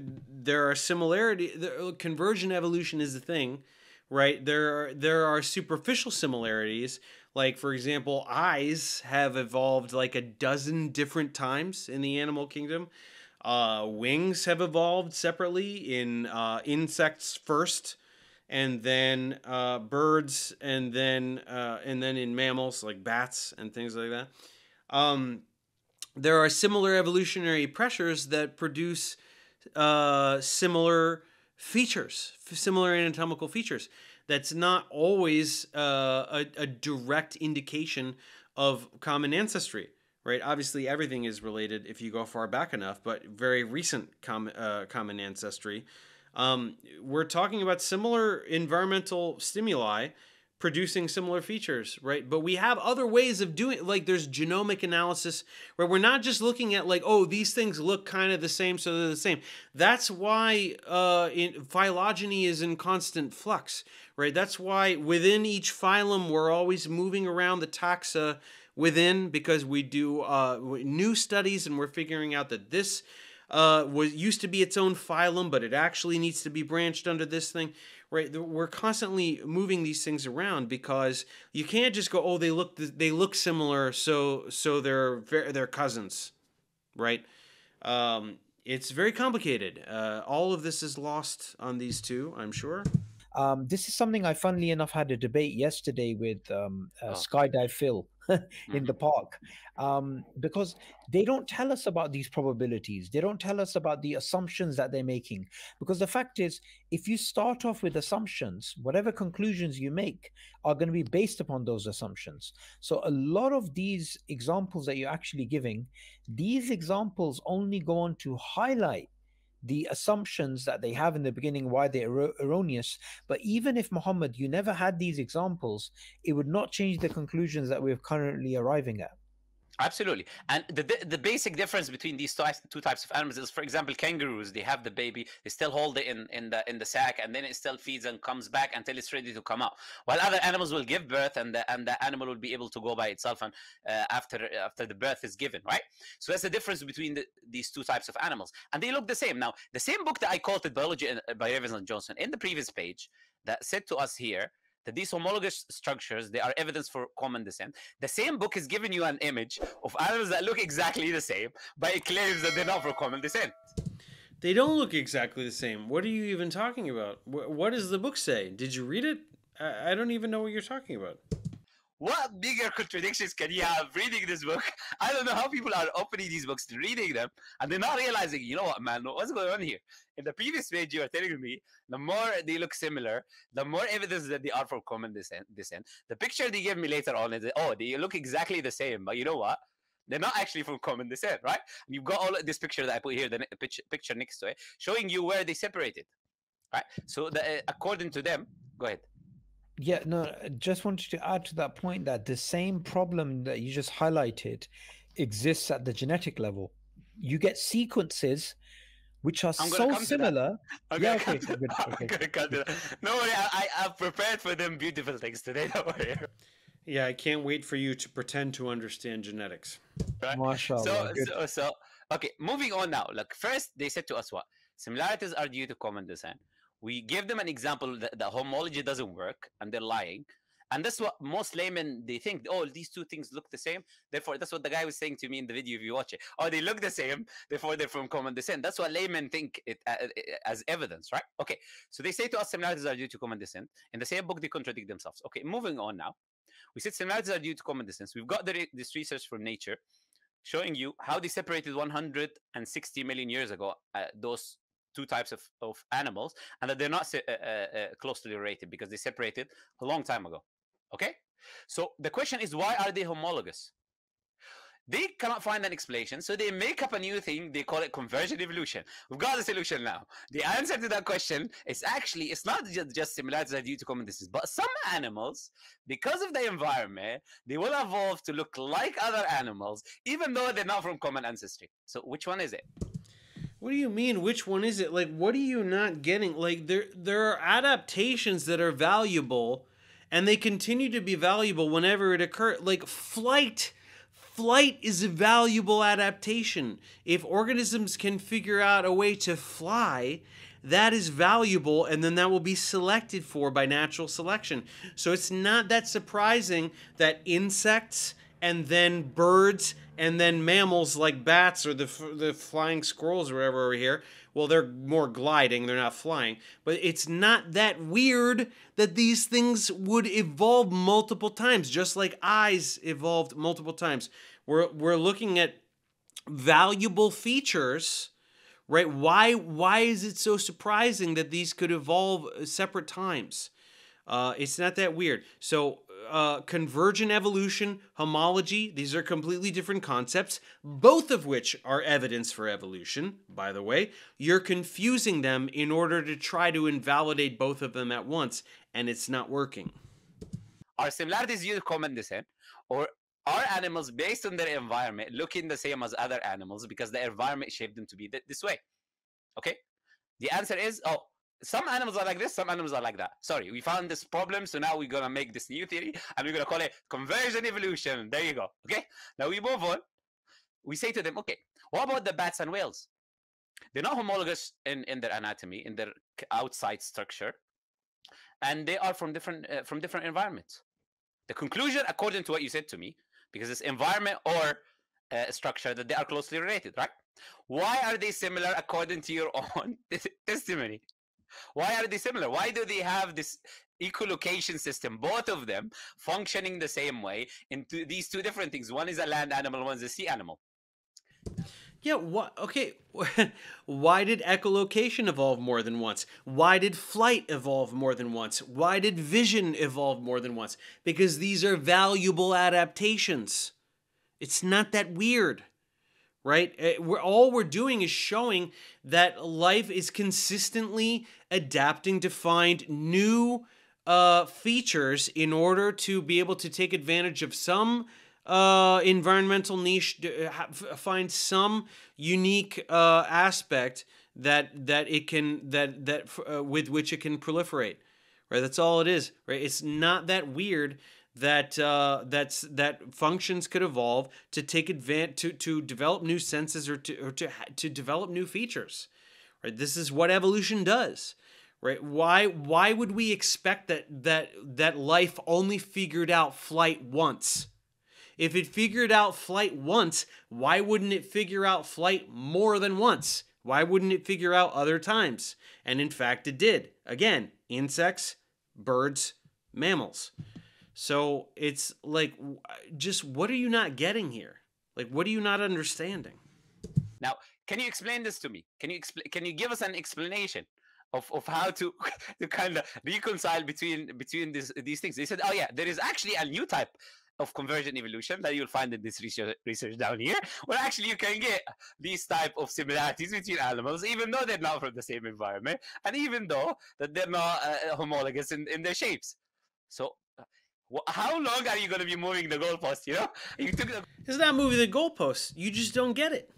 are similarities. Convergent evolution is the thing, right? There are superficial similarities. Like, for example, eyes have evolved like a dozen different times in the animal kingdom. Wings have evolved separately in insects first, and then birds, and then in mammals like bats and things like that. There are similar evolutionary pressures that produce similar features, similar anatomical features. That's not always a direct indication of common ancestry, right? Obviously, everything is related if you go far back enough, but very recent common ancestry. We're talking about similar environmental stimuli producing similar features, right? But we have other ways of doing it. Like, there's genomic analysis, where we're not just looking at like, oh, these things look kind of the same, so they're the same. That's why phylogeny is in constant flux, right? That's why within each phylum, we're always moving around the taxa within, because we do new studies and we're figuring out that this used to be its own phylum, but it actually needs to be branched under this thing. Right, we're constantly moving these things around, because you can't just go, oh, they look similar, so they're cousins, right? It's very complicated. All of this is lost on these two, I'm sure. This is something I, funnily enough, had a debate yesterday with Skydive Phil. in the park, because they don't tell us about these probabilities. They don't tell us about the assumptions that they're making, because the fact is, if you start off with assumptions, whatever conclusions you make are going to be based upon those assumptions. So a lot of these examples that you're actually giving, these examples only go on to highlight the assumptions that they have in the beginning, why they're erroneous. But even if, Muhammad, you never had these examples, it would not change the conclusions that we're currently arriving at. Absolutely. And the basic difference between these two types of animals is, for example, kangaroos, they have the baby, they still hold it in the sack, and then it still feeds and comes back until it's ready to come out. While other animals will give birth, and the animal will be able to go by itself, and after the birth is given, right? So that's the difference between these two types of animals. And they look the same. Now, the same book that I quoted, Biology by Evans and Johnson, in the previous page, that said to us here that these homologous structures, they are evidence for common descent. The same book is giving you an image of animals that look exactly the same, but it claims that they're not for common descent. They don't look exactly the same. What are you even talking about? What does the book say? Did you read it? I don't even know what you're talking about. What bigger contradictions can you have reading this book? I don't know how people are opening these books, reading them, and they're not realizing, you know what, man, what's going on here? In the previous page, you were telling me the more they look similar, the more evidence that they are for common descent. The picture they gave me later on is, oh, they look exactly the same, but you know what? They're not actually from common descent, right? You've got all this picture that I put here, the picture next to it, showing you where they separated, right? So according to them, go ahead. Yeah, no, just wanted to add to that point that the same problem that you just highlighted exists at the genetic level. You get sequences which are so similar. Yeah, okay. No worry, I've prepared for them beautiful things today. Don't worry. Yeah, I can't wait for you to pretend to understand genetics. Right? Mashallah. So, okay, moving on now. Look, first they said to us what? Similarities are due to common descent. We give them an example that the homology doesn't work, and they're lying. And that's what most laymen, they think, oh, these two things look the same. Therefore, that's what the guy was saying to me in the video if you watch it. Oh, they look the same, therefore they're from common descent. That's what laymen think it, as evidence, right? Okay, so they say to us similarities are due to common descent. In the same book, they contradict themselves. Okay, moving on now. We said similarities are due to common descent. We've got this research from Nature showing you how they separated 160 million years ago those two types of animals, and that they're not closely related because they separated a long time ago. Okay, so the question is, why are they homologous? They cannot find an explanation, so they make up a new thing. They call it convergent evolution. We've got a solution now. The answer to that question is actually, it's not just similarities are due to common disease, but some animals, because of the environment, they will evolve to look like other animals, even though they're not from common ancestry. So which one is it? What do you mean, which one is it? Like, what are you not getting? Like, there are adaptations that are valuable, and they continue to be valuable whenever it occurs. Like, flight is a valuable adaptation. If organisms can figure out a way to fly, that is valuable, and then that will be selected for by natural selection. So it's not that surprising that insects and then birds and then mammals like bats or the flying squirrels or whatever over here, well, they're more gliding, they're not flying. But it's not that weird that these things would evolve multiple times, just like eyes evolved multiple times. We're looking at valuable features, right? Why is it so surprising that these could evolve separate times? It's not that weird. So convergent evolution, homology, these are completely different concepts, both of which are evidence for evolution, by the way. You're confusing them in order to try to invalidate both of them at once, and it's not working. Are similarities due to common descent, or are animals based on their environment looking the same as other animals because the environment shaped them to be this way? Okay, the answer is, oh, some animals are like this, some animals are like that. Sorry, we found this problem, so now we're going to make this new theory, and we're going to call it convergent evolution. There you go, okay? Now we move on. We say to them, okay, what about the bats and whales? They're not homologous in their anatomy, in their outside structure, and they are from different environments. The conclusion, according to what you said to me, because it's environment or structure, that they are closely related, right? Why are they similar according to your own testimony? Why are they similar? Why do they have this echolocation system, both of them functioning the same way in these two different things. One is a land animal, one's a sea animal. Yeah, okay, why did echolocation evolve more than once? Why did flight evolve more than once? Why did vision evolve more than once? Because these are valuable adaptations. It's not that weird, right? All we're doing is showing that life is consistently adapting to find new features in order to be able to take advantage of some environmental niche, find some unique aspect with which it can proliferate, right? That's all it is, right? It's not that weird that that functions could evolve to take advantage, to develop new senses or to develop new features, right? This is what evolution does, right? Why would we expect that life only figured out flight once? If it figured out flight once, why wouldn't it figure out flight more than once? Why wouldn't it figure out other times? And in fact, it did. Again, insects, birds, mammals. So it's like, just what are you not getting here? Like, what are you not understanding? Now, can you explain this to me? Can you give us an explanation of how to kind of reconcile between these things? They said, oh yeah, there is actually a new type of convergent evolution that you'll find in this research down here, where actually you can get these type of similarities between animals, even though they're not from the same environment, and even though that they're not homologous in their shapes. So how long are you going to be moving the goalpost, you know? It's not moving the goalpost. You just don't get it.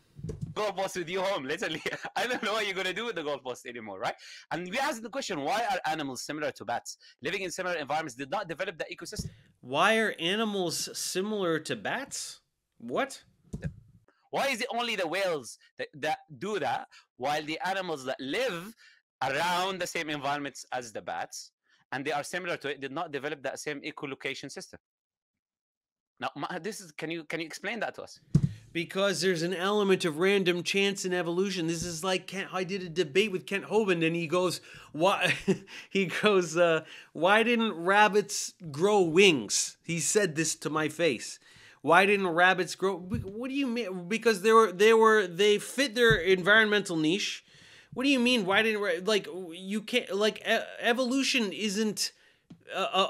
Goalpost with you home, literally. I don't know what you're going to do with the goalpost anymore, right? And we asked the question, why are animals similar to bats? Living in similar environments did not develop the ecosystem. Why are animals similar to bats? What? Why is it only the whales that do that, while the animals that live around the same environments as the bats, and they are similar to it, did not develop that same echolocation system? Now, this is, can you explain that to us? Because there's an element of random chance in evolution. This is like I did a debate with Kent Hovind, and he goes, "Why?" He goes, "Why didn't rabbits grow wings?" He said this to my face. Why didn't rabbits grow? What do you mean? Because they fit their environmental niche. What do you mean? Why didn't, like, you can't, like, evolution isn't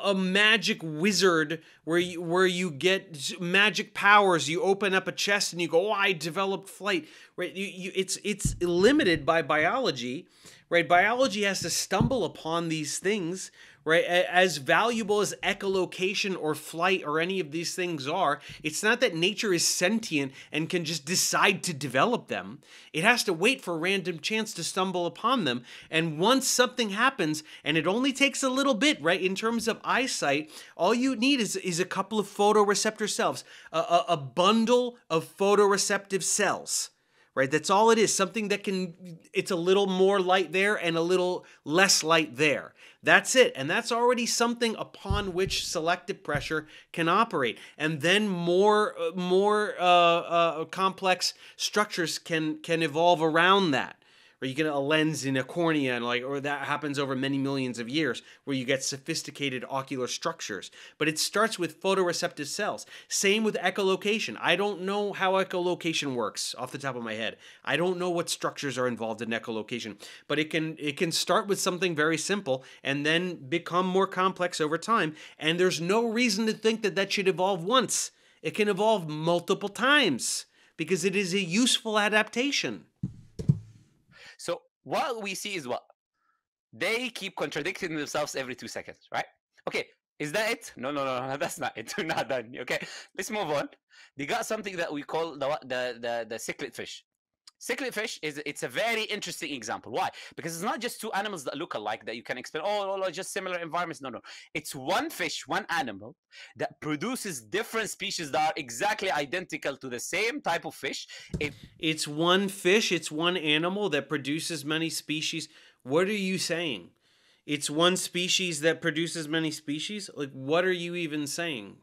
a magic wizard where you get magic powers. You open up a chest and you go, oh, I developed flight, right? It's limited by biology, right? Biology has to stumble upon these things, right? As valuable as echolocation or flight or any of these things are, it's not that nature is sentient and can just decide to develop them. It has to wait for random chance to stumble upon them. And once something happens, and it only takes a little bit, right? In terms of eyesight, all you need is a couple of photoreceptor cells, a bundle of photoreceptive cells. Right, that's all it is. Something that can, it's a little more light there and a little less light there. That's it. And that's already something upon which selective pressure can operate. And then more complex structures can evolve around that. Where you get a lens in a cornea, and like, or that happens over many millions of years, where you get sophisticated ocular structures. But it starts with photoreceptive cells. Same with echolocation. I don't know how echolocation works off the top of my head. I don't know what structures are involved in echolocation, but it can start with something very simple and then become more complex over time. And there's no reason to think that should evolve once. It can evolve multiple times because it is a useful adaptation. So what we see is what? They keep contradicting themselves every 2 seconds, right? Okay, is that it? No, that's not it. We're not done. Okay, let's move on. They got something that we call the cichlid fish. Cichlid fish it's a very interesting example. Why? Because it's not just two animals that look alike that you can explain, oh, just similar environments. No. It's one fish, one animal that produces different species that are exactly identical to the same type of fish. It's one fish, it's one animal that produces many species. What are you saying? It's one species that produces many species? Like, what are you even saying?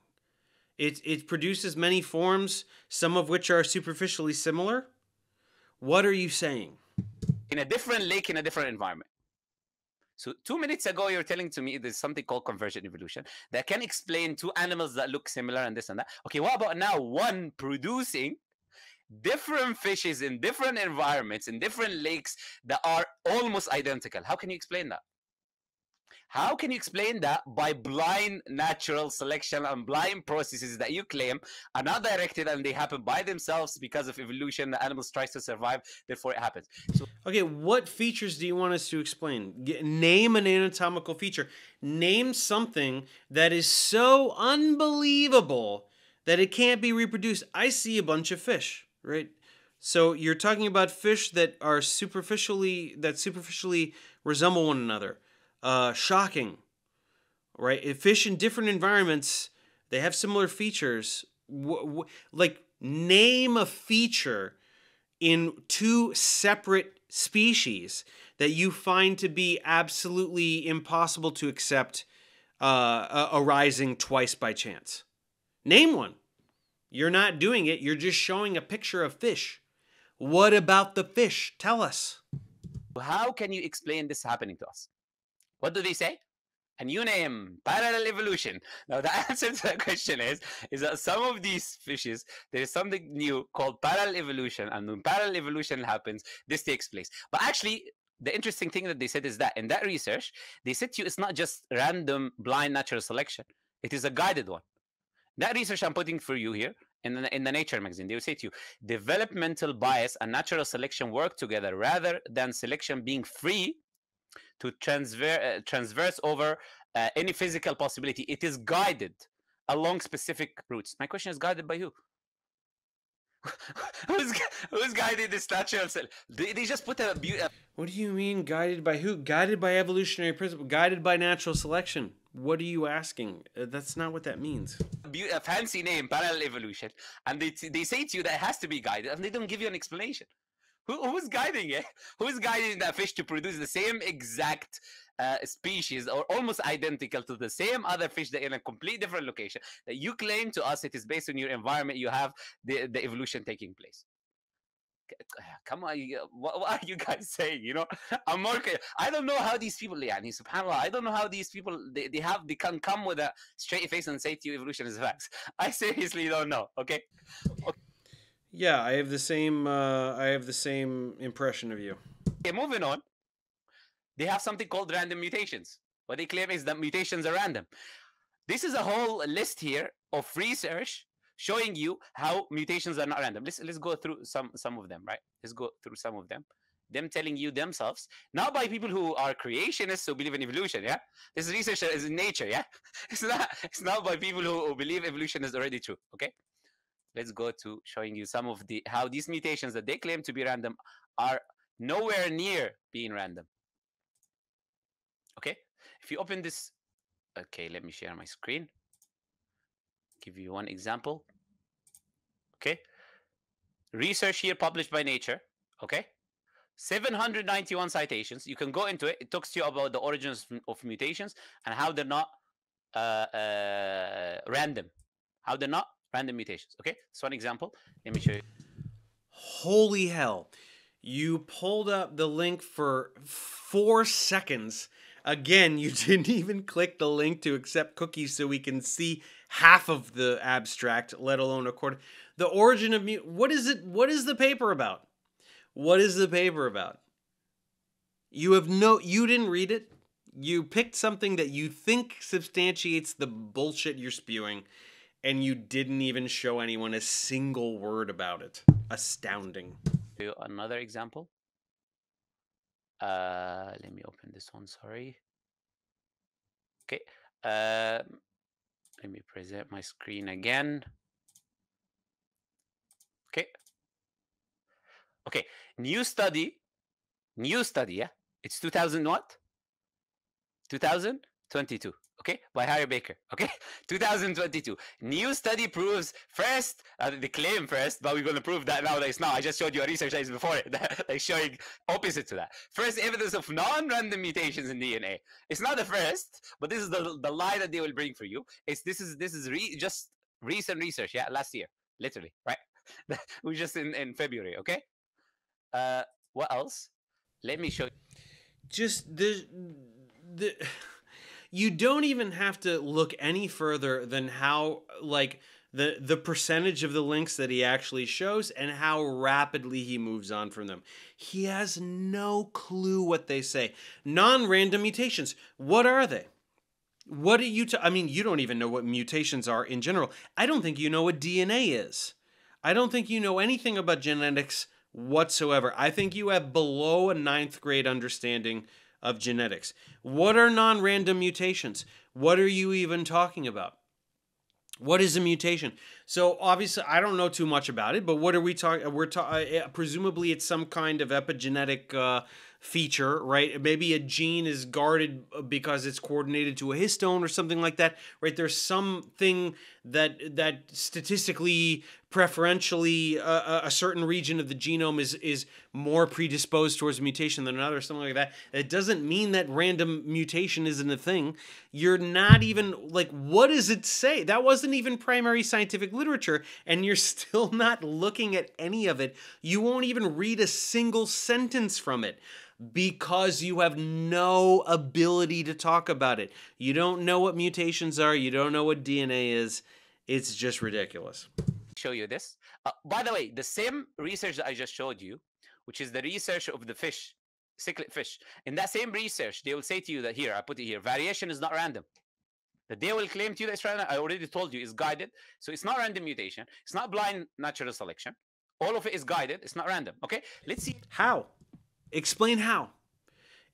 It produces many forms, some of which are superficially similar. What are you saying? In a different lake, in a different environment. So 2 minutes ago, you're telling to me there's something called convergent evolution that can explain two animals that look similar and this and that. Okay, what about now one producing different fishes in different environments, in different lakes that are almost identical? How can you explain that? How can you explain that by blind natural selection and blind processes that you claim are not directed and they happen by themselves because of evolution? The animals tries to survive, therefore it happens. So okay, what features do you want us to explain? Name an anatomical feature. Name something that is so unbelievable that it can't be reproduced. I see a bunch of fish, right? So you're talking about fish that are superficially resemble one another. Shocking, right? If fish in different environments, they have similar features. Like, name a feature in two separate species that you find to be absolutely impossible to accept arising twice by chance. Name one. You're not doing it. You're just showing a picture of fish. What about the fish? Tell us. How can you explain this happening to us? What do they say? And you name parallel evolution. Now, the answer to that question is that some of these fishes, there is something new called parallel evolution. And when parallel evolution happens, this takes place. But actually, the interesting thing that they said is that in that research, they said to you, it's not just random blind natural selection. It is a guided one. That research I'm putting for you here in the Nature magazine, they will say to you, developmental bias and natural selection work together rather than selection being free to transverse over any physical possibility. It is guided along specific routes. My question is, guided by who? who's guided this natural cell? They just put a... What do you mean guided by who? Guided by evolutionary principle, guided by natural selection. What are you asking? That's not what that means. A fancy name, parallel evolution. And they say to you that it has to be guided, and they don't give you an explanation. Who's guiding it? Who's guiding that fish to produce the same exact species or almost identical to the same other fish that in a complete different location that you claim to us it is based on your environment you have the evolution taking place? Come on, what are you guys saying? You know, I don't know how these people, yani, subhanAllah, I don't know how these people, they can come with a straight face and say to you evolution is facts. I seriously don't know, okay. Yeah, I have the same. I have the same impression of you. Okay, moving on. They have something called random mutations. What they claim is that mutations are random. This is a whole list here of research showing you how mutations are not random. Let's go through some of them, right? Let's go through some of them. Them telling you themselves, not by people who are creationists who believe in evolution, yeah? This research is in Nature, yeah? It's not by people who believe evolution is already true, okay? Let's go to showing you some of how these mutations that they claim to be random are nowhere near being random. Okay, if you open this, okay, let me share my screen. Give you one example. Okay, research here published by Nature. Okay, 791 citations. You can go into it. It talks to you about the origins of mutations and how they're not random. How they're not random mutations. Okay, that's one example. Let me show you. Holy hell. You pulled up the link for 4 seconds. Again, you didn't even click the link to accept cookies so we can see half of the abstract, let alone a quarter. The origin of... What is it? What is the paper about? What is the paper about? You have no... You didn't read it. You picked something that you think substantiates the bullshit you're spewing. And you didn't even show anyone a single word about it. Astounding. Another example. Let me open this one, sorry. Okay. Let me present my screen again. Okay. Okay. New study. New study, yeah? It's 2000 what? 2022. Okay, by Harry Baker. Okay, 2022. New study proves first, the claim first, but we're going to prove that now that it's now. I just showed you a research that is before it, that is showing opposite to that. First evidence of non-random mutations in DNA. It's not the first, but this is the lie that they will bring for you. It's this is just recent research, yeah, last year, literally, right? We're just in February, okay? What else? Let me show you. Just the... you don't even have to look any further than how, like, the percentage of the links that he actually shows and how rapidly he moves on from them. He has no clue what they say. Non-random mutations. What are they? What are you... I mean, you don't even know what mutations are in general. I don't think you know what DNA is. I don't think you know anything about genetics whatsoever. I think you have below a 9th grade understanding of genetics. What are non-random mutations? What are you even talking about? What is a mutation? So obviously, I don't know too much about it, but what are we talking? We're presumably it's some kind of epigenetic feature, right? Maybe a gene is guarded because it's coordinated to a histone or something like that, right? There's something that statistically, preferentially, a certain region of the genome is more predisposed towards mutation than another, something like that. It doesn't mean that random mutation isn't a thing. You're not even, like, what does it say? That wasn't even primary scientific literature, and you're still not looking at any of it. You won't even read a single sentence from it, because you have no ability to talk about it. You don't know what mutations are. You don't know what DNA is. It's just ridiculous. Show you this. By the way, the same research that I just showed you, which is the research of the fish, cichlid fish. In that same research, they will say to you that here, I put it here, variation is not random. That they will claim to you that it's random, I already told you, is guided. So it's not random mutation. It's not blind natural selection. All of it is guided. It's not random. Okay, let's see. How? Explain how.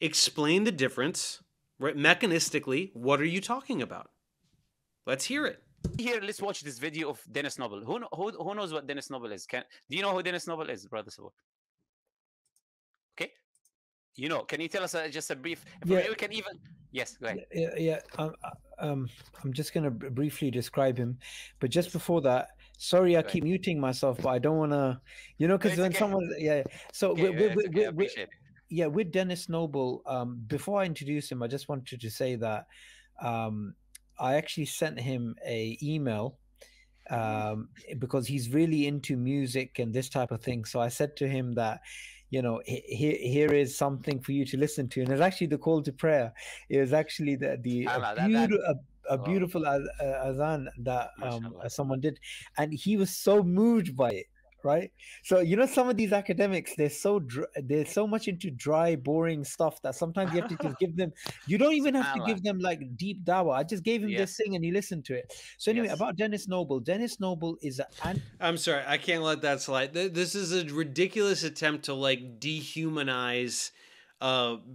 Explain the difference, right? Mechanistically, what are you talking about? Let's hear it. Here, let's watch this video of Dennis Noble. Who knows what Dennis Noble is? Do you know who Dennis Noble is, Brother Subboor? Okay. You know, can you tell us just a brief... Yeah. We can even... Yes, go ahead. Yeah. I'm just going to briefly describe him. But just before that, sorry, I keep muting myself, but I don't want to... You know, because when someone... Yeah. So with Dennis Noble, before I introduce him, I just wanted to say that... I actually sent him a email because he's really into music and this type of thing. So I said to him that, you know, here is something for you to listen to. And it's actually the call to prayer. It was actually a beautiful adhan that someone did. And he was so moved by it. Right. So, you know, some of these academics, they're so much into dry, boring stuff that sometimes you have to just give them. You don't even have to give them like deep dawah. I just gave him this thing and he listened to it. So anyway, about Dennis Noble. Dennis Noble is an... I'm sorry, I can't let that slide. This is a ridiculous attempt to like dehumanize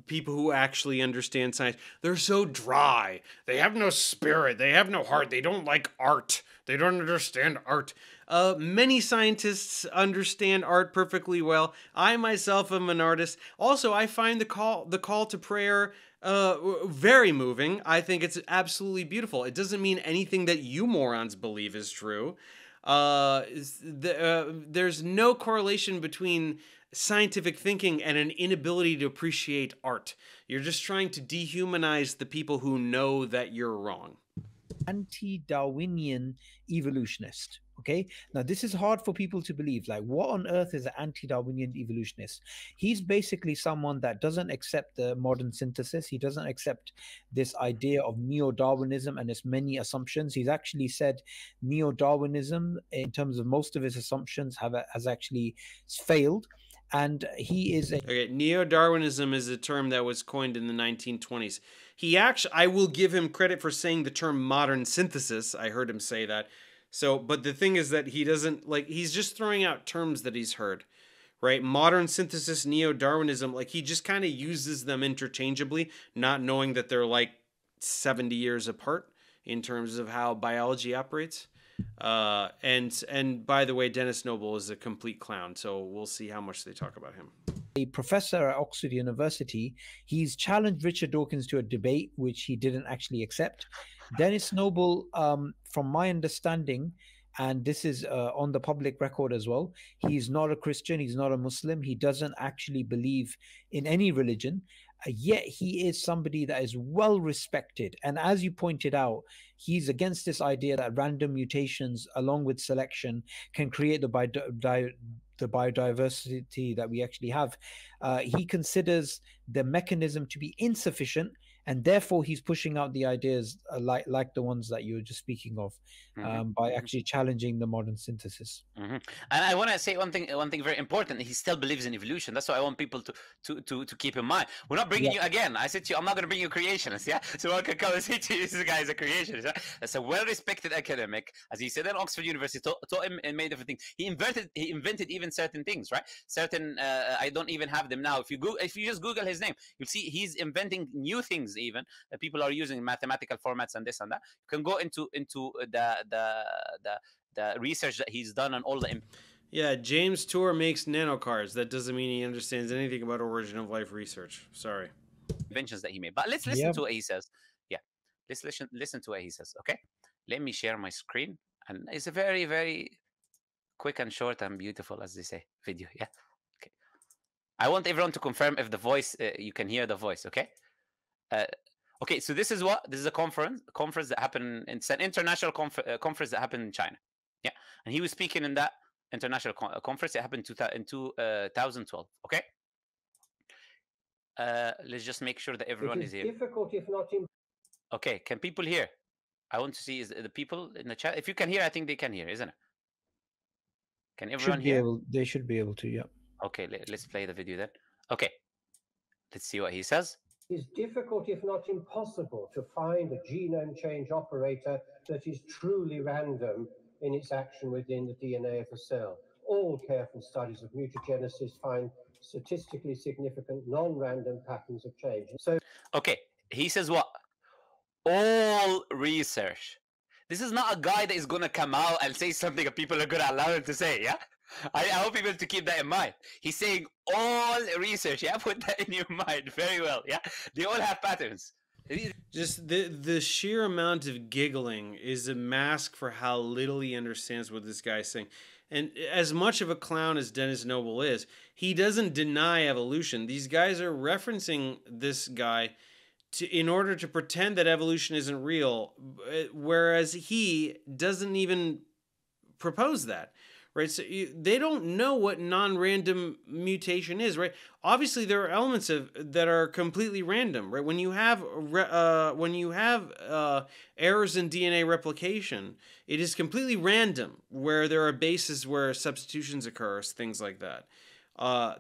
people who actually understand science. They're so dry. They have no spirit. They have no heart. They don't like art. They don't understand art. Many scientists understand art perfectly well. I myself am an artist. Also, I find the call to prayer very moving. I think it's absolutely beautiful. It doesn't mean anything that you morons believe is true. There's no correlation between scientific thinking and an inability to appreciate art. You're just trying to dehumanize the people who know that you're wrong. Anti-Darwinian evolutionist. Okay, now this is hard for people to believe. Like, what on earth is an anti-Darwinian evolutionist? He's basically someone that doesn't accept the modern synthesis. He doesn't accept this idea of neo-Darwinism and its many assumptions. He's actually said neo-Darwinism, in terms of most of his assumptions, has actually failed. And he is a... Okay, neo-Darwinism is a term that was coined in the 1920s. He actually... I will give him credit for saying the term modern synthesis. I heard him say that. So, but the thing is that he doesn't, like, he's just throwing out terms that he's heard, right? Modern synthesis, neo-Darwinism, like, he just kind of uses them interchangeably, not knowing that they're, like, 70 years apart in terms of how biology operates. And by the way, Dennis Noble is a complete clown, so we'll see how much they talk about him. A professor at Oxford University, he's challenged Richard Dawkins to a debate, which he didn't actually accept. Dennis Noble, from my understanding, and this is on the public record as well, he's not a Christian, he's not a Muslim, he doesn't actually believe in any religion, yet he is somebody that is well respected. And as you pointed out, he's against this idea that random mutations along with selection can create the biodiversity that we actually have. He considers the mechanism to be insufficient And therefore, he's pushing out the ideas like the ones that you were just speaking of, by actually challenging the modern synthesis. And I want to say one thing very important. He still believes in evolution. That's why I want people to keep in mind. We're not bringing you again. I said to you, I'm not going to bring you creationists. Yeah. So I can come and say to you, this guy is a creationist. Yeah? That's a well-respected academic, as he said, at Oxford University. Taught him and made different things. He invented even certain things, right? Certain I don't even have them now. If you just Google his name, you'll see he's inventing new things. Even people are using mathematical formats and this and that. You can go into the research that he's done on all the. Yeah, James Tour makes nanocars. That doesn't mean he understands anything about origin of life research. Sorry, inventions that he made. But let's listen to what he says. Yeah, let's listen to what he says. Okay, let me share my screen, and it's a very, very quick and short and beautiful, as they say, video. Yeah. Okay. I want everyone to confirm if the voice you can hear the voice. Okay. Okay, so this is a conference that happened. It's an international conference that happened in China, yeah. And he was speaking in that international conference. It happened in 2012. Okay, let's just make sure that everyone is here. Difficult, if not impossible. Okay, can people hear? I want to see is the people in the chat. If you can hear, I think they can hear, isn't it? Can everyone hear? They should be able to. Yeah. Okay, let's play the video then. Okay, let's see what he says. It is difficult, if not impossible, to find a genome change operator that is truly random in its action within the DNA of a cell. All careful studies of mutagenesis find statistically significant non-random patterns of change. So, okay, he says what? All research. This is not a guy that is going to come out and say something that people are going to allow him to say, yeah? I hope people to keep that in mind. He's saying all research. Yeah, put that in your mind very well. Yeah, they all have patterns. Just the sheer amount of giggling is a mask for how little he understands what this guy's saying. And as much of a clown as Dennis Noble is, he doesn't deny evolution. These guys are referencing this guy in order to pretend that evolution isn't real, whereas he doesn't even propose that. Right, so they don't know what non-random mutation is, right? Obviously, there are elements that are completely random, right? When you have errors in DNA replication, it is completely random. Where there are bases where substitutions occur, things like that.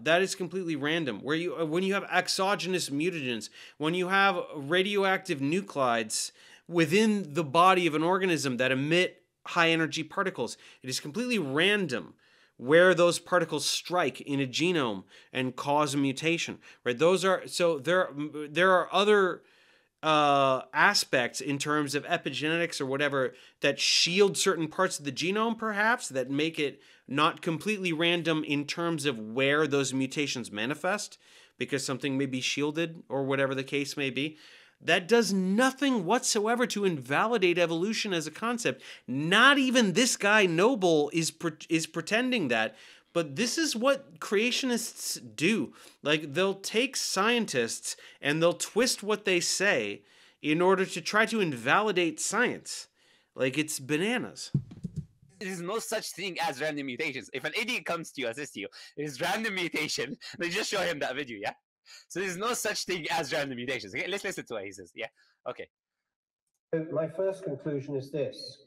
That is completely random. Where when you have exogenous mutagens, when you have radioactive nuclides within the body of an organism that emit high-energy particles. It is completely random where those particles strike in a genome and cause a mutation. Right? Those are so there are other aspects in terms of epigenetics or whatever that shield certain parts of the genome, perhaps, that make it not completely random in terms of where those mutations manifest, because something may be shielded or whatever the case may be. That does nothing whatsoever to invalidate evolution as a concept. Not even this guy Noble is pretending that. But this is what creationists do. Like, they'll take scientists and they'll twist what they say in order to try to invalidate science. Like, it's bananas. There's no such thing as random mutations. If an idiot comes to you, assists you, it's random mutation, they just show him that video, yeah? So there's no such thing as random mutations. Okay, let's listen to what he says. Yeah, okay. My first conclusion is this.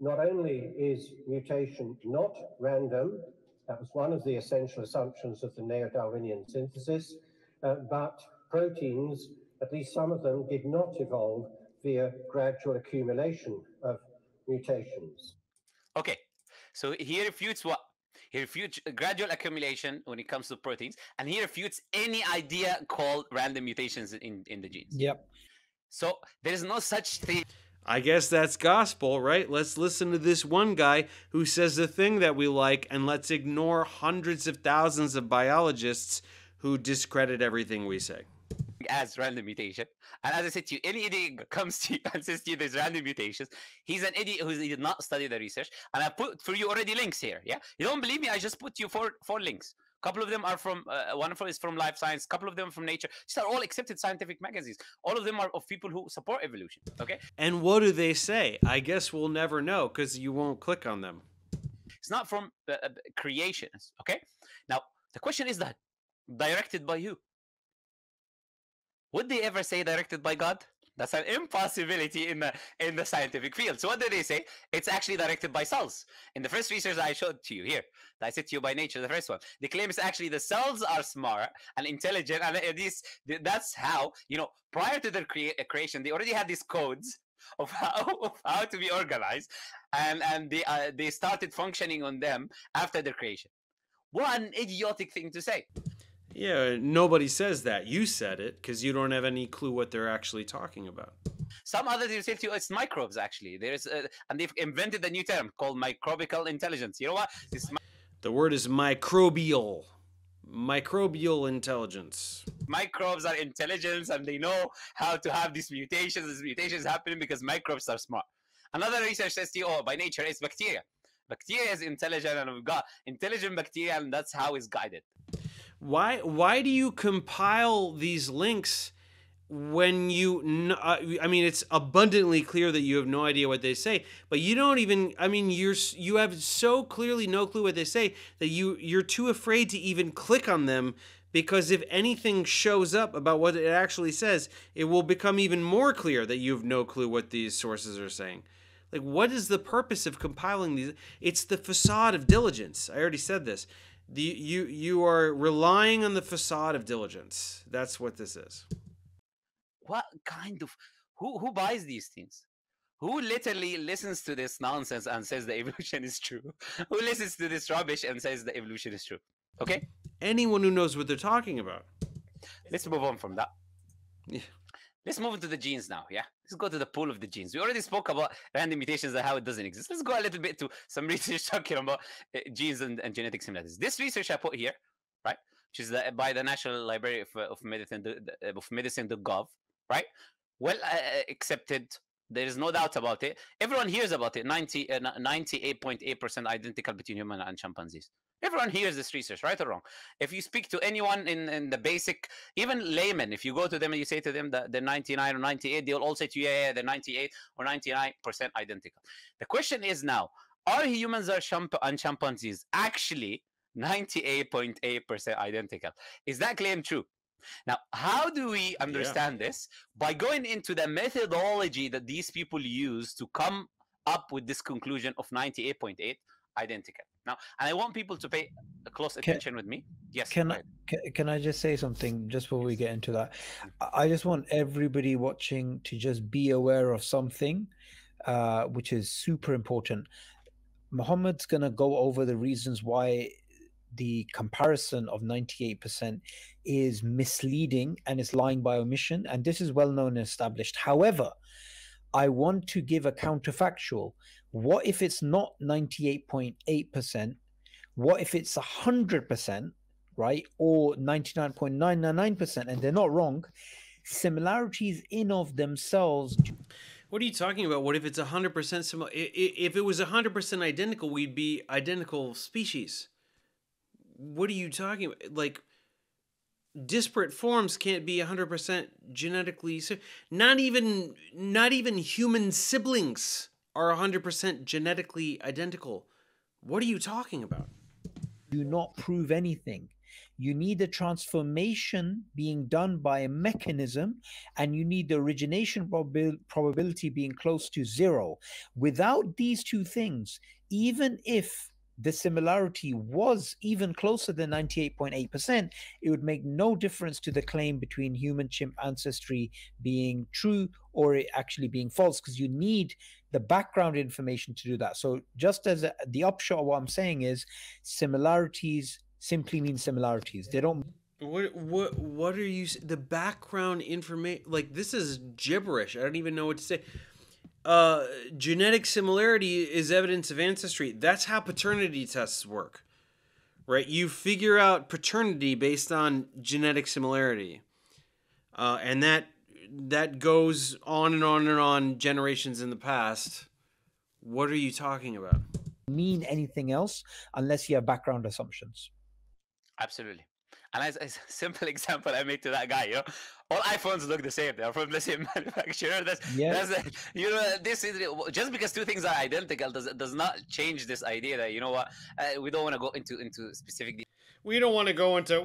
Not only is mutation not random, that was one of the essential assumptions of the neo-Darwinian synthesis, but proteins, at least some of them, did not evolve via gradual accumulation of mutations. Okay, so he refutes what? He refutes gradual accumulation when it comes to proteins, and he refutes any idea called random mutations in the genes. Yep. So there is no such thing. I guess that's gospel, right? Let's listen to this one guy who says the thing that we like, and let's ignore hundreds of thousands of biologists who discredit everything we say. As random mutation, and as I said to you, any idiot comes to you and says to you there's random mutations, he's an idiot who did not study the research. And I put for you already links here. Yeah, you don't believe me? I just put you four links. A couple of them are from one of them is from Life Science, a couple of them from Nature. These are all accepted scientific magazines. All of them are of people who support evolution. Okay, and what do they say? I guess we'll never know because you won't click on them. It's not from creationists. Okay, now the question is that directed by you. Would they ever say directed by God? That's an impossibility in the scientific field. So what do they say? It's actually directed by cells. In the first research I showed to you here, I said to you by Nature, the first one, they claim it's actually the cells are smart and intelligent, and at least that's how, you know, prior to their creation, they already had these codes of how to be organized, and they started functioning on them after their creation. What an idiotic thing to say. Yeah, nobody says that. You said it because you don't have any clue what they're actually talking about. Some others will say to you, it's microbes, actually. And they've invented a new term called microbial intelligence. You know what? The word is microbial. Microbial intelligence. Microbes are intelligent, and they know how to have these mutations. These mutations happening because microbes are smart. Another research says to you, oh, by nature, it's bacteria. Bacteria is intelligent, and we've got intelligent bacteria, and that's how it's guided. Why do you compile these links when you, I mean, it's abundantly clear that you have no idea what they say, but you don't even, I mean, you have so clearly no clue what they say that you're too afraid to even click on them, because if anything shows up about what it actually says, it will become even more clear that you have no clue what these sources are saying. Like, what is the purpose of compiling these? It's the facade of diligence. I already said this. You are relying on the facade of diligence. That's what this is. What kind of who buys these things? Who literally listens to this nonsense and says the evolution is true? Who listens to this rubbish and says the evolution is true? Okay? Anyone who knows what they're talking about. Let's move on from that. Yeah. Let's move into the genes now, yeah? Let's go to the pool of the genes. We already spoke about random mutations and how it doesn't exist. Let's go a little bit to some research talking about genes and genetic similarities. This research I put here, right, which is by the National Library of Medicine.gov, right? Well accepted. There is no doubt about it. Everyone hears about it. 98.8% identical between human and chimpanzees. Everyone hears this research, right or wrong. If you speak to anyone in the basic, even laymen, if you go to them and you say to them that they're 99 or 98, they'll all say to you, yeah, they're 98 or 99% identical. The question is now, are humans and chimpanzees actually 98.8% identical? Is that claim true? Now, how do we understand this? By going into the methodology that these people use to come up with this conclusion of 98.8 identical. Now, and I want people to pay close attention with me. Yes. Can I just say something just before we get into that? I just want everybody watching to just be aware of something, which is super important. Muhammad's going to go over the reasons why the comparison of 98% is misleading and it's lying by omission. And this is well known and established. However, I want to give a counterfactual. What if it's not 98.8%? What if it's 100%, right? Or 99.999%, and they're not wrong. Similarities in of themselves. What are you talking about? What if it's 100% similar? If it was 100% identical, we'd be identical species. What are you talking about? Like, disparate forms can't be 100% genetically similar. Not even human siblings are 100% genetically identical. What are you talking about? Do not prove anything. You need a transformation being done by a mechanism, and you need the origination probability being close to zero. Without these two things, even if the similarity was even closer than 98.8%, it would make no difference to the claim between human chimp ancestry being true or it actually being false, because you need the background information to do that. So just as the upshot of what I'm saying is, similarities simply mean similarities. They don't... What are you... The background information... Like, this is gibberish. I don't even know what to say. Genetic similarity is evidence of ancestry. That's how paternity tests work, right? You figure out paternity based on genetic similarity. And that goes on and on and on, generations in the past. What are you talking about? Mean anything else unless you have background assumptions. Absolutely. And as a simple example I made to that guy, you know, all iPhones look the same. They're from the same manufacturer. You know, this is just because two things are identical does not change this idea that, you know what, we don't want to go into specific detail. We don't want to go into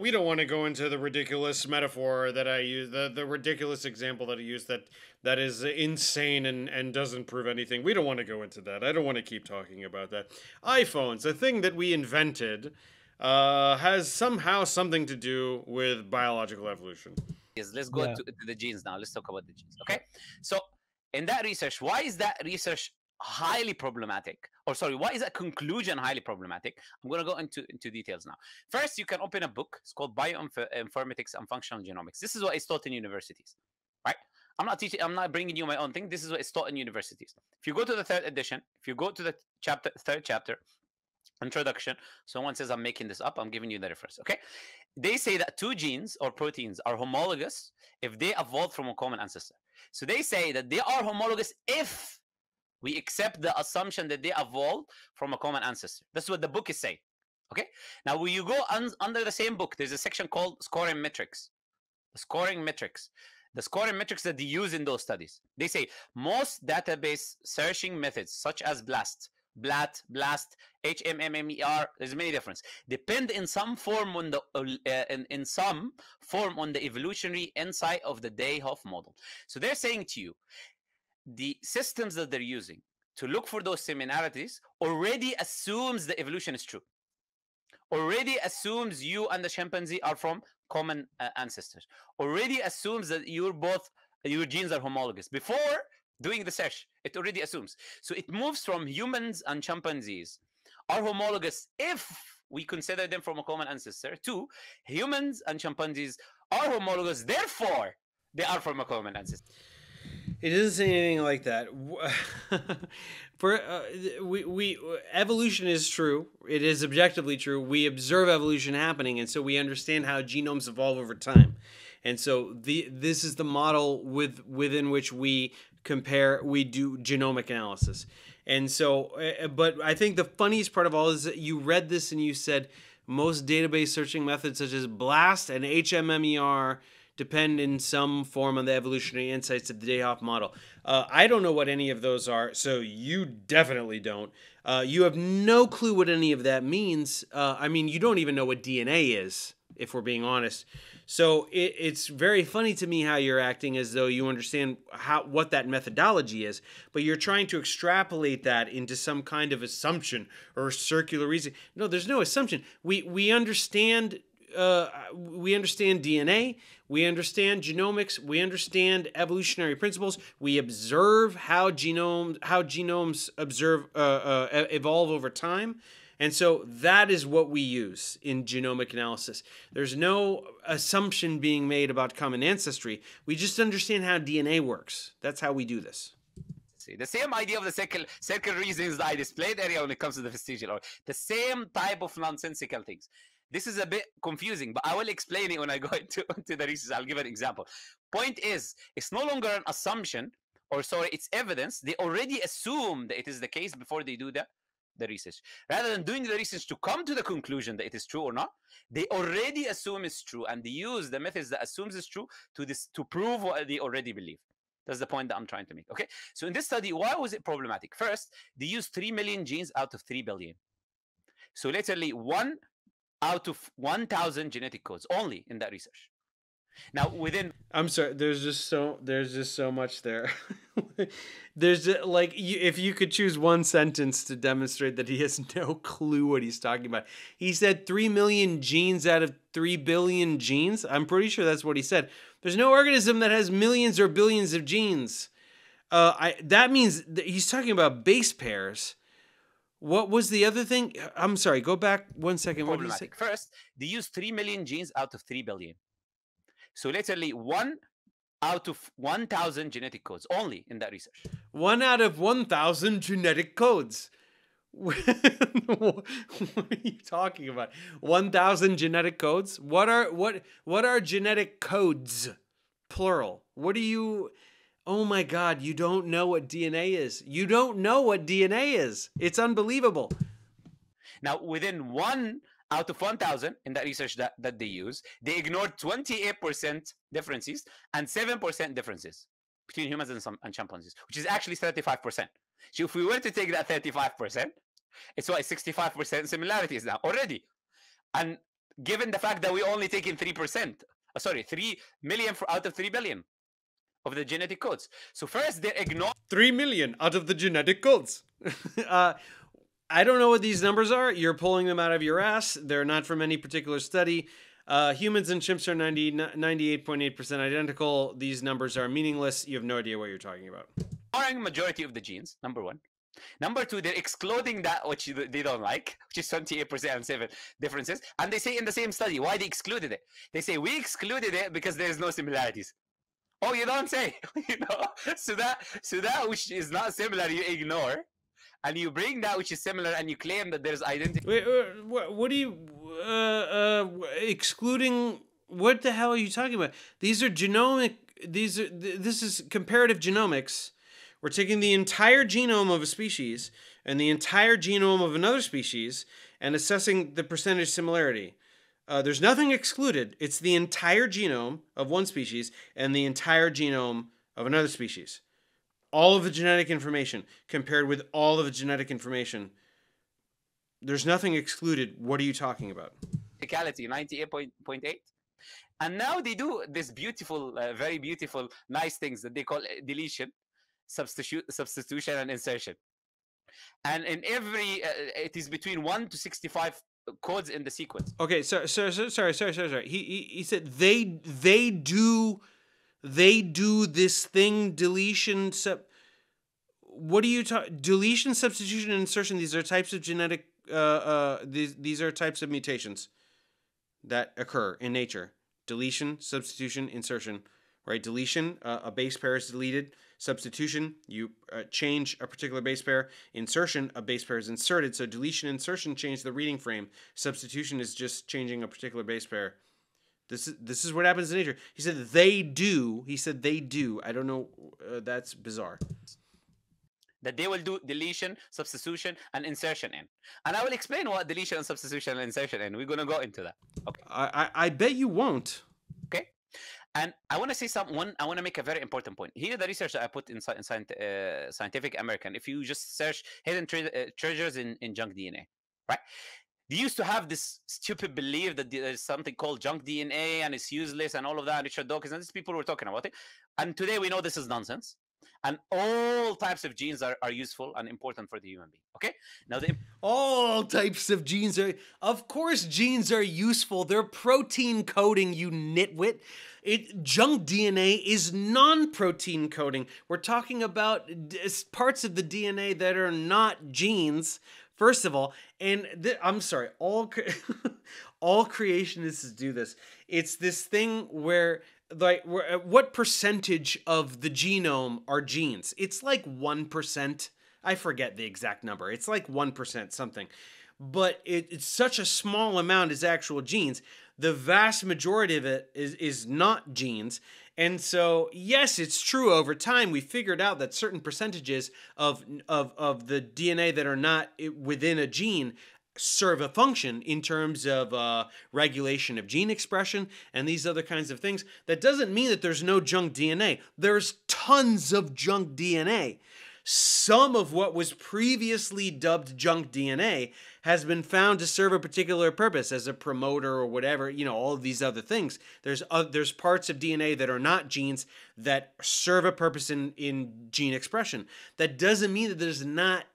the ridiculous metaphor that I use, the ridiculous example that I use that is insane and doesn't prove anything. We don't want to go into that. I don't want to keep talking about that. iPhones, the thing that we invented, has somehow something to do with biological evolution. Yes, let's go to the genes now. Let's talk about the genes. Okay. So in that research, why is that research highly problematic? Or sorry, why is that conclusion highly problematic? I'm going to go into details now. First, you can open a book. It's called Bioinformatics and Functional Genomics. This is what is taught in universities, right? I'm not bringing you my own thing. This is what is taught in universities. If you go to the third edition, if you go to the third chapter, introduction, someone says, I'm making this up. I'm giving you the reference, okay? They say that two genes or proteins are homologous if they evolved from a common ancestor. So they say that they are homologous if we accept the assumption that they evolved from a common ancestor. That's what the book is saying. Okay. Now, when you go under the same book, there's a section called scoring metrics. The scoring metrics that they use in those studies. They say most database searching methods, such as BLAST, HMMER, there's many differences, depend in some form on the evolutionary insight of the Dayhoff model. So they're saying to you, the systems that they're using to look for those similarities already assumes the evolution is true, already assumes you and the chimpanzee are from common ancestors, already assumes that your genes are homologous. Before doing the search, it already assumes. So it moves from humans and chimpanzees are homologous if we consider them from a common ancestor to humans and chimpanzees are homologous, therefore they are from a common ancestor. It doesn't say anything like that. Evolution is true. It is objectively true. We observe evolution happening, and so we understand how genomes evolve over time. And so this is the model within which we compare. We do genomic analysis. And so, but I think the funniest part of all is that you read this and you said most database searching methods such as BLAST and HMMER depend in some form on the evolutionary insights of the Dayhoff model. I don't know what any of those are, so you definitely don't. You have no clue what any of that means. I mean, you don't even know what DNA is, if we're being honest. So it's very funny to me how you're acting as though you understand what that methodology is, but you're trying to extrapolate that into some kind of assumption or circular reason. No, there's no assumption. We understand. We understand DNA, we understand genomics, we understand evolutionary principles, we observe how genomes evolve over time, and so that is what we use in genomic analysis. There's no assumption being made about common ancestry. We just understand how DNA works. That's how we do this. The same idea of the circular reasons that I displayed earlier when it comes to the vestigial order, the same type of nonsensical things. This is a bit confusing, but I will explain it when I go into the research. I'll give an example. Point is, it's no longer an assumption, or sorry, it's evidence. They already assume that it is the case before they do the research. Rather than doing the research to come to the conclusion that it is true or not, they already assume it's true, and they use the methods that assumes it's true to prove what they already believe. That's the point that I'm trying to make, okay? So in this study, why was it problematic? First, they used 3 million genes out of 3 billion. So literally one out of 1,000 genetic codes only in that research. Now within, I'm sorry, there's just so much there. If you could choose one sentence to demonstrate that he has no clue what he's talking about. He said 3 million genes out of 3 billion genes. I'm pretty sure that's what he said. There's no organism that has millions or billions of genes. That means that he's talking about base pairs. What was the other thing? I'm sorry, go back one second. What did you say? First, they used 3 million genes out of 3 billion. So literally one out of 1,000 genetic codes only in that research. One out of 1,000 genetic codes. What are you talking about? 1,000 genetic codes? What are genetic codes? Plural. What do you... Oh my God, you don't know what DNA is. You don't know what DNA is. It's unbelievable. Now, within one out of 1,000 in that research that they use, they ignored 28% differences and 7% differences between humans and chimpanzees, which is actually 35%. So if we were to take that 35%, it's 65% similarities now already. And given the fact that we only take in 3%, sorry, 3 million out of 3 billion of the genetic codes. So first they ignore 3 million out of the genetic codes. I don't know what these numbers are. You're pulling them out of your ass. They're not from any particular study. Humans and chimps are 98.8% identical. These numbers are meaningless. You have no idea what you're talking about. Ignoring majority of the genes, number one. Number two, they're excluding that which they don't like, which is 28% and 7 differences. And they say in the same study why they excluded it. They say, we excluded it because there's no similarities. Oh, you don't say, you know? So that which is not similar, you ignore. And you bring that which is similar, and you claim that there's identity. Wait, what are you excluding? What the hell are you talking about? These are genomic. This is comparative genomics. We're taking the entire genome of a species and the entire genome of another species and assessing the percentage similarity. There's nothing excluded. It's the entire genome of one species and the entire genome of another species. All of the genetic information compared with all of the genetic information. There's nothing excluded. What are you talking about? 98.8. And now they do this beautiful, very beautiful, nice things that they call deletion, substitution, and insertion. And in every, it is between 1 to 65 codes in the sequence. Okay, sorry. He said they do this thing, deletion, what do you talk? Deletion, substitution, and insertion. These are types of genetic. These are types of mutations that occur in nature. Deletion, substitution, insertion. Right? Deletion. A base pair is deleted. Substitution. You change a particular base pair. Insertion. A base pair is inserted. So deletion, insertion change the reading frame. Substitution is just changing a particular base pair. This is what happens in nature. He said they do. He said they do. I don't know. That's bizarre. That they will do deletion, substitution, and insertion in. And I will explain what deletion, and substitution, and insertion in. We're going to go into that. Okay. I bet you won't. Okay. And I want to say something. I want to make a very important point. Here, the research that I put in Scientific American, if you just search hidden treasures in junk DNA, right? They used to have this stupid belief that there's something called junk DNA and it's useless and all of that. And Richard Dawkins and these people were talking about it. And today we know this is nonsense. And all types of genes are useful and important for the human being. Okay? Now, all types of genes are... Of course genes are useful. They're protein coding, you nitwit. Junk DNA is non-protein coding. We're talking about parts of the DNA that are not genes. First of all, I'm sorry, all creationists do this. It's this thing where, like, what percentage of the genome are genes? It's like 1%. I forget the exact number. It's like 1% something. But it's such a small amount is actual genes. The vast majority of it is not genes. And so, yes, it's true over time. We figured out that certain percentages of the DNA that are not within a gene serve a function in terms of regulation of gene expression and these other kinds of things. That doesn't mean that there's no junk DNA. There's tons of junk DNA. Some of what was previously dubbed junk DNA has been found to serve a particular purpose as a promoter or whatever, you know, all of these other things. There's parts of DNA that are not genes that serve a purpose in gene expression. That doesn't mean that there's not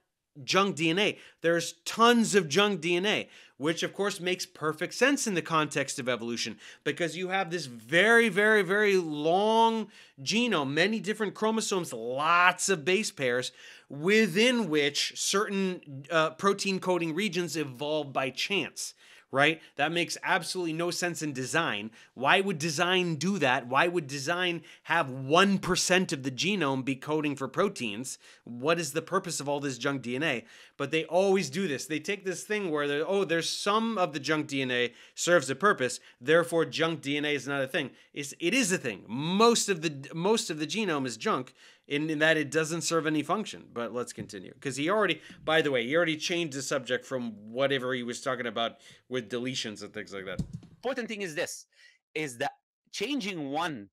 junk DNA. There's tons of junk DNA, which of course makes perfect sense in the context of evolution because you have this very, very, very long genome, many different chromosomes, lots of base pairs within which certain protein coding regions evolve by chance, right? That makes absolutely no sense in design. Why would design do that? Why would design have 1% of the genome be coding for proteins? What is the purpose of all this junk DNA? But they always do this. They take this thing where, there's some of the junk DNA serves a purpose, therefore junk DNA is not a thing. It is a thing. Most of the genome is junk in that it doesn't serve any function. But let's continue. Because he already, by the way, he already changed the subject from whatever he was talking about with deletions and things like that. Important thing is this, is that changing one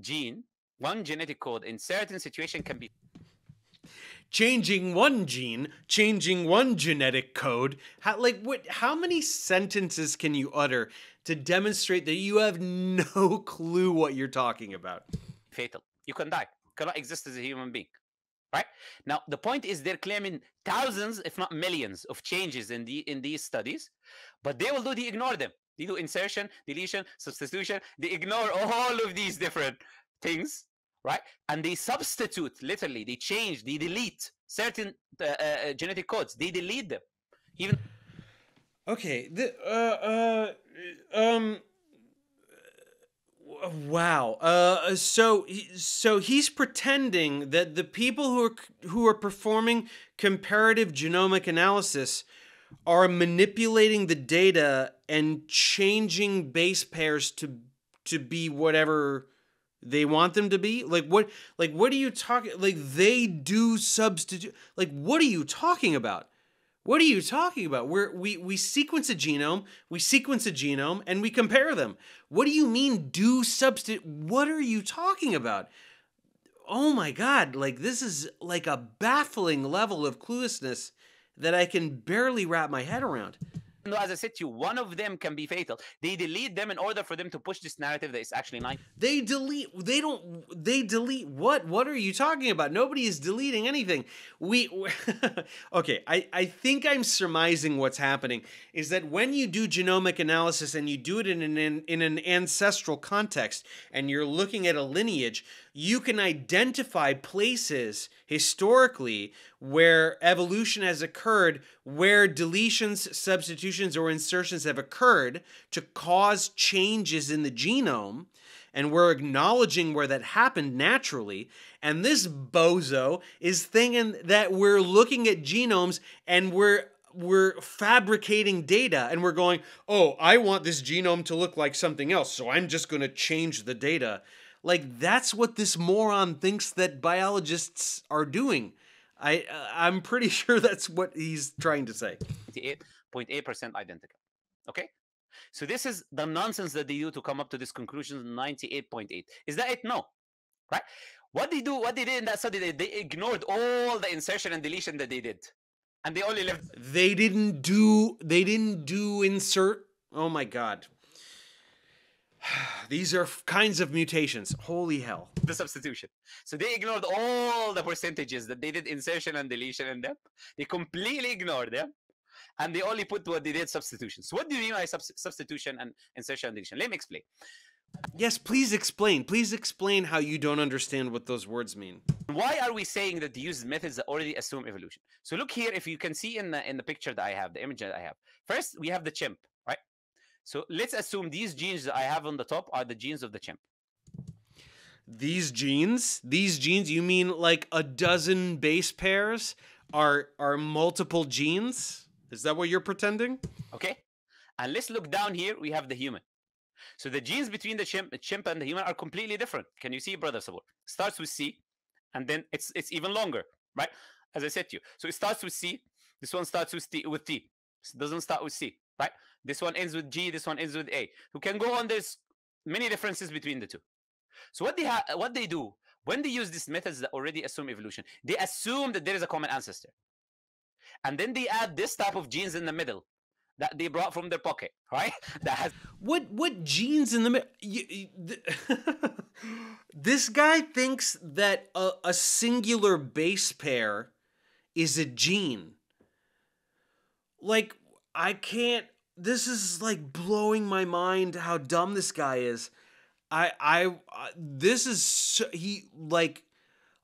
gene, one genetic code in certain situation can be... changing one gene, changing one genetic code. How many sentences can you utter to demonstrate that you have no clue what you're talking about? Fatal. You can die. You cannot exist as a human being. Right? Now, the point is they're claiming thousands, if not millions, of changes in these studies, but they will do the ignore them. They do insertion, deletion, substitution. They ignore all of these different things, right? And they substitute, literally, they change, they delete certain genetic codes. They delete them. Even okay. Wow. So he's pretending that the people who are performing comparative genomic analysis are manipulating the data and changing base pairs to be whatever they want them to be. What are you talking? They do substitute. What are you talking about? What are you talking about? We sequence a genome, and we compare them. What do you mean do substitute? What are you talking about? Oh my God! This is a baffling level of cluelessness that I can barely wrap my head around. No, as I said to you, one of them can be fatal. They delete them in order for them to push this narrative that it's actually not. They delete. They don't. They delete what? What are you talking about? Nobody is deleting anything. Okay, I think I'm surmising what's happening is that when you do genomic analysis and you do it in an ancestral context and you're looking at a lineage, you can identify places historically where evolution has occurred, where deletions, substitutions, or insertions have occurred to cause changes in the genome, and we're acknowledging where that happened naturally. And this bozo is thinking that we're looking at genomes and we're fabricating data and we're going, oh, I want this genome to look like something else, so I'm just going to change the data. That's what this moron thinks that biologists are doing. I'm pretty sure that's what he's trying to say. 98.8% identical. Okay? So this is the nonsense that they do to come up to this conclusion, 98.8. Is that it? No. Right? What they did in that study, they ignored all the insertion and deletion that they did. And they only left. They didn't do insert. Oh my God. These are kinds of mutations. Holy hell. The substitution. So they ignored all the percentages that they did insertion and deletion in them. They completely ignored them. And they only put what they did substitutions. So what do you mean by substitution and insertion and deletion? Let me explain. Yes, please explain. Please explain how you don't understand what those words mean. Why are we saying that they use methods that already assume evolution? So look here, if you can see in the picture that I have, the image that I have. First, we have the chimp. So let's assume these genes that I have on the top are the genes of the chimp. These genes? These genes, you mean like a dozen base pairs are multiple genes? Is that what you're pretending? Okay. And let's look down here. We have the human. So the genes between the chimp and the human are completely different. Can you see, Brother Subboor? Starts with C, and then it's even longer, right? As I said to you. So it starts with C. This one starts with T. It doesn't start with C, right? This one ends with G, this one ends with A. You can go on, there's many differences between the two. So what they do, when they use these methods that already assume evolution, they assume that there is a common ancestor. And then they add this type of genes in the middle that they brought from their pocket, right? That has what genes in the middle? This guy thinks that a singular base pair is a gene. I can't. This is blowing my mind how dumb this guy is. This is so,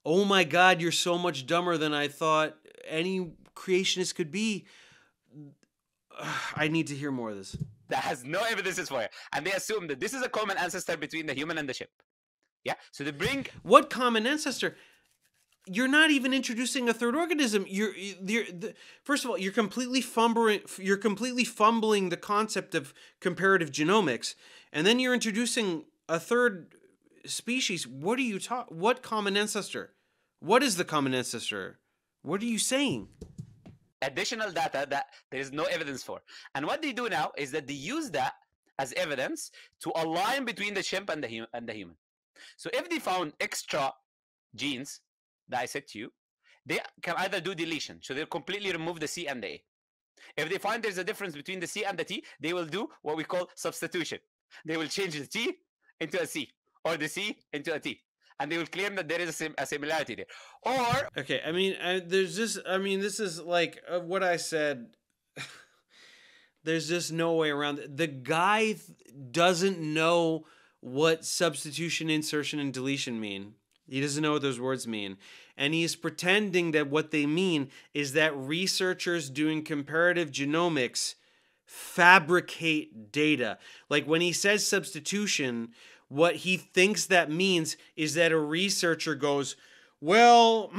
oh my God, you're so much dumber than I thought any creationist could be. I need to hear more of this. That has no evidence for it. And they assume that this is a common ancestor between the human and the chimp. Yeah. So they bring what common ancestor? You're not even introducing a third organism. First of all, you're completely fumbling the concept of comparative genomics, and then you're introducing a third species. What are you talking? What common ancestor? What is the common ancestor? What are you saying? Additional data that there is no evidence for. And what they do now is that they use that as evidence to align between the chimp and the human. So if they found extra genes that I said to you, they can either do deletion, so they'll completely remove the C and the A. If they find there's a difference between the C and the T, they will do what we call substitution. They will change the T into a C or the C into a T, and they will claim that there is a similarity there. Or okay, I mean, there's just, I mean, this is like what I said. There's just no way around it. The guy doesn't know what substitution, insertion, and deletion mean. He doesn't know what those words mean. And he's pretending that what they mean is that researchers doing comparative genomics fabricate data. Like when he says substitution, what he thinks that means is that a researcher goes, well,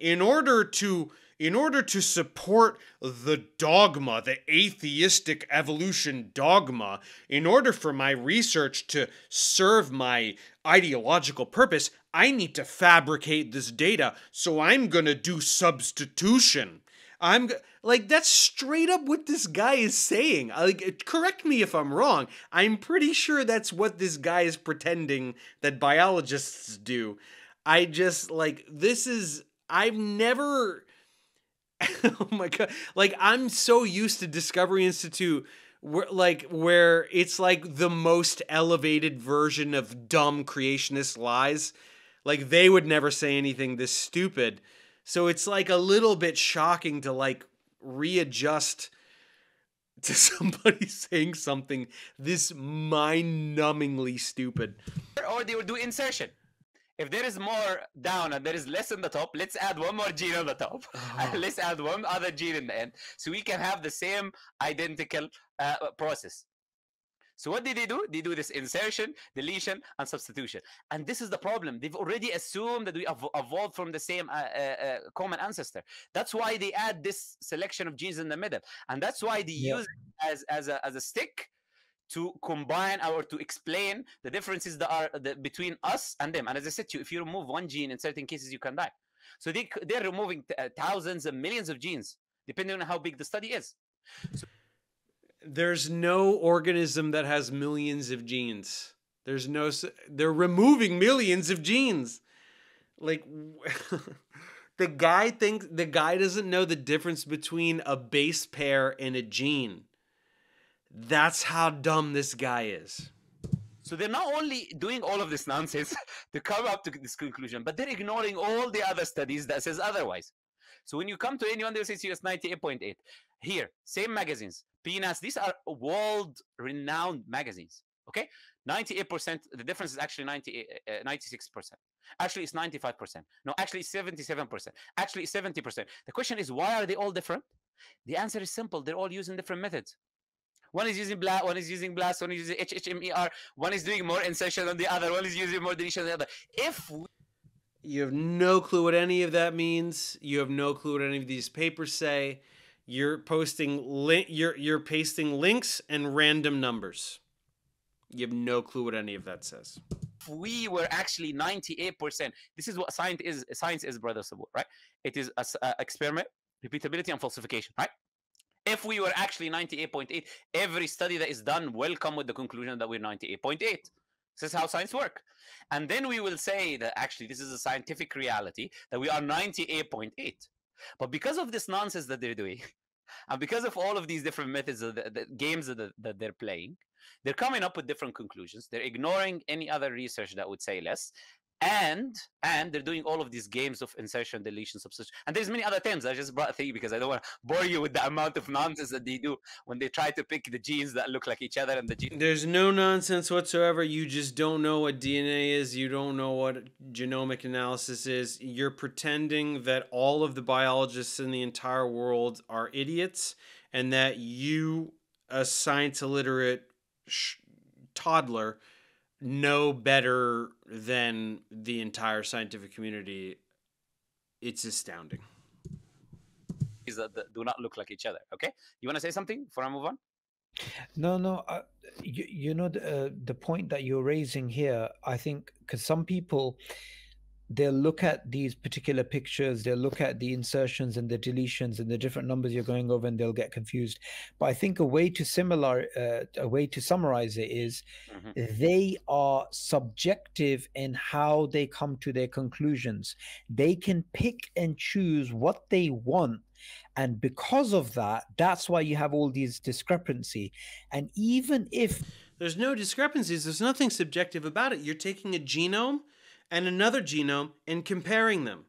in order to support the dogma, the atheistic evolution dogma, in order for my research to serve my ideological purpose, I need to fabricate this data, so I'm gonna do substitution. Like, that's straight up what this guy is saying. Like, correct me if I'm wrong. I'm pretty sure that's what this guy is pretending that biologists do. I just, like, this is, I've never... oh my God. Like, I'm so used to Discovery Institute where it's like the most elevated version of dumb creationist lies. Like, they would never say anything this stupid. So it's like a little bit shocking to like readjust to somebody saying something this mind-numbingly stupid. Or they would do insertion. If there is more down and there is less in the top, let's add one more gene on the top. Oh. And let's add one other gene in the end. So we can have the same identical process. So what did they do? They do this insertion, deletion, and substitution. And this is the problem. They've already assumed that we evolved from the same common ancestor. That's why they add this selection of genes in the middle. And that's why they use it as a stick to combine or to explain the differences that are between us and them. And as I said to you, if you remove one gene, in certain cases, you can die. So they're removing thousands and millions of genes, depending on how big the study is. So there's no organism that has millions of genes. There's no, they're removing millions of genes. Like the guy doesn't know the difference between a base pair and a gene. That's how dumb this guy is. So they're not only doing all of this nonsense to come up to this conclusion, but they're ignoring all the other studies that says otherwise. So when you come to anyone, they'll say it's 98.8. Here, same magazines, PNAS, these are world-renowned magazines, okay? 98%, the difference is actually 96%. Actually, it's 95%. No, actually, it's 77%. Actually, it's 70%. The question is, why are they all different? The answer is simple. They're all using different methods. One is using BLAST, one is using HMMER, one is doing more insertion than the other, one is using more deletion than the other. If you have no clue what any of that means, you have no clue what any of these papers say, you're pasting links and random numbers. You have no clue what any of that says. We were actually 98%. This is what science is, brother Subboor, right? It is an experiment, repeatability, and falsification, right? If we were actually 98.8, every study that is done will come with the conclusion that we're 98.8. This is how science works. And then we will say that actually this is a scientific reality, that we are 98.8. But because of this nonsense that they're doing, and because of all of these different methods, the games that they're playing, they're coming up with different conclusions. They're ignoring any other research that would say less. And they're doing all of these games of insertion, deletion, substitution. And there's many other terms. I just brought three because I don't want to bore you with the amount of nonsense that they do when they try to pick the genes that look like each other and the genes. There's no nonsense whatsoever. You just don't know what DNA is. You don't know what genomic analysis is. You're pretending that all of the biologists in the entire world are idiots and that you, a science illiterate toddler, know better than the entire scientific community. It's astounding. Is that they do not look like each other. Okay, you want to say something before I move on? No, you know the point that you're raising here, I think, because some people, they'll look at these particular pictures, they'll look at the insertions and the deletions and the different numbers you're going over, and they'll get confused. But I think a way to summarize it is they are subjective in how they come to their conclusions. They can pick and choose what they want. And because of that, that's why you have all these discrepancy. And even if there's no discrepancies, there's nothing subjective about it. You're taking a genome and another genome and comparing them.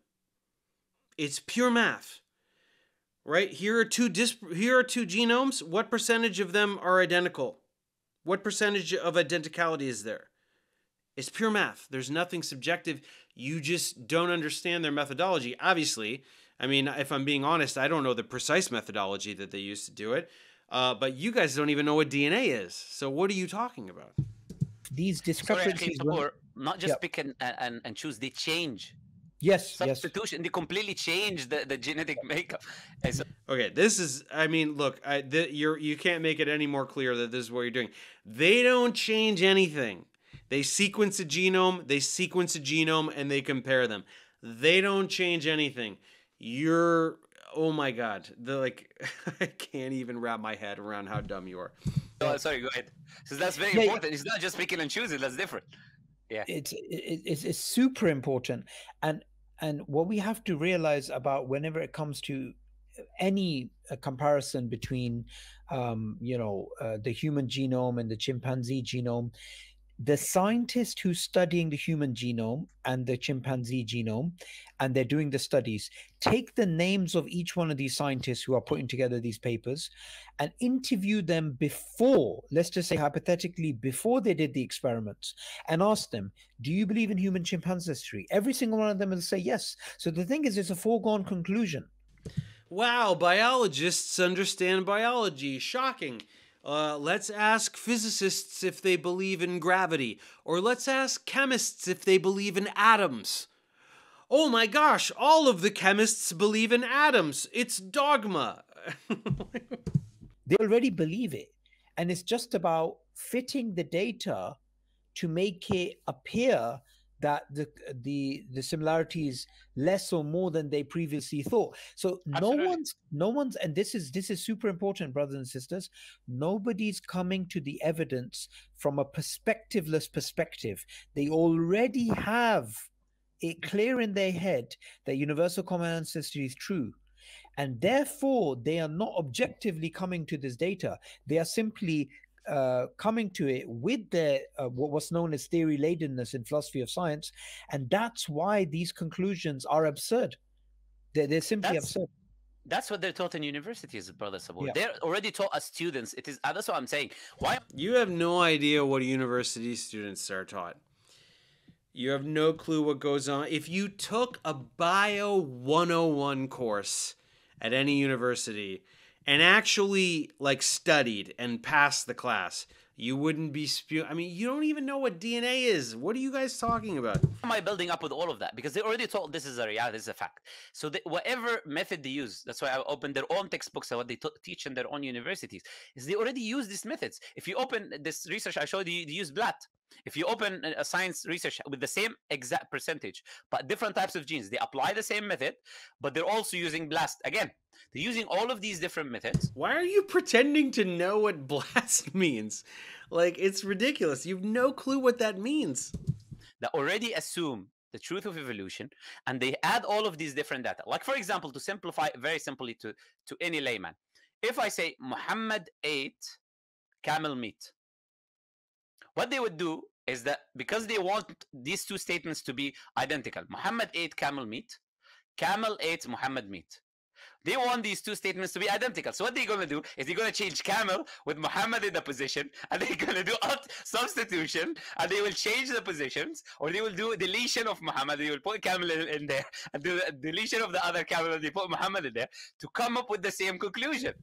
It's pure math, right? Here are two genomes. What percentage of them are identical? What percentage of identicality is there? It's pure math. There's nothing subjective. You just don't understand their methodology, obviously. I mean, if I'm being honest, I don't know the precise methodology that they used to do it, but you guys don't even know what DNA is. So what are you talking about? These discrepancies... Sorry, not just pick and choose, they change. Yes, substitution. Yes. They completely change the genetic makeup. So okay, this is, I mean, look, you can't make it any more clear that this is what you're doing. They don't change anything. They sequence a genome, and they compare them. They don't change anything. You're, oh my God, they're like, I can't even wrap my head around how dumb you are. Oh, sorry, go ahead. So that's very important. It's not just picking and choosing, that's different. Yeah, it's super important. And what we have to realize about whenever it comes to any comparison between, the human genome and the chimpanzee genome, the scientist who's studying the human genome and the chimpanzee genome, and they're doing the studies, take the names of each one of these scientists who are putting together these papers and interview them before, let's just say hypothetically, before they did the experiments, and ask them, do you believe in human chimpanzistry? Every single one of them will say yes. So the thing is, it's a foregone conclusion. Wow, biologists understand biology. Shocking. Let's ask physicists if they believe in gravity, or let's ask chemists if they believe in atoms. Oh my gosh, all of the chemists believe in atoms. It's dogma. They already believe it. And it's just about fitting the data to make it appear that the similarity is less or more than they previously thought. So absolutely. no one's, and this is super important, brothers and sisters, nobody's coming to the evidence from a perspectiveless perspective. They already have it clear in their head that universal common ancestry is true. And therefore, they are not objectively coming to this data. They are simply coming to it with their what's known as theory-ladenness in philosophy of science, and that's why these conclusions are absurd. They're simply absurd. That's what they're taught in universities, Brother Subboor. Yeah. They're already taught as students. It is. That's what I'm saying. Why? You have no idea what university students are taught. You have no clue what goes on. If you took a Bio 101 course at any university and actually like studied and passed the class, you wouldn't be spewing. I mean, you don't even know what DNA is. What are you guys talking about? Am I building up with all of that? Because they already told this is a reality, this is a fact. So whatever method they use, that's why I opened their own textbooks and what they teach in their own universities, is they already use these methods. If you open this research, I showed you, they use BLAT. If you open a science research with the same exact percentage, but different types of genes, they apply the same method, but they're also using BLAST. Again, they're using all of these different methods. Why are you pretending to know what BLAST means? Like, it's ridiculous. You've no clue what that means. They already assume the truth of evolution, and they add all of these different data. Like, for example, to simplify very simply to any layman, if I say Muhammad ate camel meat, what they would do is that because they want these two statements to be identical, Muhammad ate camel meat, camel ate Muhammad meat. They want these two statements to be identical. So what they're going to do is they're going to change camel with Muhammad in the position, and they're going to do substitution, and they will change the positions, or they will do deletion of Muhammad. They will put camel in there, and do deletion of the other camel, and they put Muhammad in there to come up with the same conclusion.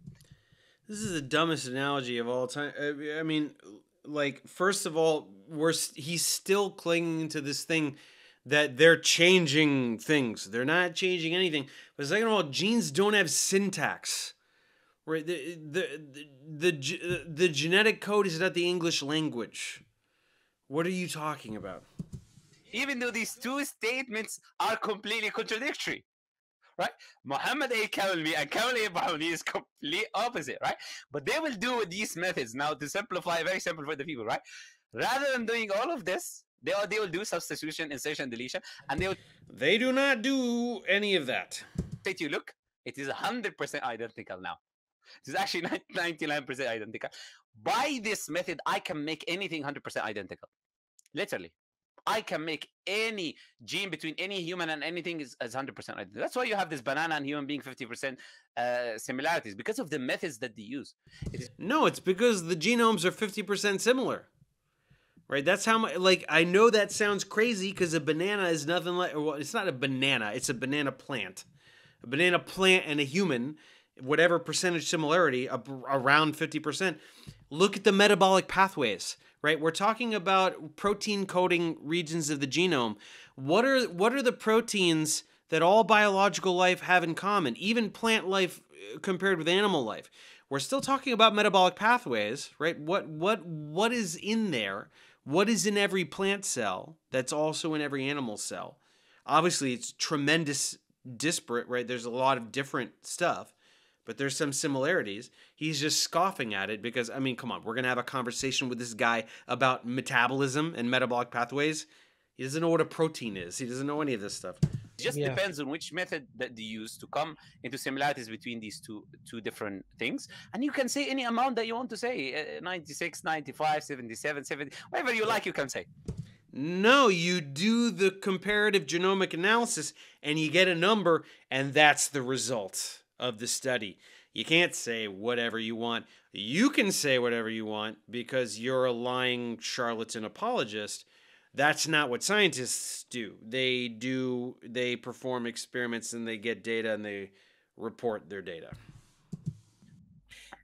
This is the dumbest analogy of all time. I mean... like, first of all, he's still clinging to this thing that they're changing things. They're not changing anything. But second of all, genes don't have syntax. Right? The genetic code is not the English language. What are you talking about? even though these two statements are completely contradictory, right? Muhammad A. Kamalvi and Kamal A. Bahawli is complete opposite, right? But they will do with these methods now to simplify, very simple for the people, right? Rather than doing all of this, they will do substitution, insertion, deletion, and they do not do any of that. Say to you, look, it is 100% identical now. It is actually 99% identical. By this method, I can make anything 100% identical. Literally, I can make any gene between any human and anything is 100% identical. That's why you have this banana and human being 50% similarities, because of the methods that they use. No, it's because the genomes are 50% similar. Right, that's how much, like, I know that sounds crazy because a banana is nothing like, well, it's not a banana, it's a banana plant. A banana plant and a human, whatever percentage similarity, around 50%. Look at the metabolic pathways, right? We're talking about protein coding regions of the genome. What are the proteins that all biological life have in common, even plant life compared with animal life? We're still talking about metabolic pathways, right? What is in there? What is in every plant cell that's also in every animal cell? Obviously, it's tremendous disparate, right? There's a lot of different stuff, but there's some similarities. He's just scoffing at it because, I mean, come on, we're going to have a conversation with this guy about metabolism and metabolic pathways. He doesn't know what a protein is. He doesn't know any of this stuff. It just depends on which method that they use to come into similarities between these two different things. And you can say any amount that you want to say, 96, 95, 77, 70, whatever you like, you can say. No, you do the comparative genomic analysis and you get a number, and that's the result of the study. You can't say whatever you want. You can say whatever you want because you're a lying charlatan apologist. That's not what scientists do. They perform experiments and they get data and they report their data.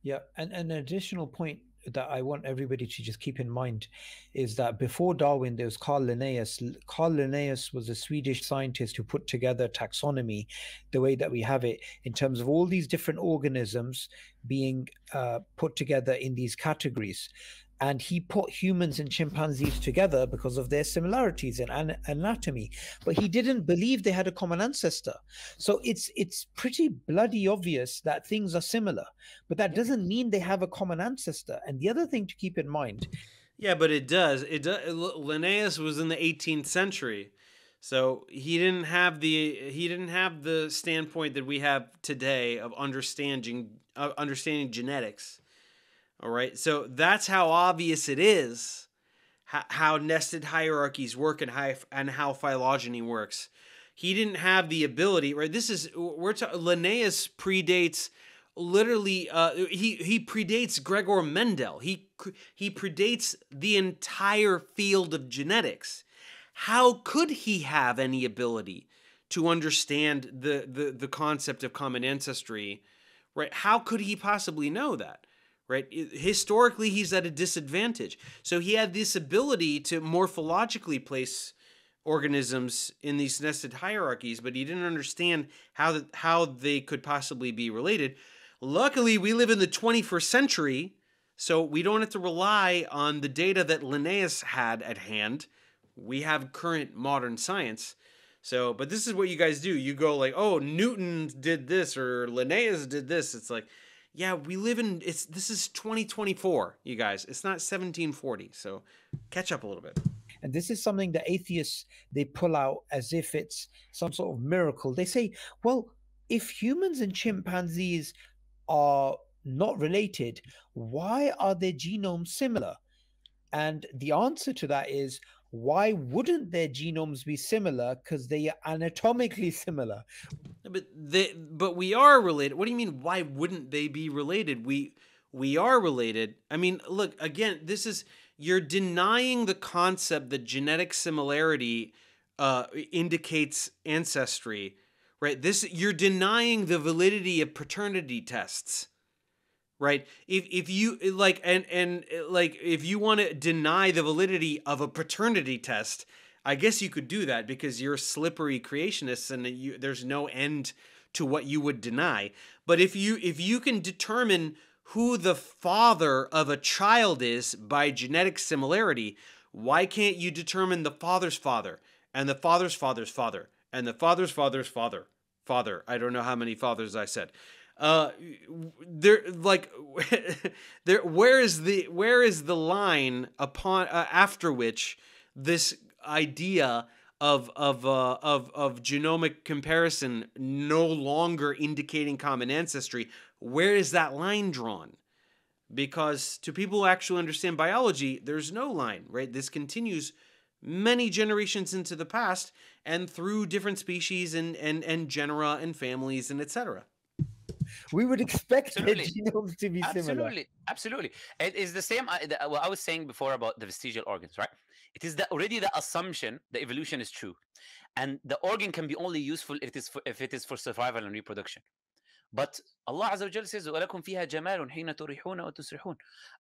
Yeah, and an additional point that I want everybody to just keep in mind is that before Darwin, there was Carl Linnaeus. Carl Linnaeus was a Swedish scientist who put together taxonomy, the way that we have it, in terms of all these different organisms being put together in these categories. And he put humans and chimpanzees together because of their similarities in anatomy, but he didn't believe they had a common ancestor. So it's pretty bloody obvious that things are similar, but that doesn't mean they have a common ancestor. And the other thing to keep in mind. Yeah, but it does. It does. Linnaeus was in the 18th century, so he didn't have the standpoint that we have today of understanding genetics. All right, so that's how obvious it is how nested hierarchies work and how phylogeny works. He didn't have the ability, right? Linnaeus predates literally. He predates Gregor Mendel. He predates the entire field of genetics. How could he have any ability to understand the concept of common ancestry, right? How could he possibly know that? Right? Historically, he's at a disadvantage. So he had this ability to morphologically place organisms in these nested hierarchies, but he didn't understand how they could possibly be related. Luckily, we live in the 21st century, so we don't have to rely on the data that Linnaeus had at hand. We have current modern science. So, but this is what you guys do. You go like, oh, Newton did this or Linnaeus did this. It's like, yeah, we live in, this is 2024, you guys. It's not 1740, so catch up a little bit. And this is something that atheists, they pull out as if it's some sort of miracle. They say, well, if humans and chimpanzees are not related, why are their genomes similar? And the answer to that is, why wouldn't their genomes be similar? Because they are anatomically similar. But we are related. What do you mean? Why wouldn't they be related? We are related. I mean, look, again, this is, you're denying the concept that genetic similarity indicates ancestry, right? You're denying the validity of paternity tests. Right. If you like and if you want to deny the validity of a paternity test, I guess you could do that because you're slippery creationists and there's no end to what you would deny. But if you can determine who the father of a child is by genetic similarity, why can't you determine the father's father and the father's father's father, and the father's father's father, I don't know how many fathers I said. There, like, there. Where is the line upon after which this idea of genomic comparison no longer indicating common ancestry? Where is that line drawn? Because to people who actually understand biology, there's no line, right? This continues many generations into the past and through different species and genera and families and etc. We would expect genomes to be similar. Absolutely. It is the same. What I was saying before about the vestigial organs, right? It is already the assumption that evolution is true, and the organ can be only useful if it is for survival and reproduction. But Allah Azza wa Jalla says, وَلَكُمْ فِيهَا جَمَالٌ حِينَ تُرِحُونَ وَتُسْرِحُونَ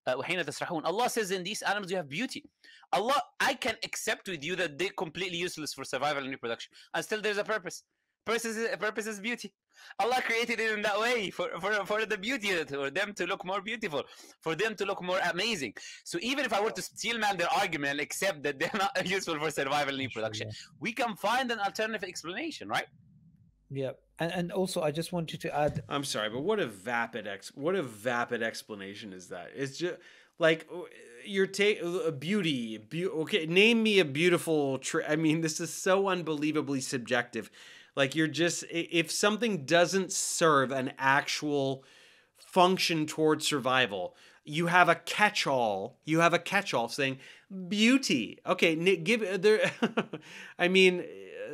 وَحِينَ تَسْرَحُونَ. Allah says in these animals you have beauty. Allah, I can accept with you that they're completely useless for survival and reproduction, and still there's a purpose. Purpose is beauty. Allah created it in that way for the beauty, for them to look more beautiful, for them to look more amazing. So even if I were to steal man their argument and accept that they're not useful for survival and reproduction, we can find an alternative explanation, right? Yeah. And also, I just wanted to add. I'm sorry, but what a vapid explanation is that? It's just like your take beauty. Okay, name me a beautiful tree. I mean, this is so unbelievably subjective. Like you're just, if something doesn't serve an actual function towards survival, you have a catch-all. You have a catch-all saying beauty. Okay, give there. I mean.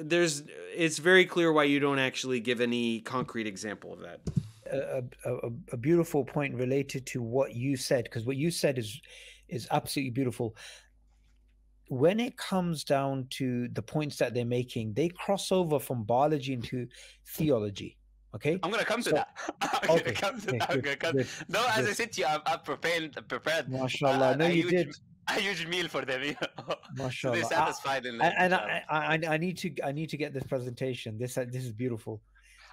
There's, it's very clear why you don't actually give any concrete example of that. A beautiful point related to what you said, because what you said is absolutely beautiful. When it comes down to the points that they're making, they cross over from biology into theology. Okay, I'm gonna come to that. No, as I said to you, I've prepared. MashaAllah, no, you did. A huge meal for them, you know. Mashallah. So satisfied in that. And I need to get this presentation. This is beautiful.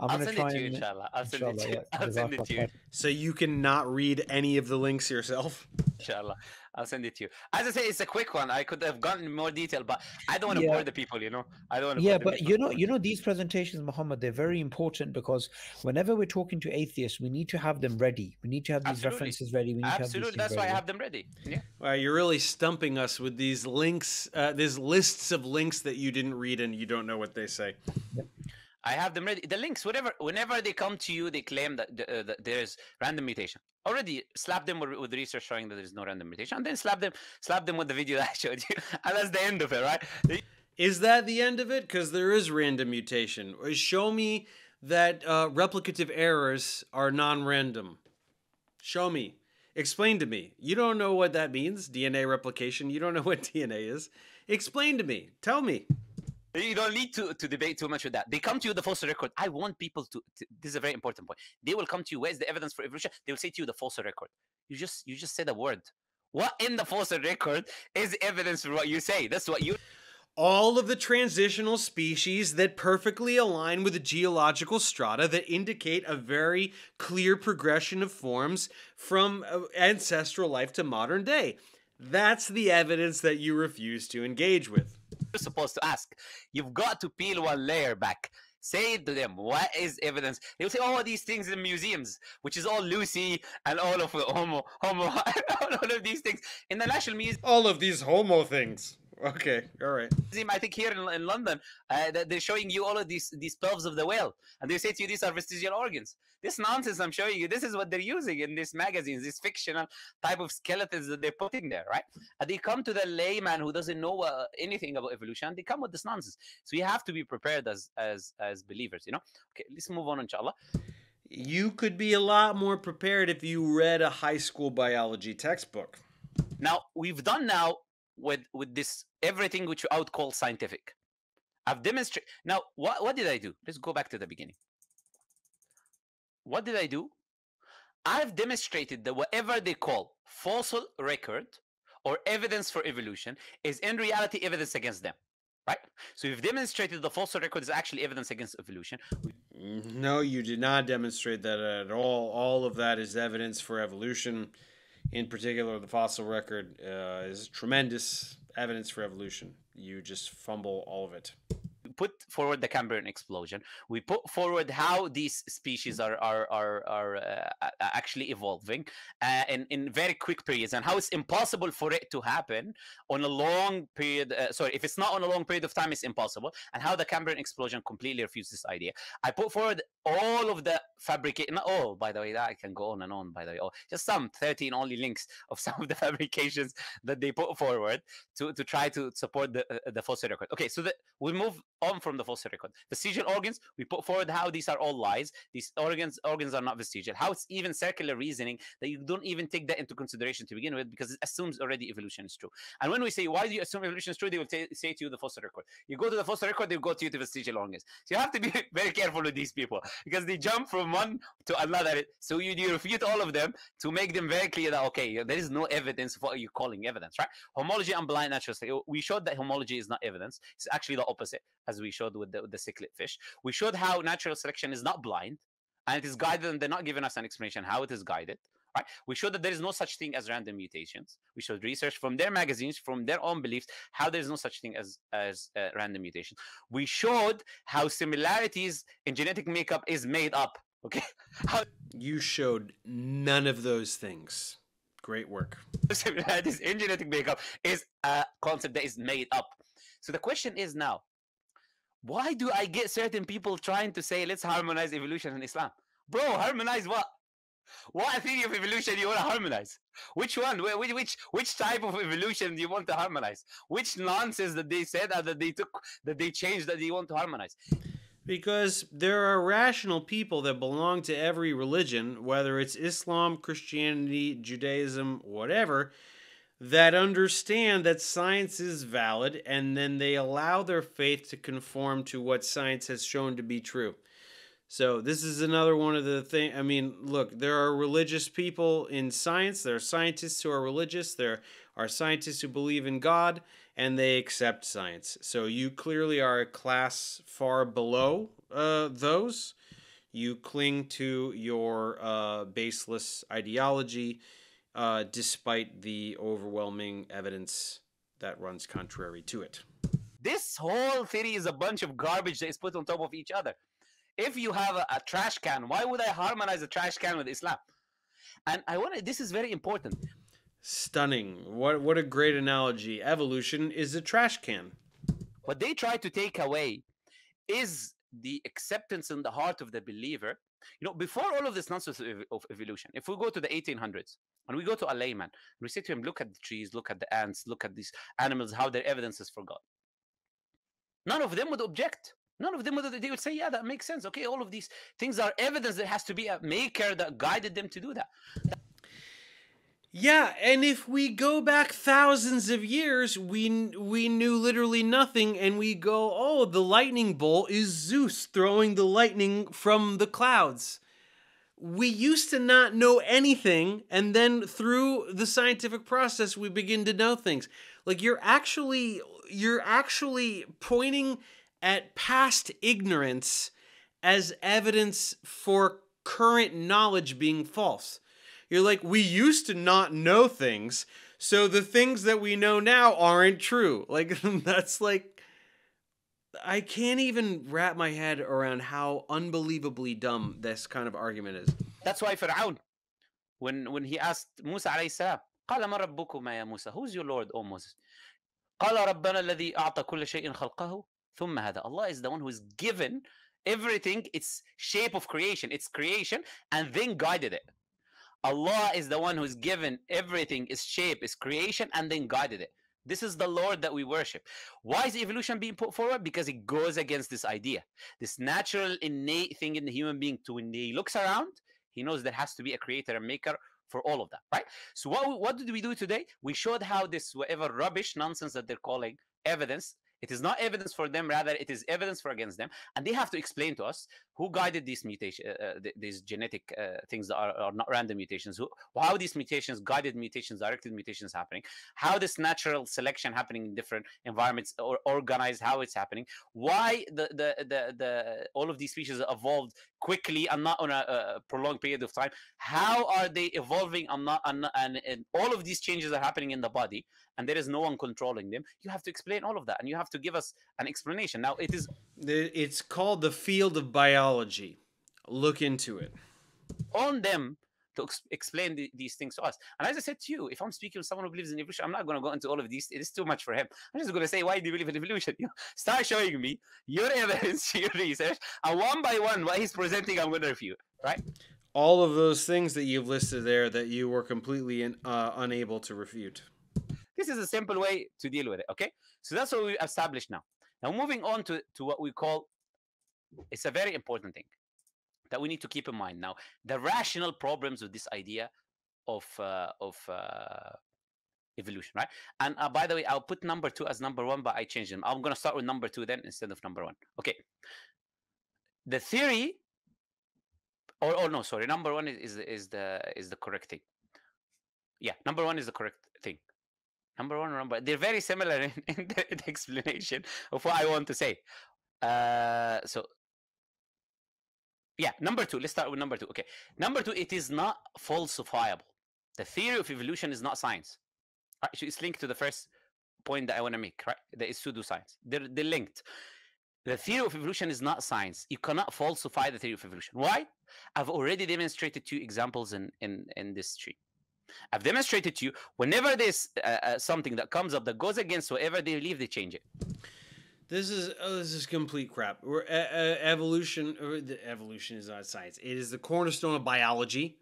I'll send it to you, inshallah. So you cannot read any of the links yourself. Inshallah, I'll send it to you. As I say, it's a quick one. I could have gone in more detail, but I don't want to bore the people, you know. I don't want to. Yeah, but you know, these presentations, Muhammad, they're very important because whenever we're talking to atheists, we need to have them ready. We need to have these references ready. We need to have that's ready. Why I have them ready. Yeah. Well, you're really stumping us with these links, these lists of links that you didn't read and you don't know what they say. Yep. I have them ready. The links, whenever they come to you, they claim that there's random mutation. Already slap them with research showing that there's no random mutation, and then slap them with the video that I showed you, and that's the end of it, right? Is that the end of it? Because there is random mutation. Show me that replicative errors are non-random. Show me. Explain to me. You don't know what that means, DNA replication. You don't know what DNA is. Explain to me. Tell me. You don't need to debate too much with that. They come to you the fossil record. I want people to this is a very important point. They will come to you. Where's the evidence for evolution? They will say to you the fossil record. You just said a word. What in the fossil record is evidence for what you say? That's what you. All of the transitional species that perfectly align with the geological strata that indicate a very clear progression of forms from ancestral life to modern day. That's the evidence that you refuse to engage with. You're supposed to ask. You've got to peel one layer back. Say to them, what is evidence? They'll say, oh, these things in museums, which is all Lucy and all of the homo, all of these things in the National Museum. All of these homo things. Okay, all right. I think here in London, they're showing you all of these pelves of the whale, and they say to you, these are vestigial organs. This nonsense I'm showing you, this is what they're using in these magazines, this fictional type of skeletons that they're putting there, right? And they come to the layman who doesn't know anything about evolution, and they come with this nonsense. So you have to be prepared as believers, you know? Okay, let's move on, inshallah. You could be a lot more prepared if you read a high school biology textbook. Now, we've done now with this everything which I would call scientific. I've demonstrated. Now, what did I do? Let's go back to the beginning. What did I do? I've demonstrated that whatever they call fossil record or evidence for evolution is in reality evidence against them, right? So we've demonstrated the fossil record is actually evidence against evolution. No, you did not demonstrate that at all. All of that is evidence for evolution. In particular, the fossil record is tremendous evidence for evolution. You just fumble all of it. Put forward the Cambrian explosion. We put forward how these species are actually evolving in very quick periods, and how it's impossible for it to happen on a long period. Sorry, if it's not on a long period of time, it's impossible. And how the Cambrian explosion completely refutes this idea. I put forward all of the fabrication. Not all, by the way. That I can go on and on. By the way, just some 13 only links of some of the fabrications that they put forward to try to support the fossil record. Okay, so we move on from the fossil record. Vestigial organs, we put forward how these are all lies. These organs are not vestigial. How it's even circular reasoning that you don't even take that into consideration to begin with, because it assumes already evolution is true. And when we say, why do you assume evolution is true? They will say to you the fossil record. You go to the fossil record, they go to you to vestigial organs. So you have to be very careful with these people, because they jump from one to another. So you refute all of them to make them very clear that, okay, there is no evidence for what you're calling evidence, right? Homology and blind natural state. We showed that homology is not evidence. It's actually the opposite, as we showed with the cichlid fish. We showed how natural selection is not blind, and it is guided, and they're not giving us an explanation how it is guided. Right? We showed that there is no such thing as random mutations. We showed research from their magazines, from their own beliefs, how there is no such thing as random mutation. We showed how similarities in genetic makeup is made up. Okay? You showed none of those things. Great work. Similarities in genetic makeup is a concept that is made up. So the question is now, why do I get certain people trying to say, let's harmonize evolution in Islam? Bro, harmonize what? What theory of evolution you want to harmonize? Which one? Which type of evolution do you want to harmonize? Which nonsense that they said or that they took, that they changed, that they want to harmonize? Because there are rational people that belong to every religion, whether it's Islam, Christianity, Judaism, whatever, that understand that science is valid, and then they allow their faith to conform to what science has shown to be true. So this is another one of the things. I mean, look, there are religious people in science. There are scientists who are religious. There are scientists who believe in God, and they accept science. So you clearly are a class far below those. You cling to your baseless ideology, despite the overwhelming evidence that runs contrary to it. This whole theory is a bunch of garbage that is put on top of each other. If you have a trash can, why would I harmonize a trash can with Islam? And I want to, this is very important. Stunning. What a great analogy. Evolution is a trash can. What they try to take away is the acceptance in the heart of the believer. You know, before all of this nonsense of evolution, if we go to the 1800s and we go to a layman and we say to him, look at the trees, look at the ants, look at these animals, how their evidence is for God, none of them would object. None of them would. They would say, yeah, that makes sense. Okay, all of these things are evidence. There has to be a maker that guided them to do that. Yeah, and if we go back thousands of years, we knew literally nothing, and we go, oh, the lightning bolt is Zeus throwing the lightning from the clouds. We used to not know anything, and then through the scientific process, we begin to know things. Like, you're actually pointing at past ignorance as evidence for current knowledge being false. You're like, we used to not know things, so the things that we know now aren't true. Like, that's like, I can't even wrap my head around how unbelievably dumb this kind of argument is. That's why Fir'aun, when he asked Musa alayhi salam, قال ما ربكما يا موسى, who's your Lord, O Moses? قال ربنا الذي أعطى كل شيء خلقه ثم هذا. Allah is the one who is given everything its shape of creation, its creation, and then guided it. Allah is the one who's given everything, its shape, its creation, and then guided it. This is the Lord that we worship. Why is evolution being put forward? Because it goes against this idea, this natural innate thing in the human being to, when he looks around, he knows there has to be a creator and maker for all of that, right? So what did we do today? We showed how this whatever rubbish nonsense that they're calling evidence, it is not evidence for them, rather it is evidence for against them, and they have to explain to us who guided these mutation, these genetic things that are not random mutations, how these mutations, guided mutations, directed mutations happening, how this natural selection happening in different environments or organized, how it's happening, why all of these species evolved quickly and not on a prolonged period of time, how are they evolving and all of these changes are happening in the body, and there is no one controlling them, you have to explain all of that, and you have to give us an explanation. Now, it is... It's called the field of biology. Look into it. On them to explain these things to us. And as I said to you, if I'm speaking to someone who believes in evolution, I'm not going to go into all of these. It is too much for him. I'm just going to say, why do you believe in evolution? You start showing me your evidence, your research, and one by one, what he's presenting, I'm going to review, right? All of those things that you've listed there that you were completely unable to refute. This is a simple way to deal with it, okay? So that's what we established now. Now, moving on to what we call, it's a very important thing that we need to keep in mind now, the rational problems with this idea of evolution, right? And by the way, I'll put number 2 as number 1, but I changed them. I'm going to start with number 2 then instead of number 1. Okay. The theory, or no, sorry, number 1 is the correct thing. Yeah, number 1 is the correct thing. Number 1 or number, they're very similar in the explanation of what I want to say. So. Yeah, number 2. Let's start with number 2. Okay. Number 2, it is not falsifiable. The theory of evolution is not science. Right, so it's linked to the first point that I want to make, right? That is pseudoscience. They're linked. The theory of evolution is not science. You cannot falsify the theory of evolution. Why? I've already demonstrated to you examples in this stream. I've demonstrated to you whenever there's something that comes up that goes against whatever they believe, they change it. This is complete crap. Evolution is not science. It is the cornerstone of biology.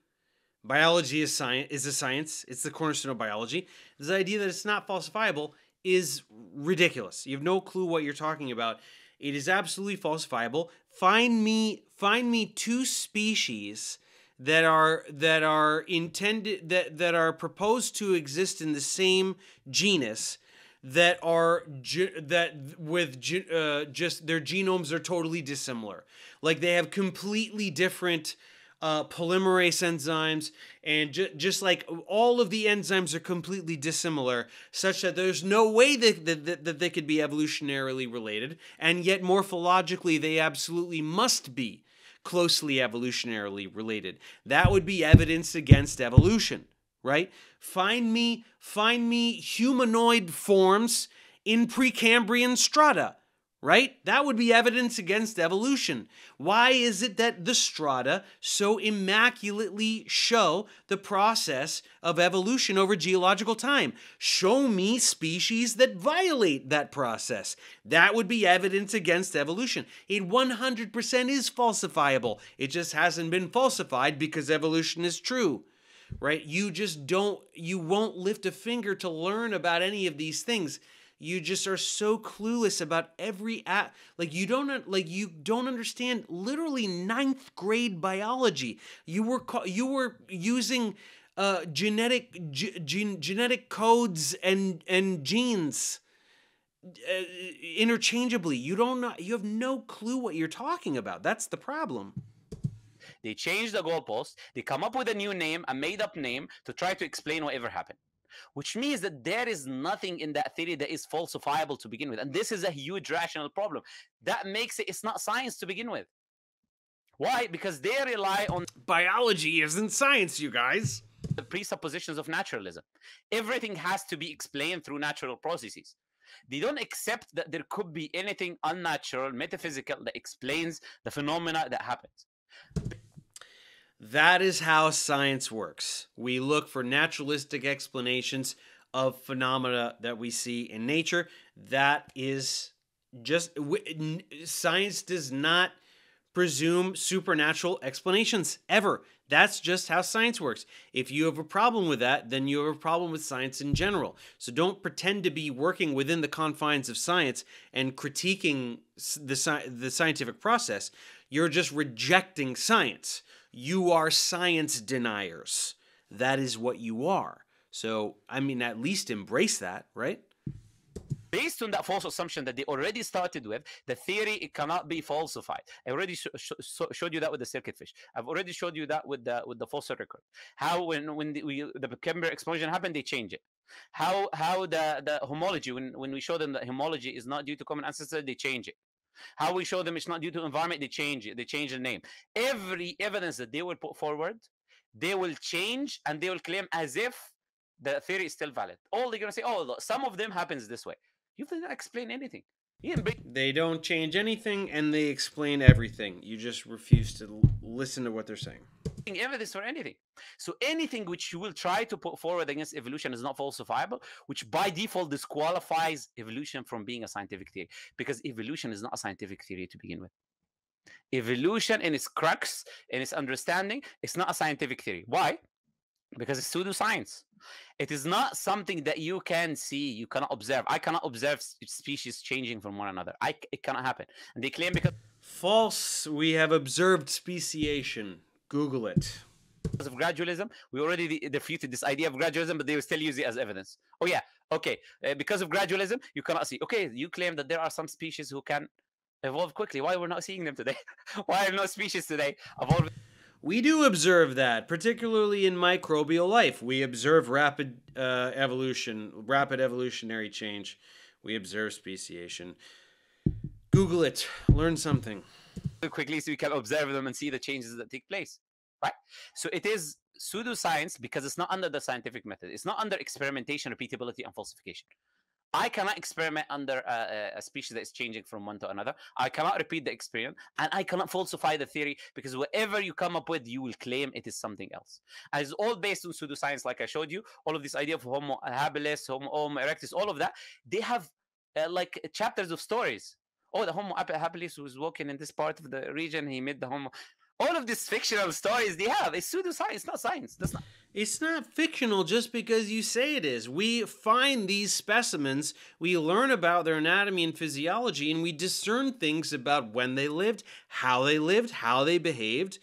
Biology is science. Is a science. It's the cornerstone of biology. This idea that it's not falsifiable is ridiculous. You have no clue what you're talking about. It is absolutely falsifiable. Find me 2 species that are intended that are proposed to exist in the same genus. That their genomes are totally dissimilar. Like they have completely different polymerase enzymes, and just like all of the enzymes are completely dissimilar, such that there's no way that they could be evolutionarily related, and yet morphologically they absolutely must be closely evolutionarily related. That would be evidence against evolution. Right? Find me humanoid forms in Precambrian strata, right? That would be evidence against evolution. Why is it that the strata so immaculately show the process of evolution over geological time? Show me species that violate that process. That would be evidence against evolution. It 100% is falsifiable. It just hasn't been falsified because evolution is true. Right? You won't lift a finger to learn about any of these things. You just are so clueless about every app. Like you don't understand literally 9th grade biology. You were using genetic codes and genes interchangeably. You have no clue what you're talking about. That's the problem. They changed the goalpost, they come up with a new name, a made-up name, to try to explain whatever happened. Which means that there is nothing in that theory that is falsifiable to begin with. And this is a huge rational problem. That makes it's not science to begin with. Why? Because they rely on... Biology isn't science, you guys. The presuppositions of naturalism. Everything has to be explained through natural processes. They don't accept that there could be anything unnatural, metaphysical, that explains the phenomena that happens. That is how science works. We look for naturalistic explanations of phenomena that we see in nature. That is just... Science does not presume supernatural explanations, ever. That's just how science works. If you have a problem with that, then you have a problem with science in general. So don't pretend to be working within the confines of science and critiquing the scientific process. You're just rejecting science. You are science deniers. That is what you are. So, I mean, at least embrace that, right? Based on that false assumption that they already started with, the theory, it cannot be falsified. I already showed you that with the circuit fish. I've already showed you that with the fossil record. How when the Cambrian explosion happened, they change it. How the homology, when we show them that homology is not due to common ancestor, they change it. How we show them it's not due to environment, they change it. They change the name. Every evidence that they will put forward, they will change, and they will claim as if the theory is still valid. All they're going to say, oh, look, some of them happens this way. You didn't explain anything. They don't change anything, and they explain everything. You just refuse to listen to what they're saying. Evidence or anything. So anything which you will try to put forward against evolution is not falsifiable, which by default disqualifies evolution from being a scientific theory, because evolution is not a scientific theory to begin with. Evolution in its crux, in its understanding, it's not a scientific theory. Why? Because it's pseudoscience. It is not something that you can see, you cannot observe. I cannot observe species changing from one another. It cannot happen. And they claim because... False. We have observed speciation. Google it. Because of gradualism, we already defeated this idea of gradualism, but they will still use it as evidence. Oh, yeah. Okay. Because of gradualism, you cannot see. Okay, you claim that there are some species who can evolve quickly. Why we're not seeing them today? Why are no species today evolving? We do observe that, particularly in microbial life. We observe rapid evolution, rapid evolutionary change. We observe speciation. Google it. Learn something. Quickly, so we can observe them and see the changes that take place. Right? So it is pseudoscience because it's not under the scientific method. It's not under experimentation, repeatability, and falsification. I cannot experiment under a species that is changing from one to another. I cannot repeat the experiment, and I cannot falsify the theory, because whatever you come up with, you will claim it is something else. And it's all based on pseudoscience, like I showed you. All of this idea of Homo habilis, Homo erectus, all of that, they have like chapters of stories. Oh, the Homo habilis was walking in this part of the region. He made the Homo. All of these fictional stories they have. It's pseudoscience, not science. That's not. It's not fictional just because you say it is. We find these specimens, we learn about their anatomy and physiology, and we discern things about when they lived, how they lived, how they behaved.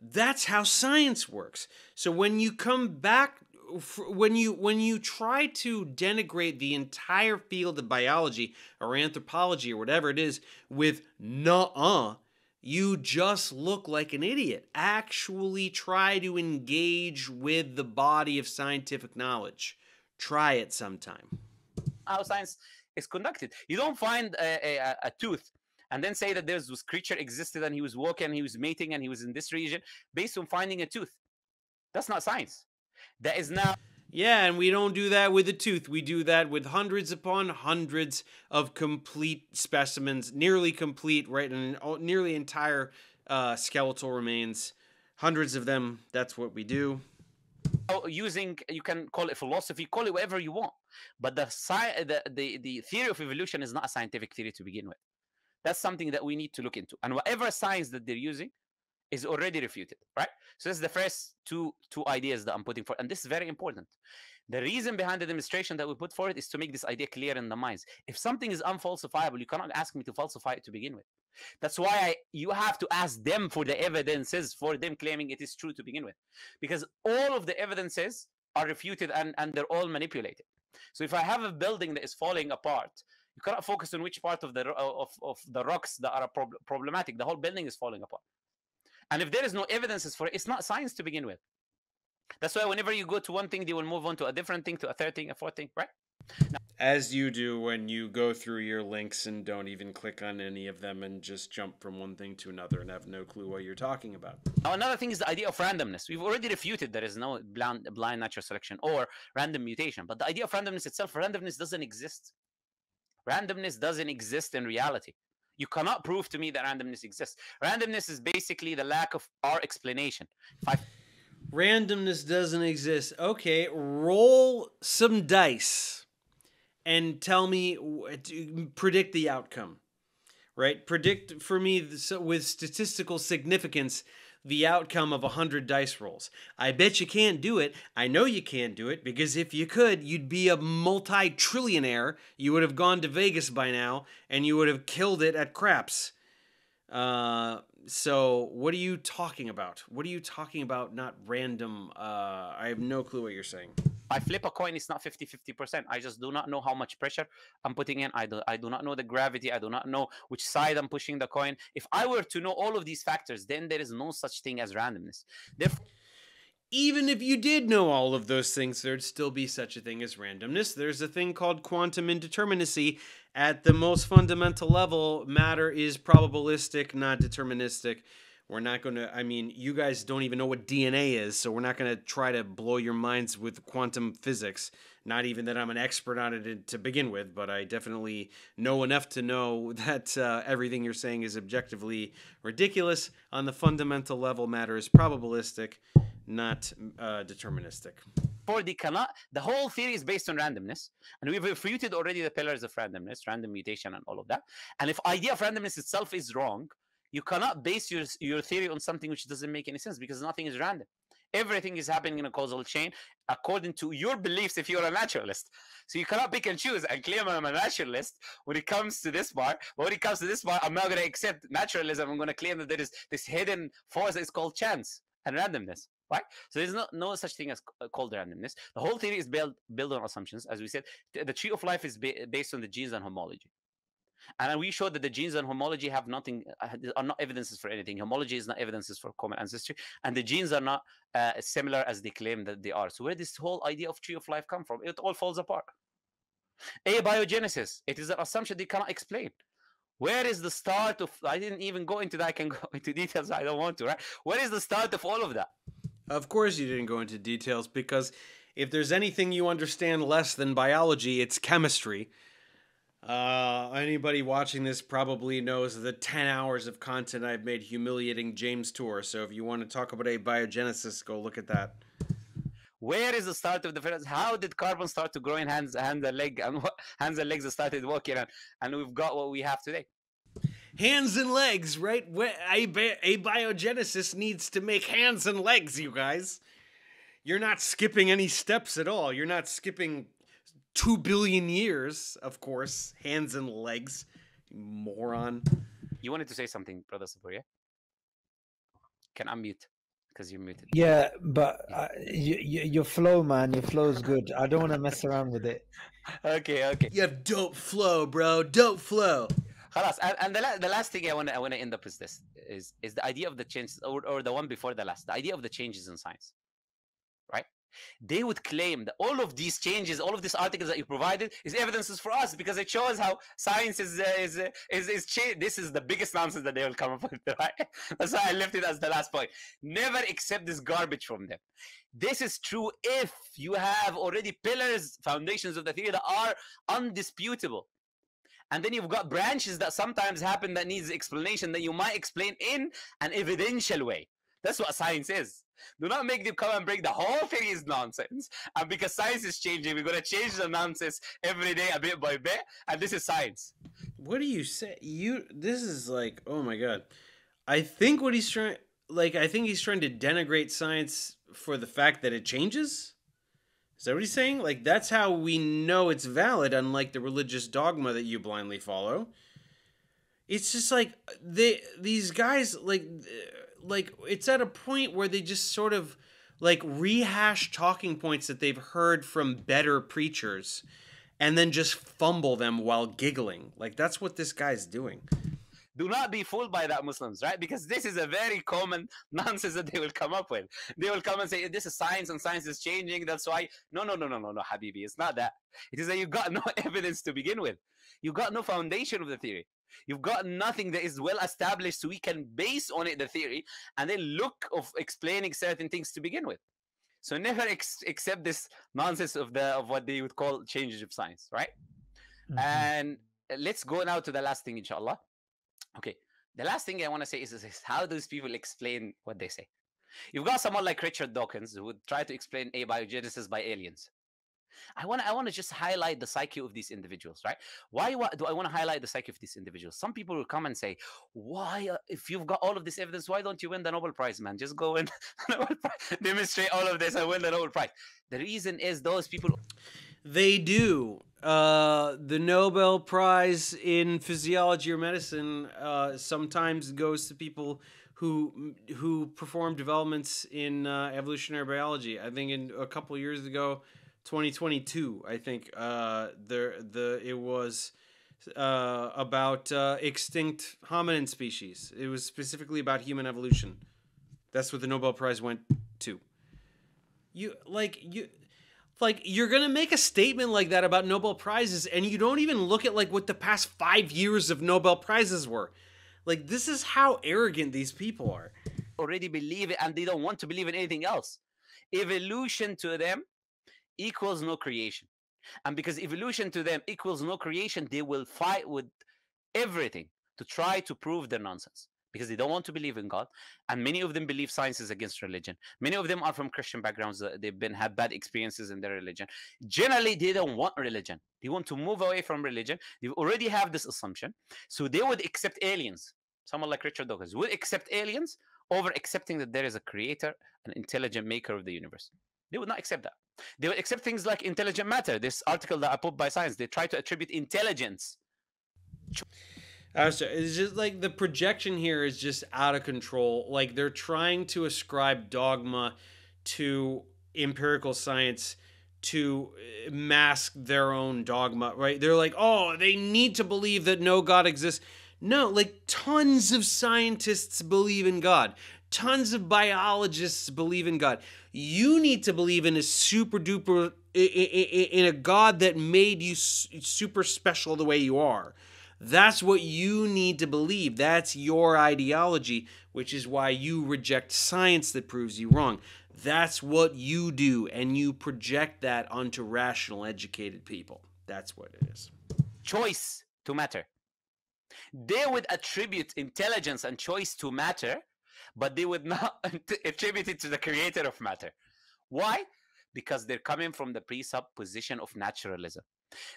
That's how science works. So when you come back, when you try to denigrate the entire field of biology or anthropology or whatever it is with nuh-uh, you just look like an idiot. Actually try to engage with the body of scientific knowledge. Try it sometime. How science is conducted. You don't find a tooth and then say that this creature existed and he was walking, he was mating, and he was in this region based on finding a tooth. That's not science. That is now... Yeah, and we don't do that with a tooth. We do that with hundreds upon hundreds of complete specimens, nearly complete, right, and nearly entire skeletal remains. Hundreds of them, that's what we do. Using, you can call it philosophy, call it whatever you want. But the theory of evolution is not a scientific theory to begin with. That's something that we need to look into. And whatever science that they're using is already refuted, right? So this is the first two ideas that I'm putting forward, and this is very important. The reason behind the demonstration that we put forward is to make this idea clear in the minds. If something is unfalsifiable, you cannot ask me to falsify it to begin with. That's why you have to ask them for the evidences for them claiming it is true to begin with, because all of the evidences are refuted and they're all manipulated. So if I have a building that is falling apart, you cannot focus on which part of the rocks that are problematic. The whole building is falling apart. And if there is no evidences for it, it's not science to begin with. That's why whenever you go to one thing, they will move on to a different thing, to a third thing, a fourth thing, right? Now, as you do when you go through your links and don't even click on any of them and just jump from one thing to another and have no clue what you're talking about. Now, another thing is the idea of randomness. We've already refuted there is no blind natural selection or random mutation. But the idea of randomness itself, randomness doesn't exist. Randomness doesn't exist in reality. You cannot prove to me that randomness exists. Randomness is basically the lack of our explanation. Randomness doesn't exist. Okay, roll some dice and tell me, predict the outcome, right? Predict for me with statistical significance the outcome of 100 dice rolls. I bet you can't do it. I know you can't do it, because if you could, you'd be a multi-trillionaire. You would have gone to Vegas by now, and you would have killed it at craps. So what are you talking about? What are you talking about? Not random. I have no clue what you're saying. I flip a coin, it's not 50-50%. I just do not know how much pressure I'm putting in. I do not know the gravity. I do not know which side I'm pushing the coin. If I were to know all of these factors, then there is no such thing as randomness. Therefore, even if you did know all of those things, there'd still be such a thing as randomness. There's a thing called quantum indeterminacy. At the most fundamental level, matter is probabilistic, not deterministic. We're not going to, I mean, you guys don't even know what DNA is, so we're not going to try to blow your minds with quantum physics. Not even that I'm an expert on it to begin with, but I definitely know enough to know that everything you're saying is objectively ridiculous. On the fundamental level, matter is probabilistic, not deterministic. The whole theory is based on randomness, and we've refuted already the pillars of randomness, random mutation and all of that. And if idea of randomness itself is wrong, you cannot base your theory on something which doesn't make any sense, because nothing is random. Everything is happening in a causal chain according to your beliefs if you're a naturalist. So you cannot pick and choose and claim I'm a naturalist when it comes to this part. But when it comes to this part, I'm not going to accept naturalism. I'm going to claim that there is this hidden force that is called chance and randomness. Right? So there's no such thing as called randomness. The whole theory is built on assumptions. As we said, the tree of life is based on the genes and homology. And we showed that the genes and homology have nothing, are not evidences for anything. Homology is not evidences for common ancestry, and the genes are not similar as they claim that they are. So where this whole idea of tree of life come from? It all falls apart. Abiogenesis, it is an assumption they cannot explain. Where is the start of, I didn't even go into that, I can go into details, I don't want to, right? Where is the start of all of that? Of course you didn't go into details, because if there's anything you understand less than biology, it's chemistry. Anybody watching this probably knows the 10 hours of content I've made humiliating James Tour. So if you want to talk about abiogenesis, go look at that. Where is the start of the first? How did carbon start to grow in hands and legs? And what, hands and legs started walking, and we've got what we have today. Hands and legs, right? Abiogenesis needs to make hands and legs, you guys. You're not skipping any steps at all. You're not skipping 2 billion years, of course. Hands and legs, you moron. You wanted to say something, Brother Subboor, yeah? Can I mute? Because you're muted. Yeah, but your flow, man, your flow's good. I don't want to mess around with it. Okay, okay. You have dope flow, bro. Dope flow. And the last thing I want to end up is this: is the idea of the changes, or the one before the last, the idea of the changes in science, right? They would claim that all of these changes, all of these articles that you provided, is evidences for us, because it shows how science is changed. This is the biggest nonsense that they will come up with, right? That's why I left it as the last point. Never accept this garbage from them. This is true if you have already pillars, foundations of the theory that are undisputable. And then you've got branches that sometimes happen that needs explanation that you might explain in an evidential way. That's what science is. Do not make them come and break the whole thing is nonsense. And because science is changing, we're going to change the nonsense every day, a bit by bit. And this is science. What do you say? This is like, oh my God. I think what he's trying, like, I think he's trying to denigrate science for the fact that it changes. Is that what he's saying? Like, that's how we know it's valid, unlike the religious dogma that you blindly follow. It's just like, these guys, like it's at a point where they just sort of like rehash talking points that they've heard from better preachers and then just fumble them while giggling. Like, that's what this guy's doing. Do not be fooled by that, Muslims, right? Because this is a very common nonsense that they will come up with. They will come and say, this is science and science is changing. That's why, no, Habibi, it's not that. It is that you've got no evidence to begin with. You've got no foundation of the theory. You've got nothing that is well established, so we can base on it the theory and then look of explaining certain things to begin with. So never accept this nonsense of what they would call changes of science, right? Mm-hmm. And let's go now to the last thing, inshallah. Okay, the last thing I want to say is how do these people explain what they say? You've got someone like Richard Dawkins who would try to explain abiogenesis by aliens. I want to just highlight the psyche of these individuals, right? Why do I want to highlight the psyche of these individuals? Some people will come and say, why, if you've got all of this evidence, why don't you win the Nobel Prize, man? Just go and demonstrate all of this and win the Nobel Prize. The reason is those people... They do. The Nobel Prize in physiology or medicine sometimes goes to people who perform developments in evolutionary biology. I think in a couple years ago... 2022, I think, it was about extinct hominin species. It was specifically about human evolution. That's what the Nobel Prize went to. You're gonna make a statement like that about Nobel Prizes, and you don't even look at like what the past 5 years of Nobel Prizes were. Like, this is how arrogant these people are. Already believe it, and they don't want to believe in anything else. Evolution to them equals no creation. And because evolution to them equals no creation, they will fight with everything to try to prove their nonsense, because they don't want to believe in God. And many of them believe science is against religion. Many of them are from Christian backgrounds. They've had bad experiences in their religion. Generally, they don't want religion. They want to move away from religion. They already have this assumption. So they would accept aliens. Someone like Richard Dawkins would accept aliens over accepting that there is a creator, an intelligent maker of the universe. They would not accept that. They would accept things like intelligent matter. This article that I put by Science, they try to attribute intelligence. It's just like the projection here is just out of control. Like, they're trying to ascribe dogma to empirical science to mask their own dogma, right? They're like, oh, they need to believe that no God exists. No, like, tons of scientists believe in God. Tons of biologists believe in God. You need to believe in a super duper, in a God that made you super special the way you are. That's what you need to believe. That's your ideology, which is why you reject science that proves you wrong. That's what you do, and you project that onto rational, educated people. That's what it is. Choice to matter. They would attribute intelligence and choice to matter, but they would not attribute it to the creator of matter. Why? Because they're coming from the presupposition of naturalism.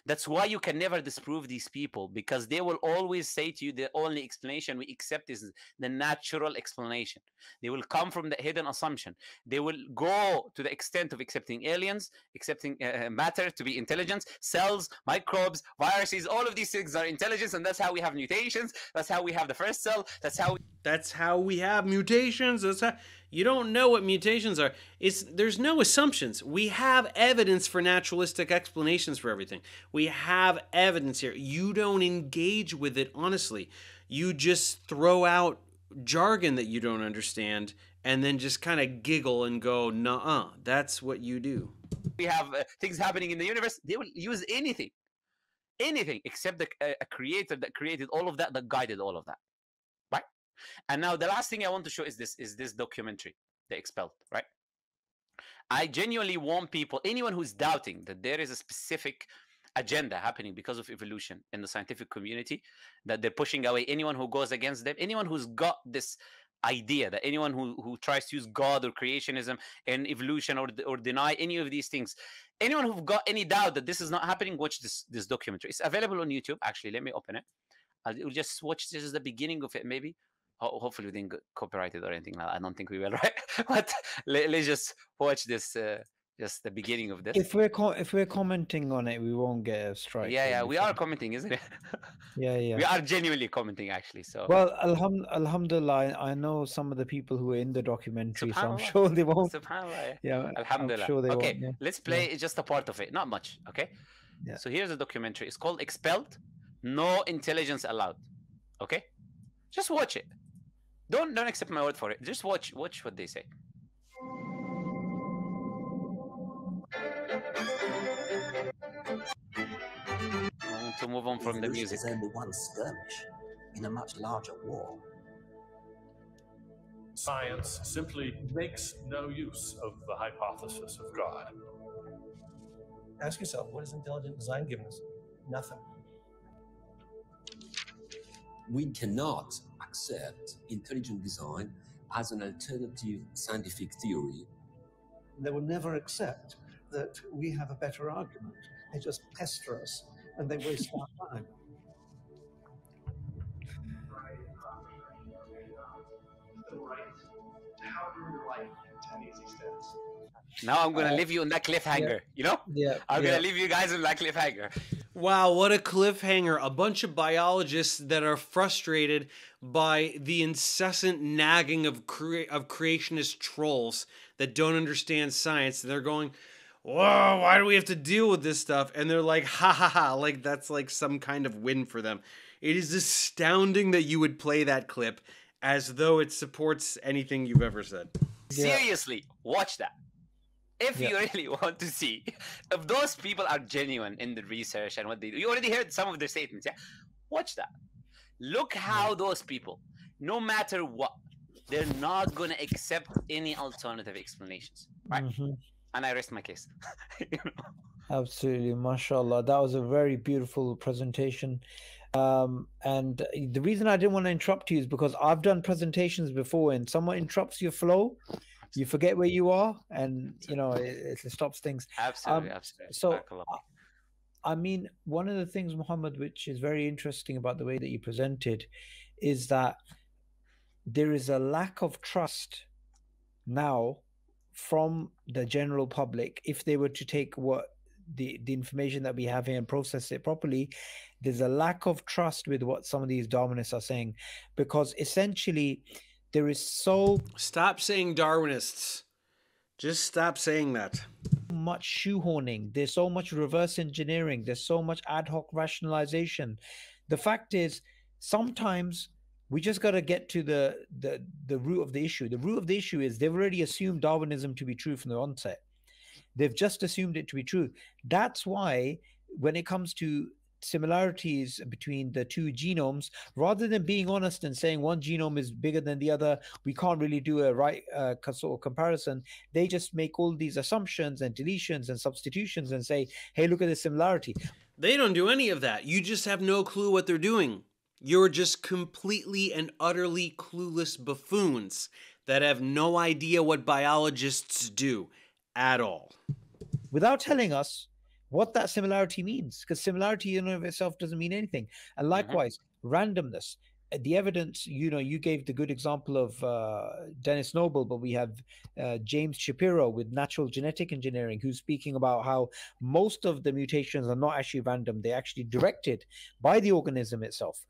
That's why you can never disprove these people, because they will always say to you the only explanation we accept is the natural explanation. They will come from the hidden assumption. They will go to the extent of accepting aliens, accepting matter to be intelligence, cells, microbes, viruses, all of these things are intelligence, and that's how we have mutations, that's how we have the first cell, that's how we have mutations. That's how you don't know what mutations are. There's no assumptions. We have evidence for naturalistic explanations for everything. We have evidence here. You don't engage with it honestly. You just throw out jargon that you don't understand and then just kind of giggle and go, nuh-uh. That's what you do. We have things happening in the universe. They will use anything, anything except a creator that created all of that, that guided all of that. And now the last thing I want to show is this documentary, The Expelled, right? I genuinely want people, anyone who's doubting that there is a specific agenda happening because of evolution in the scientific community, that they're pushing away anyone who goes against them, anyone who's got this idea that anyone who tries to use God or creationism and evolution or deny any of these things, anyone who've got any doubt that this is not happening, watch this documentary. It's available on YouTube. Actually, let me open it. I'll just watch this, is the beginning of it, maybe. Hopefully we didn't get copyrighted or anything like that. I don't think we will, right? But let's just watch this, just the beginning of this. If we're commenting on it, we won't get a strike. Yeah, we are commenting, isn't it? Yeah. We are genuinely commenting, actually. So. Well, alhamdulillah, I know some of the people who are in the documentary, so I'm sure they won't. SubhanAllah. Yeah, alhamdulillah. I'm sure they won't, yeah. Let's play just a part of it, not much, okay? Yeah. So here's a documentary. It's called Expelled: No Intelligence Allowed, okay? Just watch it. Don't accept my word for it. Just watch what they say. I want to move on from the music. Evolution is only one skirmish in a much larger war. Science simply makes no use of the hypothesis of God. Ask yourself, what has intelligent design given us? Nothing. We cannot accept intelligent design as an alternative scientific theory. They will never accept that we have a better argument. They just pester us and they waste our time. Now I'm going to leave you in that cliffhanger, you know? Yeah. I'm going to leave you guys in that cliffhanger. Wow, what a cliffhanger. A bunch of biologists that are frustrated by the incessant nagging of creationist trolls that don't understand science. They're going, whoa, why do we have to deal with this stuff? And they're like, ha ha ha, like that's like some kind of win for them. It is astounding that you would play that clip as though it supports anything you've ever said. Seriously, watch that. If you really want to see if those people are genuine in the research and what they do. You already heard some of their statements, yeah? Watch that. Look how those people, no matter what, they're not going to accept any alternative explanations, right? Mm-hmm. And I rest my case. You know? Absolutely. MashaAllah. That was a very beautiful presentation. And the reason I didn't want to interrupt you is because I've done presentations before and someone interrupts your flow, you forget where you are, and, you know, it stops things. Absolutely. Absolutely. So, I mean, one of the things, Muhammad, which is very interesting about the way that you presented is that there is a lack of trust now from the general public. If they were to take what the information that we have here and process it properly, there's a lack of trust with what some of these Darwinists are saying, because essentially there is so... Stop saying Darwinists. Just stop saying that. Much shoehorning. There's so much reverse engineering. There's so much ad hoc rationalization. The fact is, sometimes we just got to get to the root of the issue. The root of the issue is they've already assumed Darwinism to be true from the onset. They've just assumed it to be true. That's why when it comes to similarities between the two genomes, rather than being honest and saying one genome is bigger than the other, we can't really do a right sort of comparison, they just make all these assumptions and deletions and substitutions and say, hey, look at this similarity. They don't do any of that. You just have no clue what they're doing. You're just completely and utterly clueless buffoons that have no idea what biologists do at all. Without telling us what that similarity means, because similarity in and of itself doesn't mean anything. And likewise, randomness. The evidence, you know, you gave the good example of Dennis Noble, but we have James Shapiro with Natural Genetic Engineering, who's speaking about how most of the mutations are not actually random. They're actually directed by the organism itself.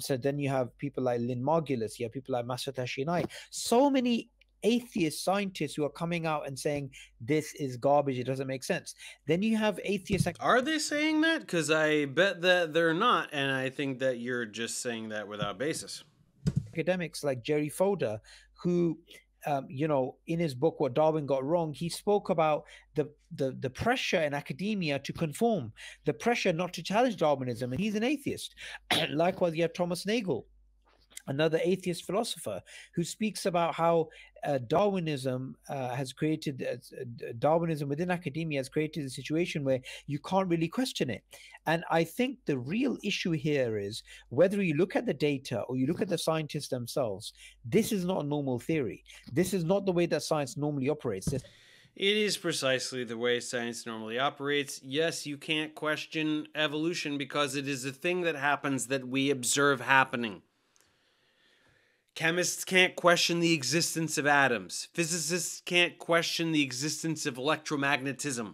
So then you have people like Lynn Margulis, you have people like Masata Shinai, so many atheist scientists who are coming out and saying, this is garbage, it doesn't make sense. Then you have atheists. Are they saying that? Because I bet that they're not. And I think that you're just saying that without basis. Academics like Jerry Fodor, who, you know, in his book, What Darwin Got Wrong, he spoke about the pressure in academia to conform, the pressure not to challenge Darwinism. And he's an atheist. Likewise, you have Thomas Nagel, another atheist philosopher, who speaks about how Darwinism has created, Darwinism within academia has created a situation where you can't really question it. And I think the real issue here is whether you look at the data or you look at the scientists themselves, this is not a normal theory. This is not the way that science normally operates. It is precisely the way science normally operates. Yes, you can't question evolution because it is a thing that happens that we observe happening. Chemists can't question the existence of atoms. Physicists can't question the existence of electromagnetism.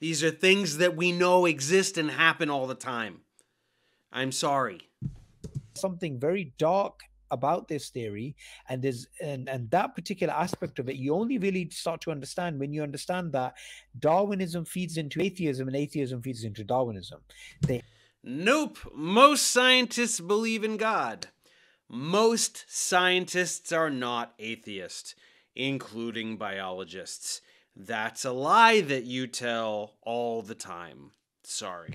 These are things that we know exist and happen all the time. I'm sorry. Something very dark about this theory, and there's and that particular aspect of it, you only really start to understand when you understand that Darwinism feeds into atheism and atheism feeds into Darwinism. Nope. Most scientists believe in God. Most scientists are not atheists, including biologists. That's a lie that you tell all the time. Sorry.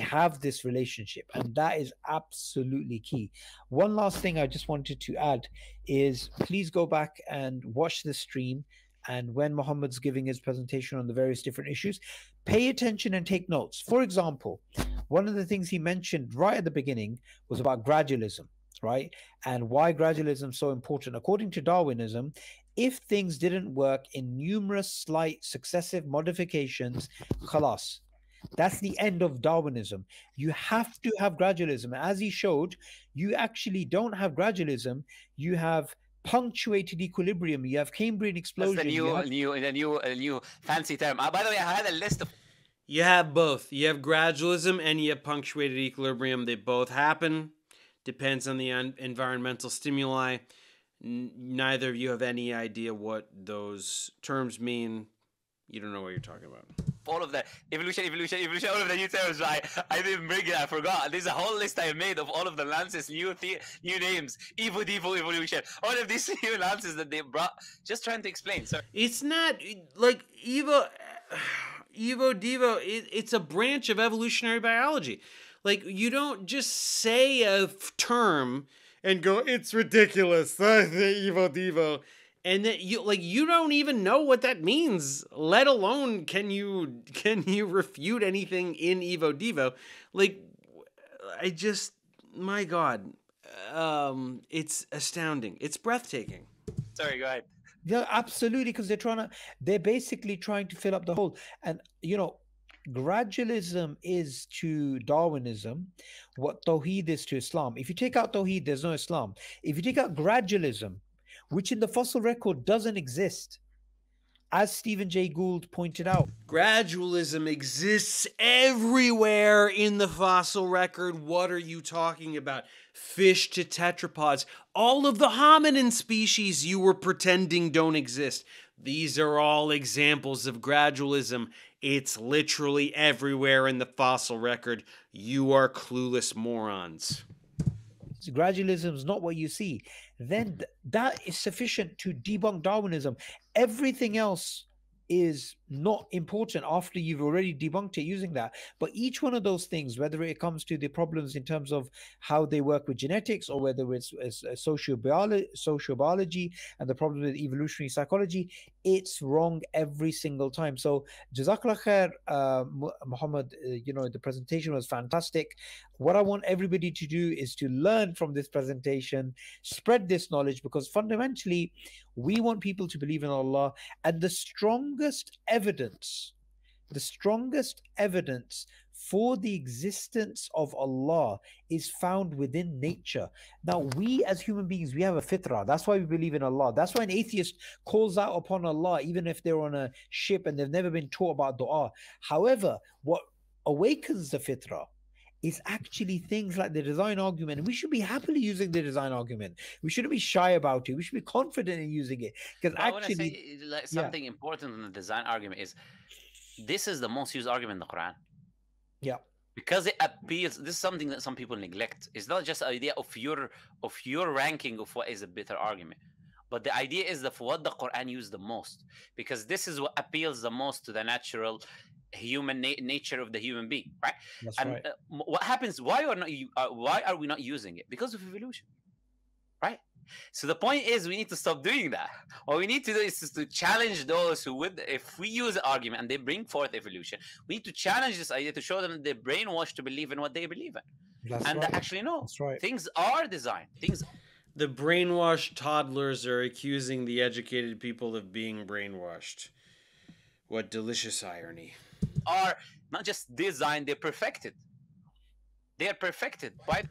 Have this relationship, and that is absolutely key. One last thing I just wanted to add is please go back and watch the stream. And when Muhammad's giving his presentation on the various different issues, pay attention and take notes. For example, one of the things he mentioned right at the beginning was about gradualism. Right? And why gradualism is so important. According to Darwinism, if things didn't work in numerous slight successive modifications, khalas, that's the end of Darwinism. You have to have gradualism. As he showed, you actually don't have gradualism. You have punctuated equilibrium. You have Cambrian explosion. That's a new fancy term. By the way, I had a list of... You have both. You have gradualism and you have punctuated equilibrium. They both happen. Depends on the environmental stimuli. Neither of you have any idea what those terms mean. You don't know what you're talking about. All of that. Evolution, all of the new terms, right? I didn't bring it, I forgot. There's a whole list I made of all of the lances, new names. Evo Devo evolution. All of these new lances that they brought. Just trying to explain. Sorry. It's not, like, Evo Devo, it's a branch of evolutionary biology. Like, you don't just say a term and go, it's ridiculous, Evo Devo. And that you, like, you don't even know what that means, let alone can you refute anything in Evo Devo. Like, I just, my God, it's astounding. It's breathtaking. Sorry, go ahead. Yeah, absolutely, because they're basically trying to fill up the hole. And, you know, gradualism is to Darwinism what Tawheed is to Islam. If you take out Tawheed, there's no Islam. If you take out gradualism, which in the fossil record doesn't exist, as Stephen Jay Gould pointed out. Gradualism exists everywhere in the fossil record. What are you talking about? Fish to tetrapods. All of the hominin species you were pretending don't exist. These are all examples of gradualism. It's literally everywhere in the fossil record. You are clueless morons. So gradualism is not what you see. Then that is sufficient to debunk Darwinism. Everything else is not important after you've already debunked it using that. But each one of those things, whether it comes to the problems in terms of how they work with genetics, or whether it's sociobiology and the problems with evolutionary psychology, it's wrong every single time. So Jazakallah khair, Muhammad, you know, the presentation was fantastic. What I want everybody to do is to learn from this presentation, spread this knowledge, because fundamentally we want people to believe in Allah. And the strongest evidence for the existence of Allah is found within nature. Now, we as human beings, we have a fitrah. That's why we believe in Allah. That's why an atheist calls out upon Allah, even if they're on a ship and they've never been taught about dua. However, what awakens the fitrah is actually things like the design argument. We should be happily using the design argument. We shouldn't be shy about it. We should be confident in using it. Because actually, I want to say something important in the design argument is this is the most used argument in the Quran. Yeah. Because it appeals, this is something that some people neglect. It's not just the idea of your ranking of what is a better argument, but the idea is of what the Quran used the most, because this is what appeals the most to the natural human nature of the human being, right? That's and right. What happens, why are we not using it? Because of evolution, right? So the point is, we need to stop doing that. What we need to do is to challenge those who would, if we use an argument and they bring forth evolution, we need to challenge this idea to show them that they're brainwashed to believe in what they believe in. That's and right. Actually, no, that's right. Things are designed. Things. The brainwashed toddlers are accusing the educated people of being brainwashed. What delicious irony. Are not just designed, they're perfected. They are perfected. Why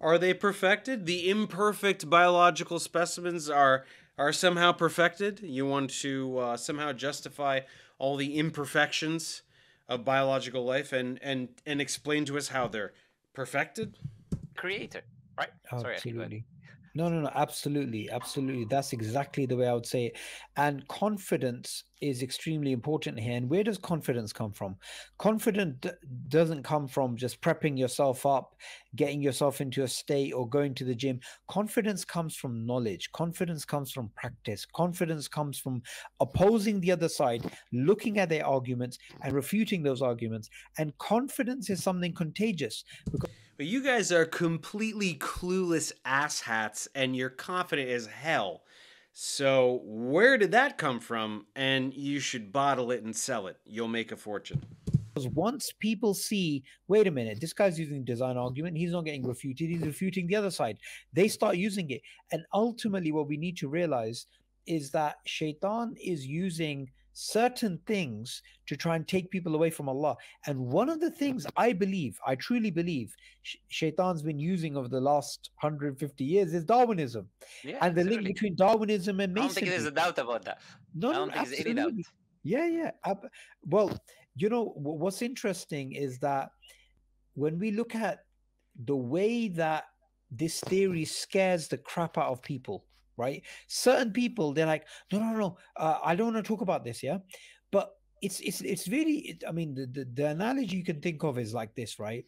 are they perfected? The imperfect biological specimens are somehow perfected. You want to somehow justify all the imperfections of biological life and explain to us how they're perfected. Creator, right? Absolutely. Sorry, No, absolutely, absolutely. That's exactly the way I would say it. And confidence is extremely important here. And where does confidence come from? Confidence doesn't come from just prepping yourself up, getting yourself into a state, or going to the gym. Confidence comes from knowledge. Confidence comes from practice. Confidence comes from opposing the other side, looking at their arguments and refuting those arguments. And confidence is something contagious. Because you guys are completely clueless asshats, and you're confident as hell. So where did that come from? And you should bottle it and sell it. You'll make a fortune. Because once people see, wait a minute, this guy's using design argument, he's not getting refuted, he's refuting the other side. They start using it. And ultimately what we need to realize is that Shaitan is using certain things to try and take people away from Allah. And one of the things I believe, I truly believe, Shaitan's been using over the last 150 years is Darwinism. Yeah, and the link between Darwinism and Masonry. I don't think there's a doubt about that. No, absolutely. There's any doubt. Yeah. Well, you know, what's interesting is that when we look at the way that this theory scares the crap out of people, right? Certain people, they're like, no, I don't want to talk about this, yeah? But it's really, I mean, the analogy you can think of is like this, right?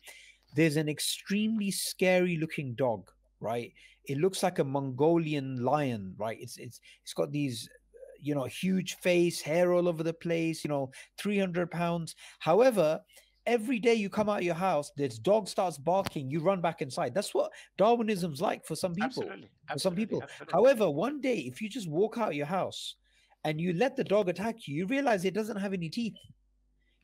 There's an extremely scary looking dog, right? It looks like a Mongolian lion, right? It's got these, you know, huge face, hair all over the place, you know, 300 pounds. However, Every day you come out of your house, this dog starts barking, you run back inside. That's what Darwinism's like for some people. Absolutely. For some people. Absolutely. However, one day, if you just walk out of your house and you let the dog attack you, you realize it doesn't have any teeth,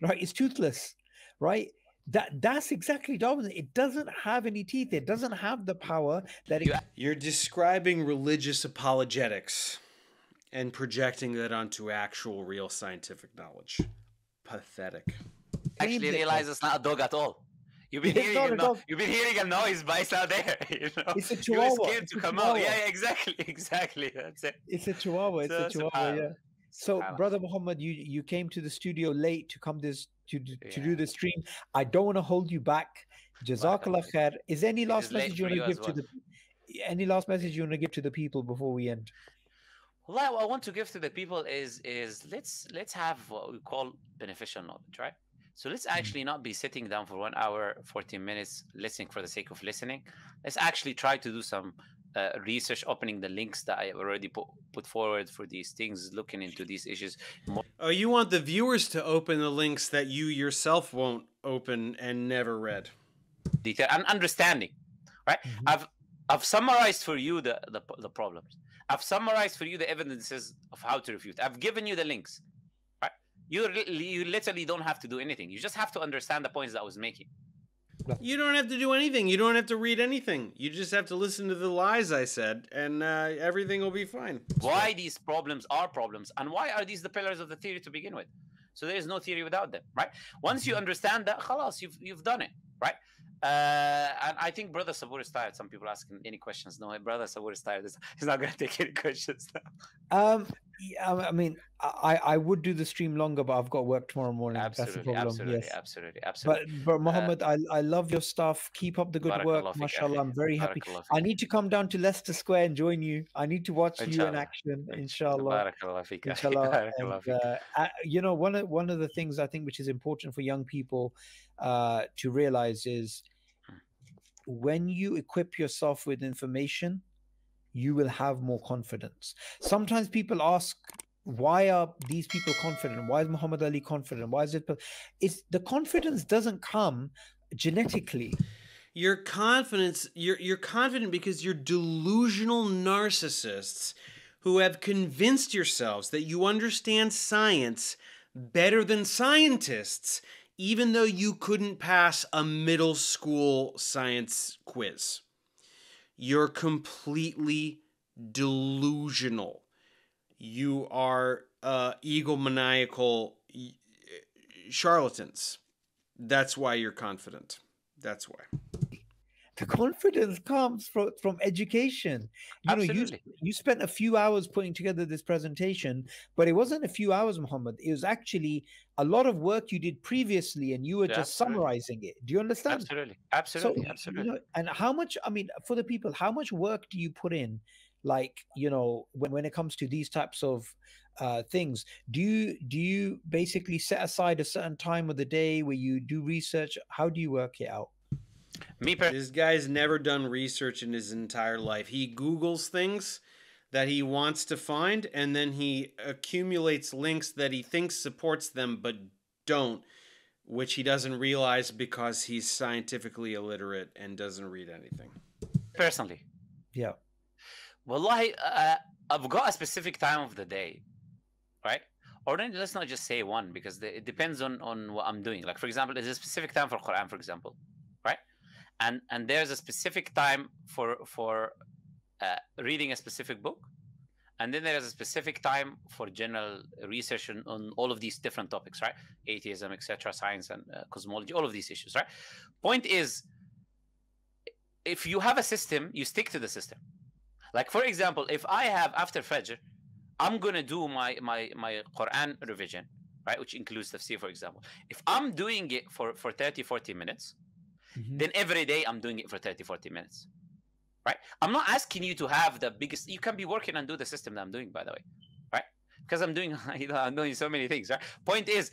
right? It's toothless, right? That's exactly Darwinism. It doesn't have any teeth. It doesn't have the power that it... You're describing religious apologetics and projecting that onto actual real scientific knowledge. Pathetic. Actually realize it's not a dog at all. You've been hearing a noise, but it's not there. You know? It's a chihuahua. You were scared to come out. Yeah, exactly. Exactly. That's it. It's a chihuahua. It's a chihuahua, yeah. So, Brother Muhammad, you came to the studio late to come do the stream. I don't want to hold you back. Jazakallah khair. Is there any last message you want to give to the people before we end? Well, what I want to give to the people is let's have what we call beneficial knowledge, right? So let's actually not be sitting down for 1 hour, 14 minutes, listening for the sake of listening. Let's actually try to do some research, opening the links that I already put forward for these things, looking into these issues. Oh, you want the viewers to open the links that you yourself won't open and never read. Detail and understanding, right? Mm-hmm. I've summarized for you the problems. I've summarized for you the evidences of how to refute. I've given you the links. You literally don't have to do anything. You just have to understand the points that I was making. You don't have to do anything. You don't have to read anything. You just have to listen to the lies I said, and everything will be fine. Why these problems are problems, and why are these the pillars of the theory to begin with? So there is no theory without them, right? Once you understand that, khalas, you've done it, right? And I think Brother Subboor is tired. Some people asking any questions. No, Brother Subboor is tired. He's not going to take any questions now. Yeah, I mean, I would do the stream longer, but I've got work tomorrow morning. Absolutely, absolutely. But Muhammad, I love your stuff. Keep up the good work. Mashallah, I'm very happy. I need to come down to Leicester Square and join you. I need to watch you in action, inshallah. Inshallah. And, you know, one of the things I think which is important for young people to realize is when you equip yourself with information, you will have more confidence. Sometimes people ask, why are these people confident? Why is Muhammad Ali confident? Why is it? It's the confidence doesn't come genetically. Your confidence, you're confident because you're delusional narcissists who have convinced yourselves that you understand science better than scientists, even though you couldn't pass a middle school science quiz. You're completely delusional. You are egomaniacal charlatans. That's why you're confident. That's why. The confidence comes from education. You know, you spent a few hours putting together this presentation, but it wasn't a few hours, Muhammad. It was actually a lot of work you did previously, and you were just summarizing it. Do you understand? Absolutely. Absolutely. So, absolutely. You know, and how much, I mean, for the people, how much work do you put in? Like, you know, when it comes to these types of things, do you basically set aside a certain time of the day where you do research? How do you work it out? This guy's never done research in his entire life. He Googles things that he wants to find, and then he accumulates links that he thinks supports them but don't, which he doesn't realize because he's scientifically illiterate and doesn't read anything. Personally. Yeah. Wallahi, I've got a specific time of the day, right? Or then let's not just say one, because it depends on what I'm doing. Like, for example, there's a specific time for Quran, for example, right? And there's a specific time for reading a specific book, and then there is a specific time for general research on all of these different topics, right? Atheism, etc., science and cosmology, all of these issues, right? Point is, if you have a system, you stick to the system. Like, for example, if I have after Fajr, I'm gonna do my Quran revision, right, which includes tafsir, for example. If I'm doing it for 30-40 minutes. Mm-hmm. Then every day I'm doing it for 30-40 minutes, right? I'm not asking you to have the biggest. You can be working and do the system that I'm doing, by the way, right? Because I'm doing so many things, right? Point is,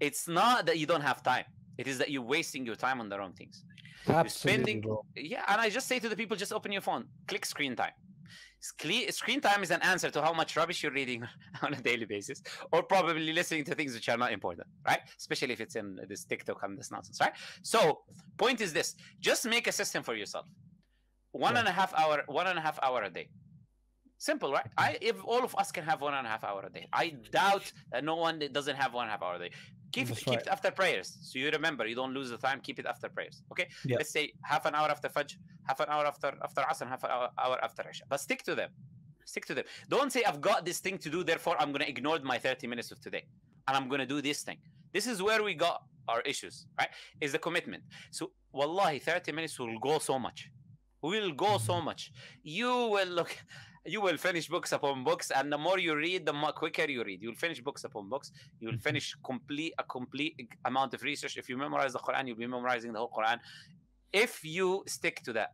it's not that you don't have time. It is that you're wasting your time on the wrong things. Absolutely. You're spending, and I just say to the people, just open your phone, click screen time. Screen time is an answer to how much rubbish you're reading on a daily basis, or probably listening to things which are not important, right? Especially if it's in this TikTok and this nonsense, right? So point is this, just make a system for yourself. One and a half hour a day. Simple, right? If all of us can have 1.5 hours a day. I doubt that no one doesn't have 1.5 hours a day. Keep it after prayers. So you remember, you don't lose the time. Keep it after prayers. Okay? Yep. Let's say half an hour after Fajr, half an hour after Asr, half an hour after Isha. But stick to them. Stick to them. Don't say, I've got this thing to do, therefore I'm going to ignore my 30 minutes of today. And I'm going to do this thing. This is where we got our issues, right? Is the commitment. So, wallahi, 30 minutes will go so much. Will go so much. You will finish books upon books, and the more you read, the more quicker you read. You'll finish books upon books. You'll finish a complete amount of research. If you memorize the Quran, you'll be memorizing the whole Quran. If you stick to that,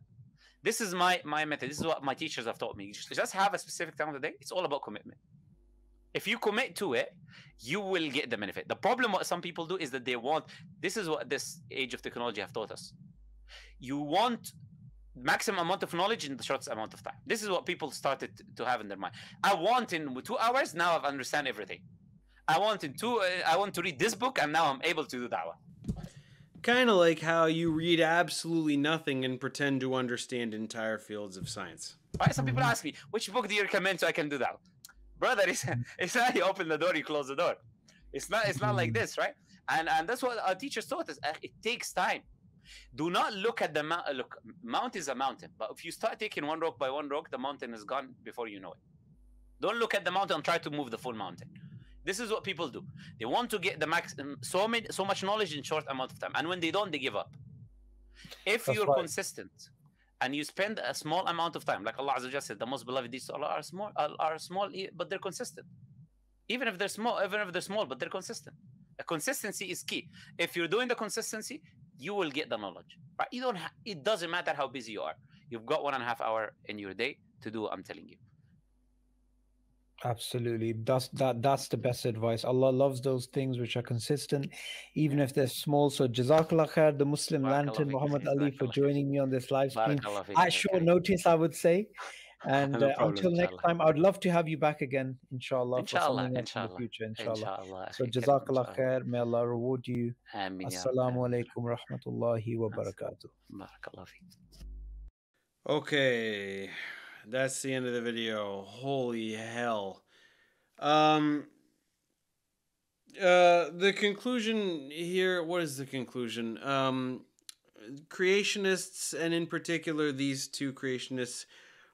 this is my method. This is what my teachers have taught me. Just have a specific time of the day. It's all about commitment. If you commit to it, you will get the benefit. The problem what some people do is that they want. This is what this age of technology have taught us. You want maximum amount of knowledge in the shortest amount of time. This is what people started to have in their mind. I want in 2 hours, now I've understand everything. I want to read this book, and now I'm able to do that one. Kind of like how you read absolutely nothing and pretend to understand entire fields of science. Right? Some people ask me, which book do you recommend so I can do that? Brother, it's not you open the door, you close the door. It's not like this, right? And that's what our teachers taught us. It takes time. Do not look at the mountain. Look, mount is a mountain, but if you start taking one rock by one rock, the mountain is gone before you know it. Don't look at the mountain and try to move the full mountain. This is what people do. They want to get the max, so much knowledge in short amount of time, and when they don't, they give up. If That's you're right. consistent and you spend a small amount of time, like Allah Azza wa Jalla said, the most beloved deeds to Allah are small, but they're consistent. Even if they're small, but they're consistent. Consistency is key. If you're doing the consistency, you will get the knowledge. Right? It doesn't matter how busy you are. You've got 1.5 hours in your day to do. I'm telling you. Absolutely. That's the best advice. Allah loves those things which are consistent, even if they're small. So Jazakallah Khair, the Muslim Lantern, Muhammad Ali, for joining me on this live stream. I sure notice, I would say. And no problem, until next time, I would love to have you back again, inshallah. Inshallah. So Jazakallah Khair. May Allah reward you. Ameen. Assalamu alaikum wa rahmatullahi wa barakatuh. Barakallah feek. Okay. That's the end of the video. Holy hell. The conclusion here, what is the conclusion? Creationists, and in particular these two creationists,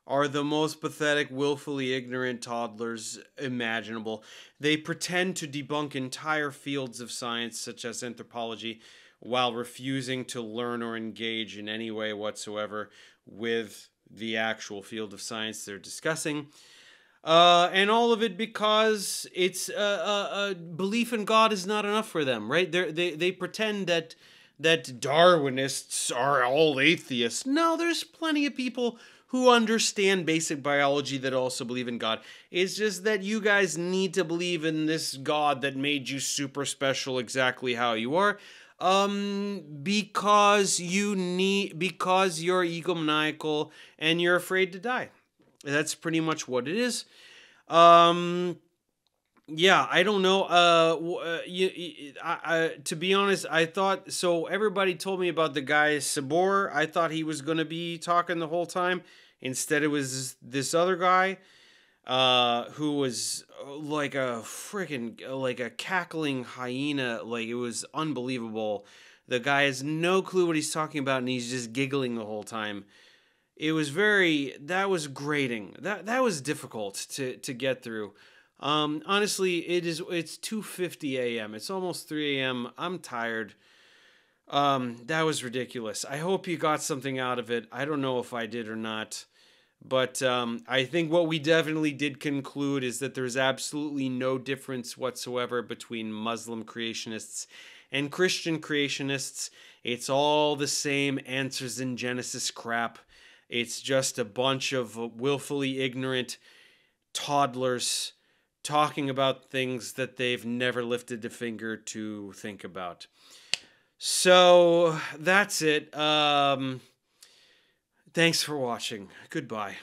are the most pathetic, willfully ignorant toddlers imaginable. They pretend to debunk entire fields of science, such as anthropology, while refusing to learn or engage in any way whatsoever with the actual field of science they're discussing. And all of it because it's belief in God is not enough for them, right? They pretend that Darwinists are all atheists. No, there's plenty of people who understand basic biology that also believe in God. It's just that you guys need to believe in this God that made you super special exactly how you are. Because you're egomaniacal and you're afraid to die. That's pretty much what it is. Yeah, I don't know. To be honest, I thought, so everybody told me about the guy Subboor. I thought he was going to be talking the whole time. Instead, it was this other guy, who was like a freaking, like a cackling hyena. Like, it was unbelievable. The guy has no clue what he's talking about, and he's just giggling the whole time. It was very, that was grating. That was difficult to get through. Honestly, it's 2:50 a.m. It's almost 3 a.m. I'm tired. That was ridiculous. I hope you got something out of it. I don't know if I did or not. But I think what we definitely did conclude is that there's absolutely no difference whatsoever between Muslim creationists and Christian creationists. It's all the same answers in Genesis crap. It's just a bunch of willfully ignorant toddlers talking about things that they've never lifted a finger to think about. So that's it. Thanks for watching. Goodbye.